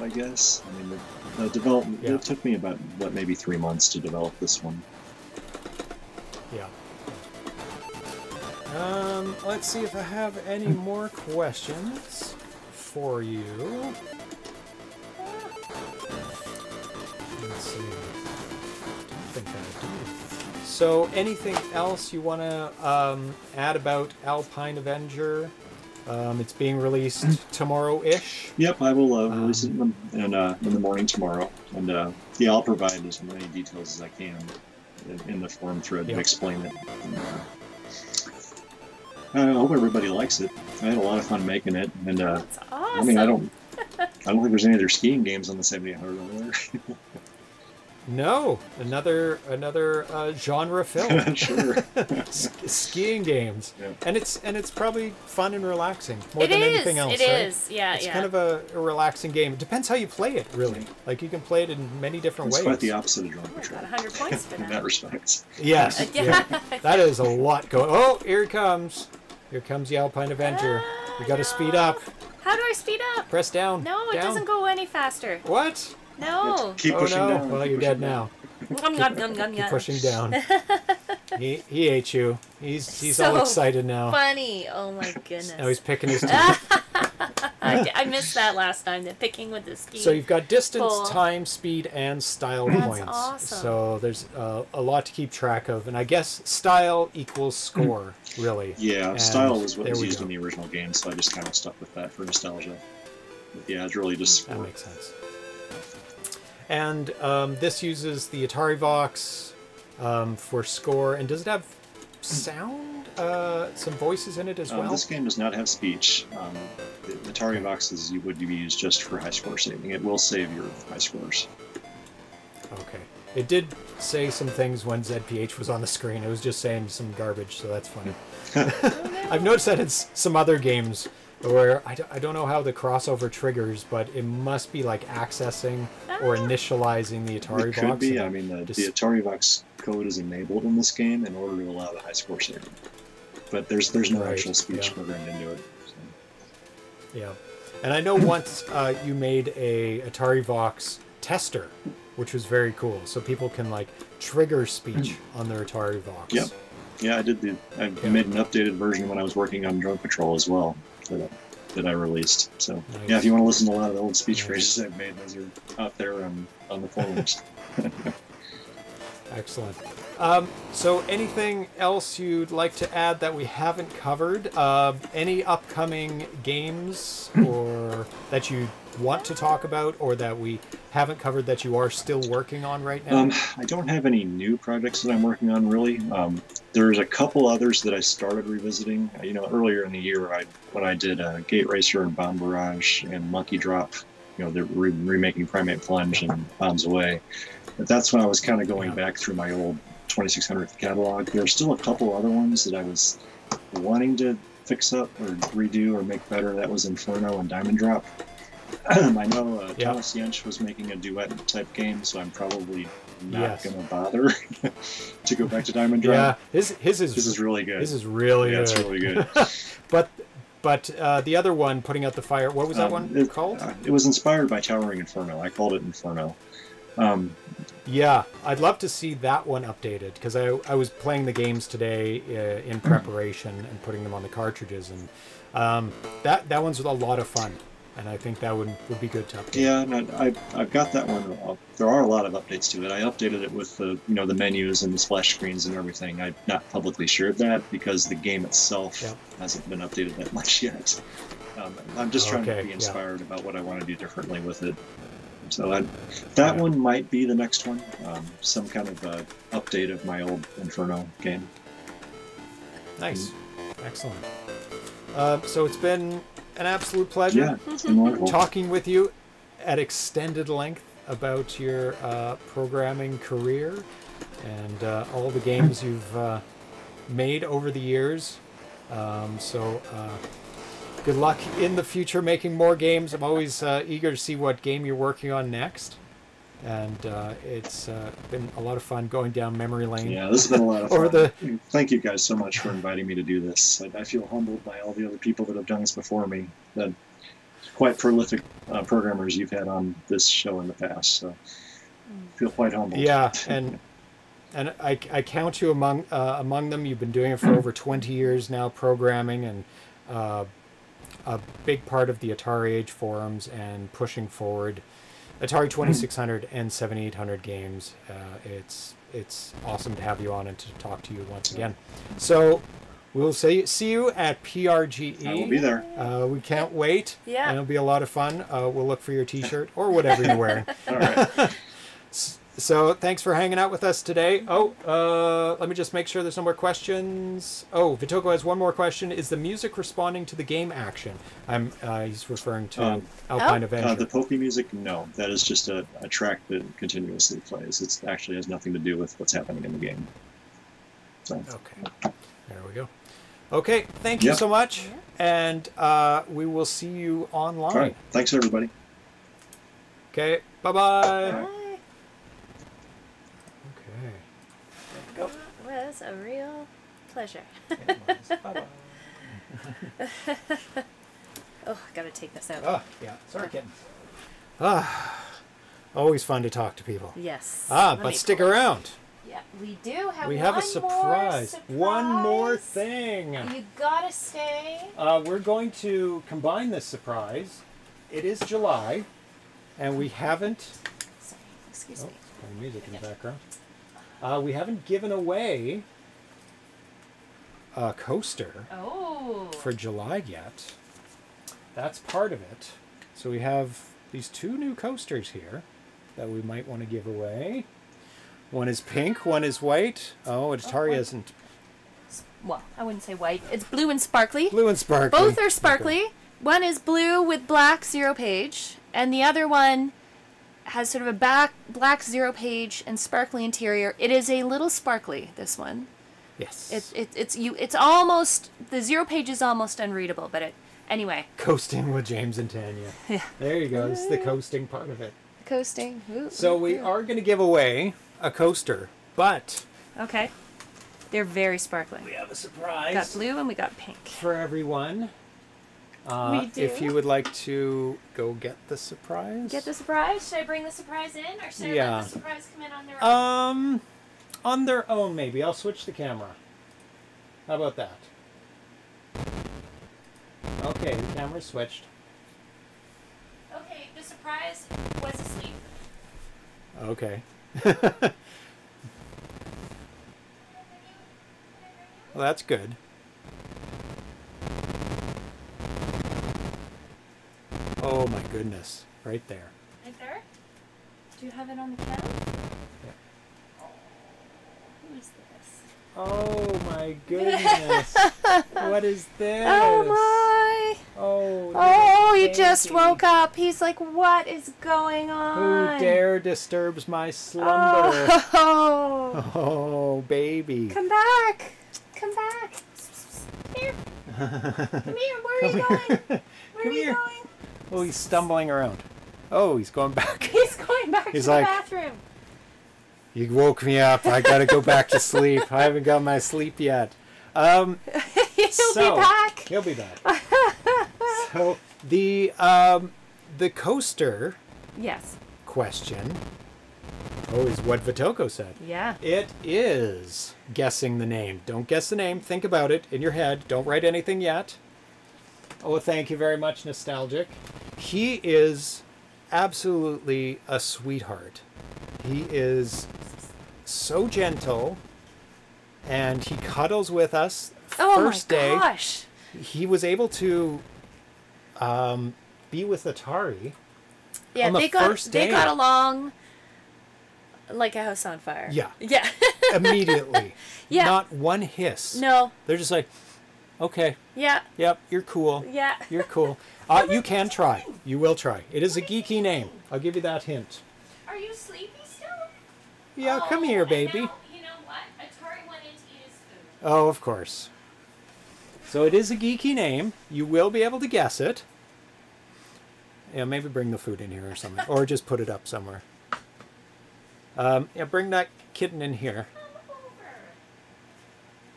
I guess. I mean, the, the development, yeah. it took me about, what, maybe three months to develop this one. Yeah. Um, let's see if I have any more questions for you. Let's see. I don't think I do. So, anything else you want to um, add about Alpine Avenger? Um, it's being released tomorrow-ish. Yep, I will uh, release it in the, in, uh, in the morning tomorrow, and uh, yeah, I'll provide as many details as I can in, in the forum thread yep. to explain it. And, uh, I hope everybody likes it. I had a lot of fun making it, and uh, that's awesome. I mean, I don't, I don't think there's any other skiing games on the seventy-eight hundred over there. No, another another uh, genre film. Sure. S skiing games, yeah. and it's and it's probably fun and relaxing more it than is. anything else. It right? is, yeah, it's yeah. kind of a, a relaxing game. It depends how you play it, really. Like you can play it in many different it's ways. Quite the opposite of Drone Patrol. Got one hundred points for that. In that respect. Yes, yeah. Yeah. That is a lot going. Oh, here it comes! Here comes the Alpine Avenger. Ah, we got to no. speed up. How do I speed up? Press down. No, it down. doesn't go any faster. What? No. Keep oh, pushing no. down. Well, keep you're dead down. now. Nom, nom, nom, nom, keep nom. pushing down. he he ate you. He's he's so all excited now. Funny. Oh my goodness. Now he's picking his teeth. I, I missed that last time. The picking with the ski. So you've got distance, pole. time, speed, and style That's points. Awesome. So there's uh, a lot to keep track of, and I guess style equals score, really. Yeah, and style was what was used go. in the original game, so I just kind of stuck with that for nostalgia. But yeah, it's really just score. That makes sense. And um, this uses the Atari Vox um, for score. And does it have sound? Uh, some voices in it as uh, well? This game does not have speech. Um, the Atari Vox is, would be used just for high score saving. It will save your high scores. Okay. It did say some things when Z P H was on the screen. It was just saying some garbage, so that's funny. I've noticed that in some other games where I, d I don't know how the crossover triggers, but it must be like accessing or initializing the Atari Vox. It could be. I mean, the, just... the Atari Vox code is enabled in this game in order to allow the high score saving. But there's there's no right. actual speech yeah. programmed into it. So. Yeah. And I know once uh, you made a Atari Vox tester, which was very cool. So people can like trigger speech on their Atari Vox. Yep. Yeah, I did the. I yeah. made an updated version when I was working on Drone Patrol as well that I, that I released. So nice. Yeah, if you want to listen to a lot of the old speech nice. phrases I've made, those are out there on on the forums. Excellent. Um, so anything else you'd like to add that we haven't covered? Uh, any upcoming games or that you want to talk about or that we haven't covered that you are still working on right now? Um, I don't have any new projects that I'm working on, really. Um, there's a couple others that I started revisiting. You know, earlier in the year I, when I did uh, Gate Racer and Bomb Barrage and Monkey Drop, you know, they're re remaking Primate Plunge and Bombs Away. But that's when I was kind of going yeah. back through my old twenty-six hundred catalog. There's still a couple other ones that I was wanting to fix up or redo or make better. That was Inferno and Diamond Drop. I know uh, yeah. Thomas Jensch was making a duet type game, so I'm probably not yes. going to bother to go back to Diamond Drop. Yeah, his his is this is really good. This is really yeah, good. It's really good. but but uh, the other one, putting out the fire. What was that um, one it, called? Uh, it was inspired by Towering Inferno. I called it Inferno. Um, yeah, I'd love to see that one updated because I, I was playing the games today uh, in preparation and putting them on the cartridges, and um, that that one's a lot of fun, and I think that would would be good to update. Yeah, no, I I've got that one. There are a lot of updates to it. I updated it with the you know the menus and the splash screens and everything. I've not publicly shared that because the game itself yep. hasn't been updated that much yet. Um, I'm just trying okay, to be inspired yeah. about what I want to do differently with it. So I, that one might be the next one, um, some kind of uh, update of my old Inferno game. Nice. Mm. Excellent. Uh, so it's been an absolute pleasure yeah, talking with you at extended length about your uh, programming career and uh, all the games you've uh, made over the years. Um, so... Uh, Good luck in the future making more games. I'm always uh, eager to see what game you're working on next. And uh, it's uh, been a lot of fun going down memory lane. Yeah, this has been a lot of fun. The... Thank you guys so much for inviting me to do this. I, I feel humbled by all the other people that have done this before me. The quite prolific uh, programmers you've had on this show in the past. So I feel quite humbled. Yeah, and... And I, I count you among, uh, among them. You've been doing it for over twenty years now, programming and... Uh, a big part of the Atari Age forums and pushing forward Atari twenty-six hundred and seventy-eight hundred games. Uh, it's it's awesome to have you on and to talk to you once again. So we'll see, see you at P R G E. I will be there. Uh, we can't wait. Yeah. And it'll be a lot of fun. Uh, we'll look for your t-shirt or whatever you're wearing. All right. So thanks for hanging out with us today. Oh, uh, let me just make sure there's no more questions. Oh, Vitoko has one more question. Is the music responding to the game action? I'm, uh, he's referring to um, Alpine oh. Avenger. Uh, the Pokey music? No, that is just a, a track that continuously plays. It actually has nothing to do with what's happening in the game. So. Okay, there we go. Okay, thank you yep. so much. And uh, we will see you online. All right, thanks everybody. Okay, bye-bye. Bye. It was a real pleasure. It was. Bye-bye. Oh, gotta take this out. Oh, yeah. Sorry, kitten. Ah, always fun to talk to people. Yes. Ah, Let but stick around. Yeah, we do have. We one have a surprise. surprise. One more thing. You gotta stay. Uh, we're going to combine this surprise. It is July, and we haven't. Sorry. Excuse oh, me. Music in the background. Uh, we haven't given away a coaster oh. for July yet. That's part of it. So we have these two new coasters here that we might want to give away. One is pink, one is white. Oh, Atari oh, isn't. Well, I wouldn't say white. It's blue and sparkly. Blue and sparkly. Both are sparkly. Okay. One is blue with black zero page, and the other one has sort of a back, black zero page and sparkly interior. It is a little sparkly, this one. Yes. It, it, it's you. It's almost, the zero page is almost unreadable, but it, anyway. Coasting with James and Tanya. Yeah. There you go. It's the coasting part of it. Coasting. Ooh, so we yeah. are going to give away a coaster, but... Okay. They're very sparkling. We have a surprise. We got blue and we got pink. For everyone. Uh, we do. If you would like to go get the surprise. Get the surprise? Should I bring the surprise in or should yeah. I let the surprise come in on their own? Um, on their own, maybe. I'll switch the camera. How about that? Okay, the camera's switched. Okay, the surprise was asleep. Okay. Well, that's good. Oh my goodness. Right there. Right there? Do you have it on the couch? Yeah. Oh, who is this? Oh my goodness. What is this? Oh my. Oh, oh you just woke up. He's like, what is going on? Who dare disturbs my slumber? Oh, oh baby. Come back. Come back. Come here. Come here. Where are you going? Where are you going? Oh, he's stumbling around. Oh, he's going back. He's going back he's to like, the bathroom. You woke me up. I got to go back to sleep. I haven't got my sleep yet. Um, he'll so, be back. He'll be back. So the um, the coaster yes. question oh, is what Votoko said. Yeah. It is guessing the name. Don't guess the name. Think about it in your head. Don't write anything yet. Oh, thank you very much, Nostalgic. He is absolutely a sweetheart. He is so gentle, and he cuddles with us. Oh, first my day, gosh. He was able to um, be with Atari. Yeah, on the they got first day. They got along like a house on fire. Yeah, yeah, immediately. Yeah, not one hiss. No, they're just like. Okay. Yeah. Yep. You're cool. Yeah. You're cool. Uh, you can try. You will try. It is a geeky name. I'll give you that hint. Are you sleepy still? Yeah. Oh, come here, baby. Now, you know what? Atari wanted to eat his food. Oh, of course. So it is a geeky name. You will be able to guess it. Yeah. Maybe bring the food in here or something, or just put it up somewhere. Um, yeah. Bring that kitten in here. Come over.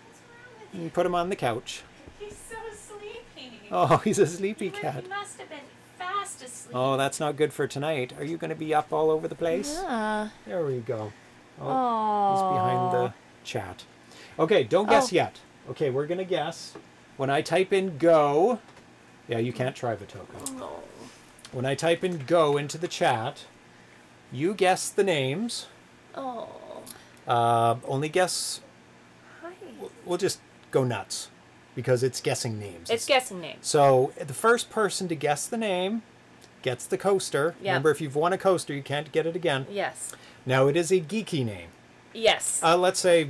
What's wrong with you? And put him on the couch. Oh, he's a sleepy he cat. He must have been fast asleep. Oh, that's not good for tonight. Are you going to be up all over the place? Yeah. There we go. Oh, aww. He's behind the chat. Okay, don't guess oh. yet. Okay, we're going to guess. When I type in go... Yeah, you can't try Votoko. No. When I type in go into the chat, you guess the names. Oh. Uh, only guess... Hi. We'll just go nuts. Because it's guessing names. It's, it's guessing names. So the first person to guess the name gets the coaster. Yep. Remember, if you've won a coaster, you can't get it again. Yes. Now, it is a geeky name. Yes. Uh, let's say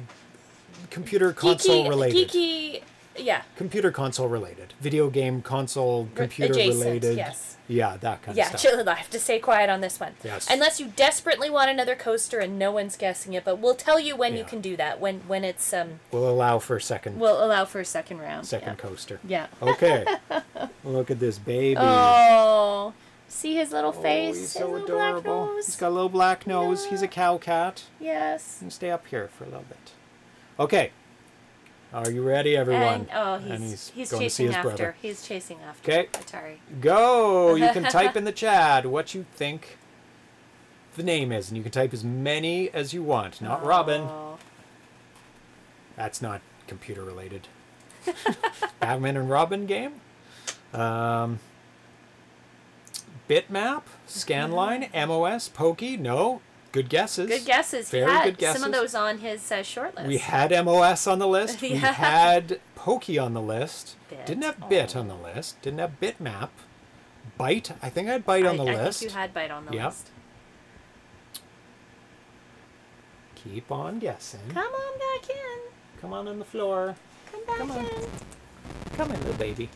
computer console geeky, related. Geeky, yeah. Computer console related. Video game console, computer adjacent, related. Yes. Yeah, that kind yeah, of stuff. Yeah, chill and I have to stay quiet on this one. Yes. Unless you desperately want another coaster and no one's guessing it, but we'll tell you when yeah. you can do that. When when it's um. We'll allow for a second. We'll allow for a second round. Second yeah. coaster. Yeah. Okay. Look at this baby. Oh, see his little oh, face. He's so his adorable. Black nose. He's got a little black nose. Yeah. He's a cow cat. Yes. You stay up here for a little bit. Okay. Are you ready, everyone? And, oh, he's, and he's, he's going chasing to see his after. Brother. He's chasing after. Okay, Atari. Go! You can type in the chat what you think the name is, and you can type as many as you want. Not oh. Robin. That's not computer related. Batman and Robin game. Um, Bitmap, Scanline, mm-hmm. M O S, Pokey. No. Good guesses. Good guesses. Very he had good guesses. Some of those on his uh, short list. We had M O S on the list. yeah. We had Pokey on the list. Bit. Didn't have oh. Bit on the list. Didn't have Bitmap. Byte. I think I had Byte I, on the I list. I think you had Byte on the yep. list. Keep on guessing. Come on back in. Come on on the floor. Come back Come in. Come in, little baby.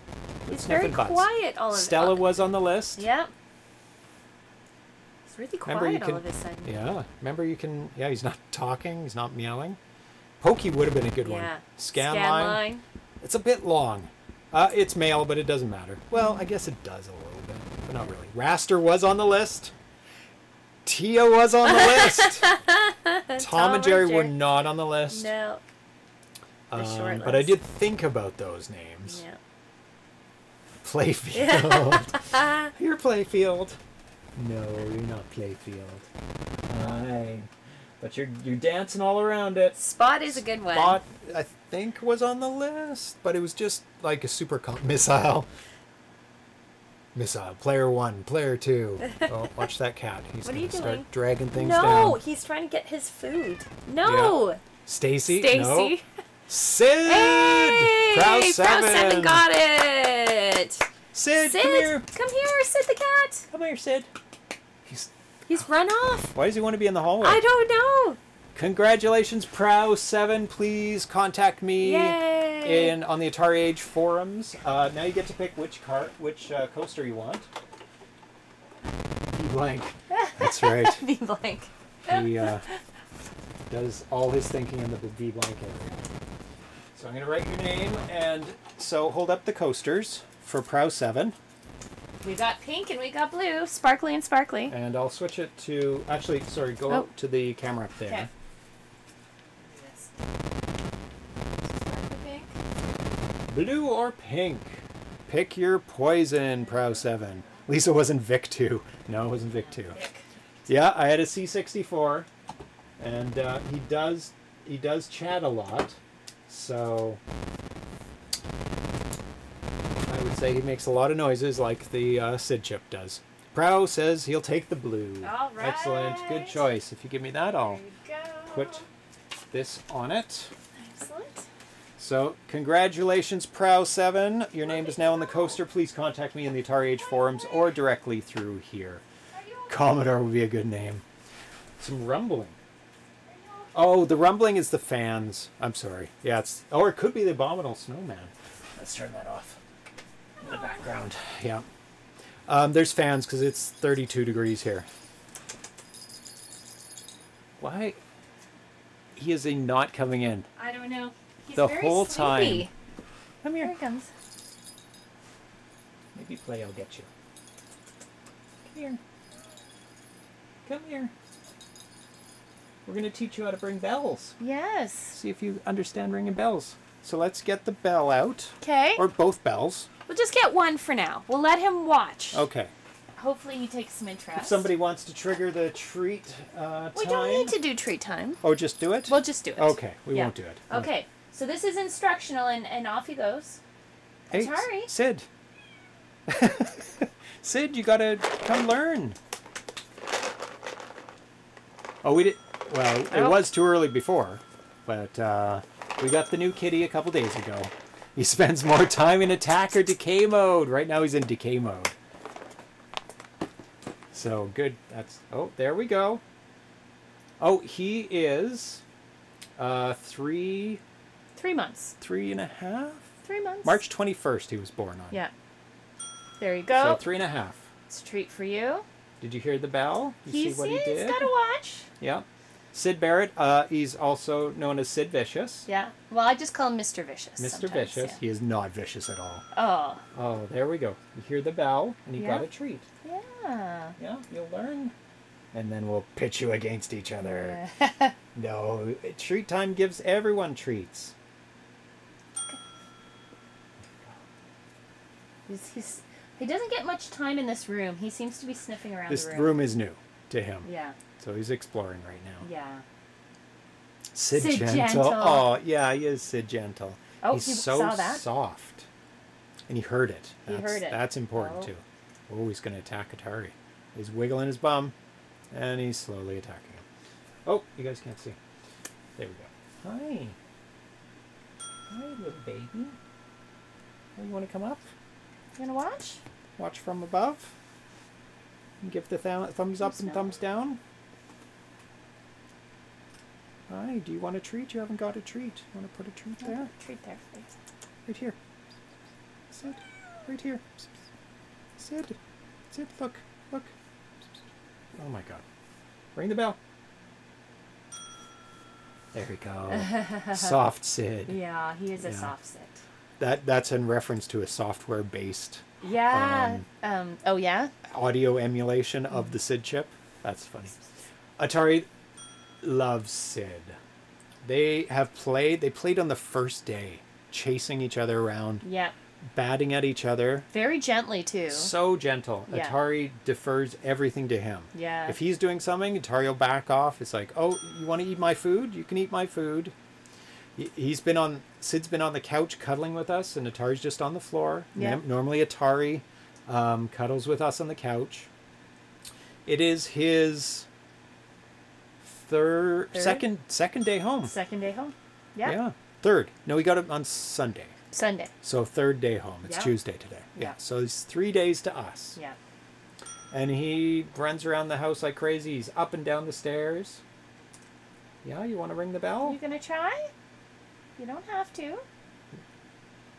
It's very quiet all of it. Stella was on the list. Yep. It's really quiet remember you all can, of a sudden. Yeah. Remember you can... Yeah, he's not talking. He's not meowing. Pokey would have been a good yeah. one. Scanline. Scanline. It's a bit long. Uh, it's male, but it doesn't matter. Well, I guess it does a little bit, but not really. Raster was on the list. Tia was on the list. Tom, Tom and Jerry, Jerry were not on the list. No. Um, list. But I did think about those names. Yeah. Playfield. You're Playfield. No, you're not Playfield. Hi. But you're you're dancing all around it. Spot is a good one. Spot, I think, was on the list, but it was just like a super comp missile. Missile. Player one, player two. Oh, watch that cat. He's what gonna are you start doing? Dragging things no, down. No, he's trying to get his food. No. Yeah. Stacy. Stacy. No. Sid. Hey, Proud Seven. Proud Seven got it. Sid, Sid, come here. Come here, Sid the cat. Come here, Sid. He's run off. Why does he want to be in the hallway? I don't know. Congratulations, Prow seven. Please contact me Yay. in on the Atari Age forums. Uh, now you get to pick which cart, which uh, coaster you want. Be blank. That's right. Be blank. He uh, does all his thinking in the be blank area. So I'm going to write your name, and so hold up the coasters for Prow seven. We got pink and we got blue, sparkly and sparkly. And I'll switch it to, actually, sorry, go oh. up to the camera up there. Okay. Sparkly pink. Blue or pink? Pick your poison, Prow seven. Lisa wasn't Vic two. No, it wasn't Vic two. Vic. Yeah, I had a C sixty-four, and uh, he does he does chat a lot, so... He makes a lot of noises like the uh, Sid chip does. Prow says he'll take the blue. All right. Excellent. Good choice. If you give me that, I'll put this on it. Excellent. So, congratulations, Prow seven. Your name is now on the coaster. Please contact me in the Atari Age forums or directly through here. Commodore would be a good name. Some rumbling. Oh, the rumbling is the fans. I'm sorry. Yeah, it's... Or it could be the abominable snowman. Let's turn that off. In the background, yeah. Um, there's fans because it's thirty-two degrees here. Why? He is a not coming in. I don't know. He's the very whole sleepy. time. Come here. Here he comes. Maybe Play-Doh will get you. Come here. Come here. We're gonna teach you how to bring bells. Yes. See if you understand ringing bells. So let's get the bell out. Okay. Or both bells. We'll just get one for now. We'll let him watch. Okay. Hopefully you take some interest. If somebody wants to trigger the treat uh, time. We don't need to do treat time. Oh, just do it? We'll just do it. Okay. We yeah. won't do it. Okay. okay. So this is instructional, and, and off he goes. Hey, Atari. Sid. Sid, you got to come learn. Oh, we did. Well, it oh. was too early before, but uh, we got the new kitty a couple days ago. He spends more time in attack or decay mode. Right now he's in decay mode. So good. That's oh, there we go. Oh, he is uh, three. Three months. Three and a half. Three months. March twenty-first he was born on. Yeah. There you go. So three and a half. It's a treat for you. Did you hear the bell? You he's, see what he did? He's got to watch. Yeah. Sid Barrett, uh, he's also known as Sid Vicious. Yeah. Well, I just call him Mister Vicious. Mister Vicious. Yeah. He is not vicious at all. Oh. Oh, there we go. You hear the bell, and you yeah. got a treat. Yeah. Yeah, you'll learn. And then we'll pitch you against each other. Yeah. No, treat time gives everyone treats. Okay. He's, he's, he doesn't get much time in this room. He seems to be sniffing around this the room. This room is new to him. Yeah. So he's exploring right now. Yeah. Sid, Sid Gentle. Gentle. Oh, yeah, he is Sid Gentle. Oh, he's he so saw that. soft. And he heard it. That's, he heard it. That's important, oh. too. Oh, he's going to attack Atari. He's wiggling his bum, and he's slowly attacking him. Oh, you guys can't see. There we go. Hi. Hi, little baby. You want to come up? You going to watch? Watch from above. And give the th thumbs up and thumbs down. Hi, do you want a treat? You haven't got a treat. You want to put a treat there? I'll put a treat there, please. Right here. Sid. Right here. Sid. Sid, look. Look. Oh my god. Ring the bell. There we go. Soft Sid. Yeah, he is a yeah. soft Sid. That that's in reference to a software-based yeah. Um, um, oh yeah. audio emulation of the Sid chip. That's funny. Atari loves Sid. They have played. They played on the first day, chasing each other around. Yeah. Batting at each other. Very gently too. So gentle. Yeah. Atari defers everything to him. Yeah. If he's doing something, Atari will back off. It's like, oh, you want to eat my food? You can eat my food. He's been on. Sid's been on the couch cuddling with us, and Atari's just on the floor. Yeah. Normally Atari um, cuddles with us on the couch. It is his third, third? second, second day home. Second day home. Yeah. Yeah. Third. No, we got it on Sunday. Sunday. So third day home. It's yeah. Tuesday today. Yeah. yeah. So it's three days to us. Yeah. And he runs around the house like crazy. He's up and down the stairs. Yeah. You want to ring the bell? You gonna try? You don't have to.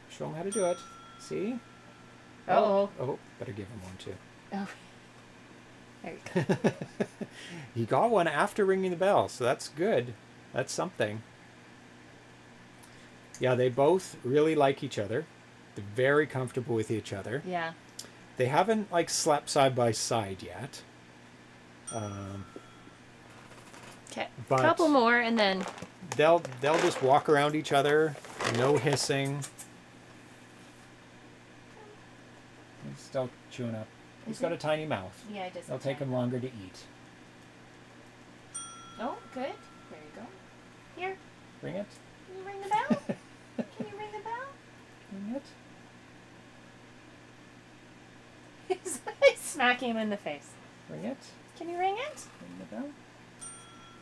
Show him how to do it. See? Uh oh. Oh, better give him one too. Oh. There you go. He got one after ringing the bell, so that's good. That's something. Yeah, they both really like each other. They're very comfortable with each other. Yeah. They haven't, like, slept side by side yet. Um... Okay, a couple more, and then they'll they'll just walk around each other. No hissing. He's still chewing up. He's got a tiny mouth. Yeah, it does. It'll take him longer to eat. Oh, good. There you go. Here. Ring it. Can you ring the bell? Can you ring the bell? Ring it. He's like smacking him in the face. Ring it. Can you ring it? Ring the bell.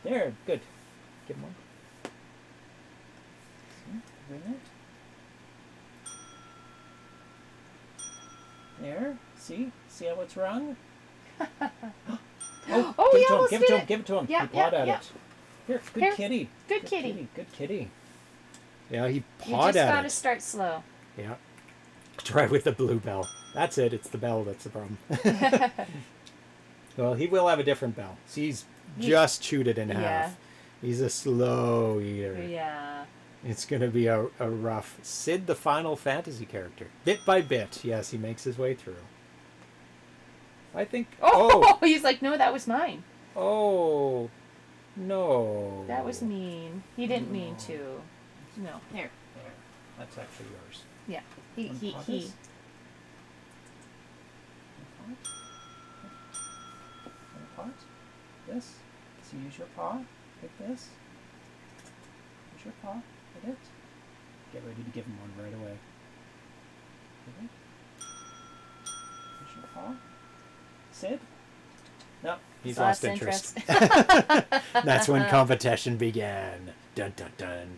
There, good. Give him one. Ring it. There, see? See how it's rung? oh, oh, give it to him, give it to him, give it to him. Yeah, he pawed yeah, at yeah. it. Here, good Here. kitty. Good, good kitty. kitty. Good kitty. Yeah, he pawed at it. You just gotta start slow. Yeah. Try with the blue bell. That's it, it's the bell that's the problem. Well, he will have a different bell. See, he's just chewed it in half. Yeah. He's a slow eater. Yeah. It's going to be a, a rough... Sid, the Final Fantasy character. Bit by bit, yes, he makes his way through. I think... Oh! oh. He's like, no, that was mine. Oh. No. That was mean. He didn't no. mean to. No. Here. There. That's actually yours. Yeah. He... He... he. This. So use your paw. Like this. Use your paw. Hit it. Get ready to give him one right away. Hit it. Use your paw. Sid? No. He's lost, lost interest. interest. That's when competition began. Dun dun dun.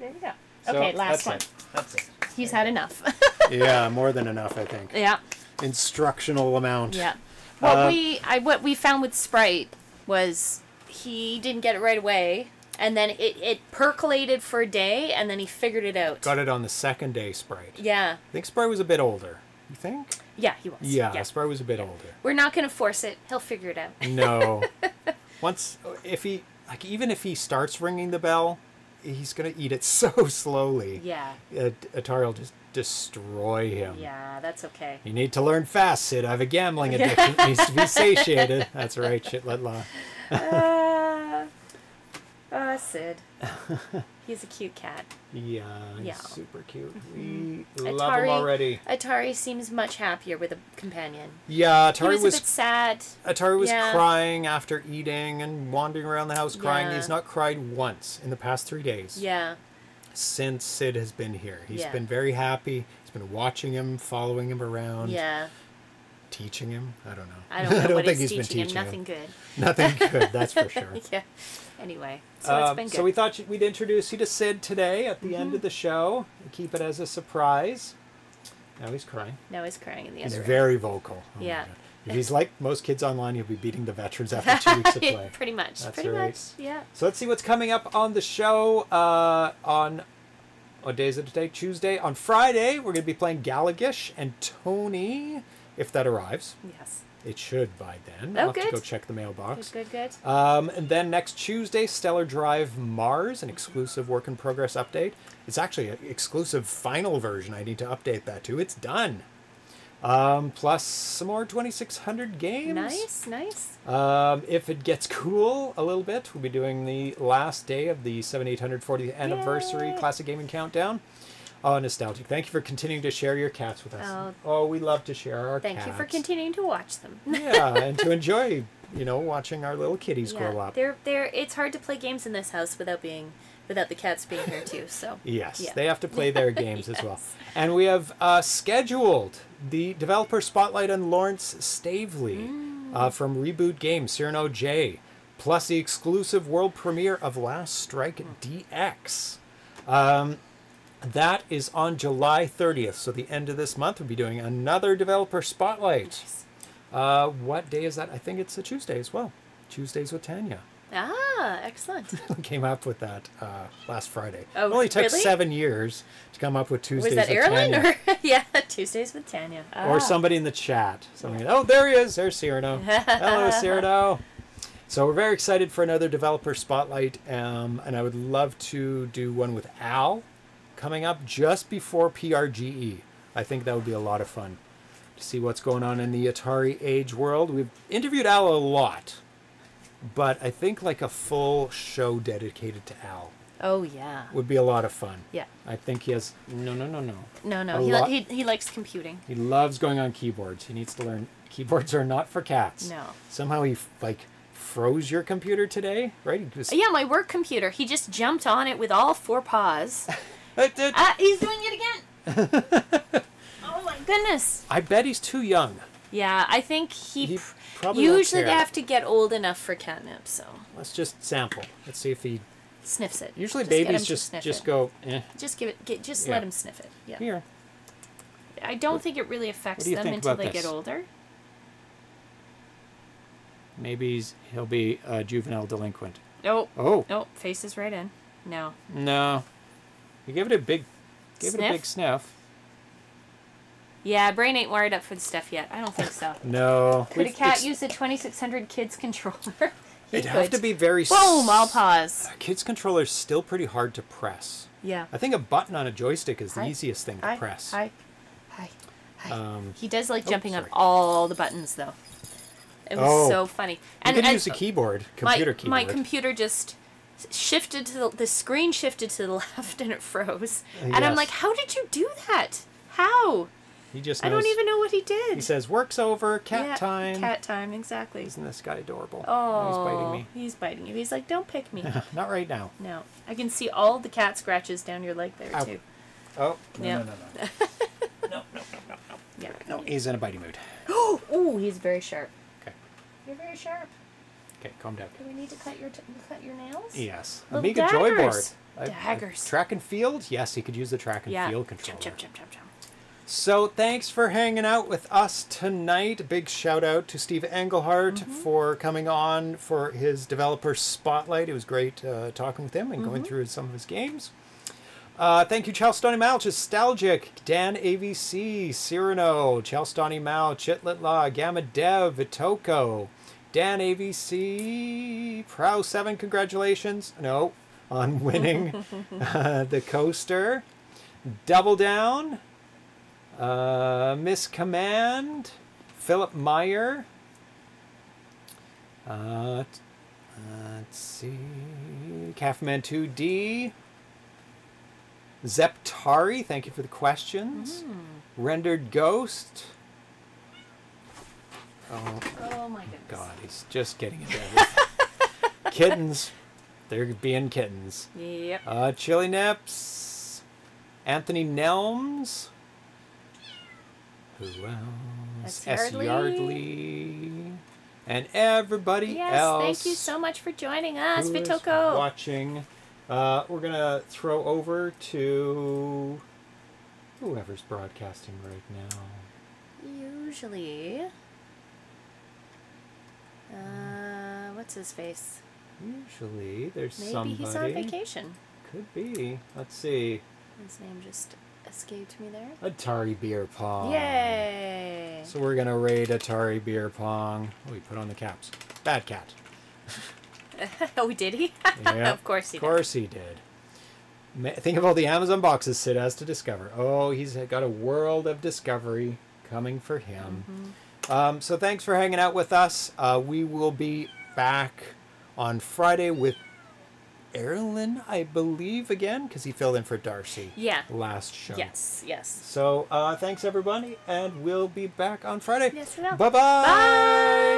There you go. So okay, last that's one. It. That's it. He's there had enough. Yeah, more than enough, I think. Yeah. Instructional amount. Yeah. What uh, we I what we found with Sprite was he didn't get it right away, and then it, it percolated for a day, and then he figured it out. Got it on the second day, Sprite. Yeah. I think Sprite was a bit older. You think? Yeah, he was. Yeah, yeah. Sprite was a bit yeah. older. We're not going to force it. He'll figure it out. No. Once, if he, like, even if he starts ringing the bell, he's going to eat it so slowly. Yeah. Uh, Atari will just destroy him. Yeah, that's okay. You need to learn fast, Sid. I have a gambling addiction. It needs to be satiated. That's right, shitlet law. Ah, uh, uh, Sid. He's a cute cat. Yeah, he's yeah. super cute. Mm-hmm. We love Atari, him already. Atari seems much happier with a companion. Yeah, Atari he was, was a bit sad. Atari was yeah. crying after eating and wandering around the house crying. Yeah. He's not cried once in the past three days. Yeah. Since Sid has been here. He's yeah. been very happy. He's been watching him, following him around. Yeah. Teaching him? I don't know. I don't know. I don't what think he's, he's teaching been teaching him. Nothing him. good. Nothing good, that's for sure. Yeah. Anyway, so um, it's been good. So we thought we'd introduce you to Sid today at the mm-hmm. end of the show. And keep it as a surprise. Now he's crying. Now he's crying in the other He's room. very vocal. Oh yeah. If he's like most kids online, he'll be beating the veterans after two weeks of play. Pretty much. That's Pretty right. much, yeah. So let's see what's coming up on the show uh, on... What day is it today? Tuesday. On Friday, we're going to be playing Galagish and Tony, if that arrives. Yes. It should by then. Oh, I'll have good. to go check the mailbox. Good, good, good. Um, and then next Tuesday, Stellar Drive Mars, an exclusive work in progress update. It's actually an exclusive final version. I need to update that too. It's done. Um, plus some more twenty-six hundred games. Nice, nice. Um, if it gets cool a little bit, we'll be doing the last day of the seventy-eight hundred fortieth anniversary Yay. Classic Gaming Countdown. Oh, nostalgic. Thank you for continuing to share your cats with us. Oh, oh we love to share our thank cats. Thank you for continuing to watch them. Yeah, and to enjoy, you know, watching our little kitties yeah, grow up. They're, they're, it's hard to play games in this house without being... without the cats being here too, so. Yes, yeah. They have to play their games yes. as well. And we have uh, scheduled the developer spotlight on Lawrence Stavely mm. uh, from Reboot Games, Cyrano J, plus the exclusive world premiere of Last Strike mm. D X. Um, that is on July thirtieth, so the end of this month we'll be doing another developer spotlight. Nice. Uh, what day is that? I think it's a Tuesday as well. Tuesdays with Tanya. Ah, excellent. Came up with that uh, last Friday. Oh, it only took really? seven years to come up with Tuesdays with Tanya. Was that Erlen? Or, yeah, Tuesdays with Tanya. Ah. Or somebody in the chat. Somebody, oh, there he is. There's Cyrano. Hello, Cyrano. So we're very excited for another developer spotlight, um, and I would love to do one with Al coming up just before P R G E. I think that would be a lot of fun to see what's going on in the Atari Age world. We've interviewed Al a lot. But I think like a full show dedicated to Al. Oh, yeah. Would be a lot of fun. Yeah. I think he has... No, no, no, no. No, no. He, li he, he likes computing. He loves going on keyboards. He needs to learn keyboards are not for cats. No. Somehow he, like, froze your computer today, right? He just... Yeah, my work computer. He just jumped on it with all four paws. it, it... Uh, he's doing it again. Oh, my goodness. I bet he's too young. Yeah, I think he... he... Probably usually they have to get old enough for catnip, so. Let's just sample. Let's see if he sniffs it. Usually just babies just just it. go. Eh. Just give it. Get, just yeah. let him sniff it. Yeah. Here. I don't what, think it really affects them until they this? get older. Maybe he's, he'll be a juvenile delinquent. Nope. Oh. Nope. Faces right in. No. No. You give it a big. Give sniff? it a big sniff. Yeah, brain ain't wired up for the stuff yet. I don't think so. No. Could a cat use a twenty-six hundred kids controller? It'd have to be very... Boom! I'll pause. A kids controller is still pretty hard to press. Yeah. I think a button on a joystick is the hi. easiest thing to hi. press. Hi. Hi. Hi. Um, he does like oh, jumping sorry. on all the buttons, though. It was oh. so funny. And, you could use a keyboard, computer my, keyboard. My computer just... shifted to the... The screen shifted to the left and it froze. Uh, and yes. I'm like, how did you do that? How? He just knows. I don't even know what he did. He says, work's over, cat yeah, time. Cat time, exactly. Isn't this guy adorable? Oh, he's biting me. He's biting you. He's like, don't pick me. Not right now. No. I can see all the cat scratches down your leg there, Ow. too. Oh, no, yeah. no, no, no. no, no, no, no, no. Yeah. No, he's in a biting mood. Oh, ooh, he's very sharp. Okay. You're very sharp. Okay, calm down. Do we need to cut your, t cut your nails? Yes. Little Amiga daggers. Joyboard. Daggers. I, I, track and field? Yes, he could use the track and yeah. field controller. Jump, jump, jump, jump, jump. So thanks for hanging out with us tonight. Big shout out to Steve Engelhardt mm-hmm. for coming on for his developer spotlight. It was great uh, talking with him and mm-hmm. going through some of his games. Uh, thank you, Chalstony Malch, Nostalgic, Dan A V C, Cyrano, Chalstony Malch, Chitlitla, Gamma Dev, Vitoko, Dan A V C, Prow seven, congratulations. No, on winning uh, the coaster. Double Down. Uh, Miss Command, Philip Meyer, uh, let's see, Cafman two D, Zeptari, thank you for the questions, mm. Rendered Ghost, oh, oh my goodness. God, he's just getting into everything. Kittens, they're being kittens. Yep. Uh, Chili Nips, Anthony Nelms, who else? S. Yardley. And everybody yes, else. Yes, thank you so much for joining us, Vitoko. Watching. Uh, we're going to throw over to whoever's broadcasting right now. Usually. Uh, what's his face? Usually, there's Maybe somebody. Maybe he's on vacation. Could be. Let's see. His name just escaped me there. Atari Beer Pong. Yay! So we're going to raid Atari Beer Pong. Oh, he put on the caps. Bad cat. Oh, did he? Yeah, of course he did. Of course did. he did. Think of all the Amazon boxes Sid has to discover. Oh, he's got a world of discovery coming for him. Mm-hmm. Um, so thanks for hanging out with us. Uh, we will be back on Friday with Erlen, I believe, again, because he filled in for Darcy. Yeah. Last show. Yes, yes. So uh, thanks, everybody, and we'll be back on Friday. Yes, we will. Bye-bye. Bye.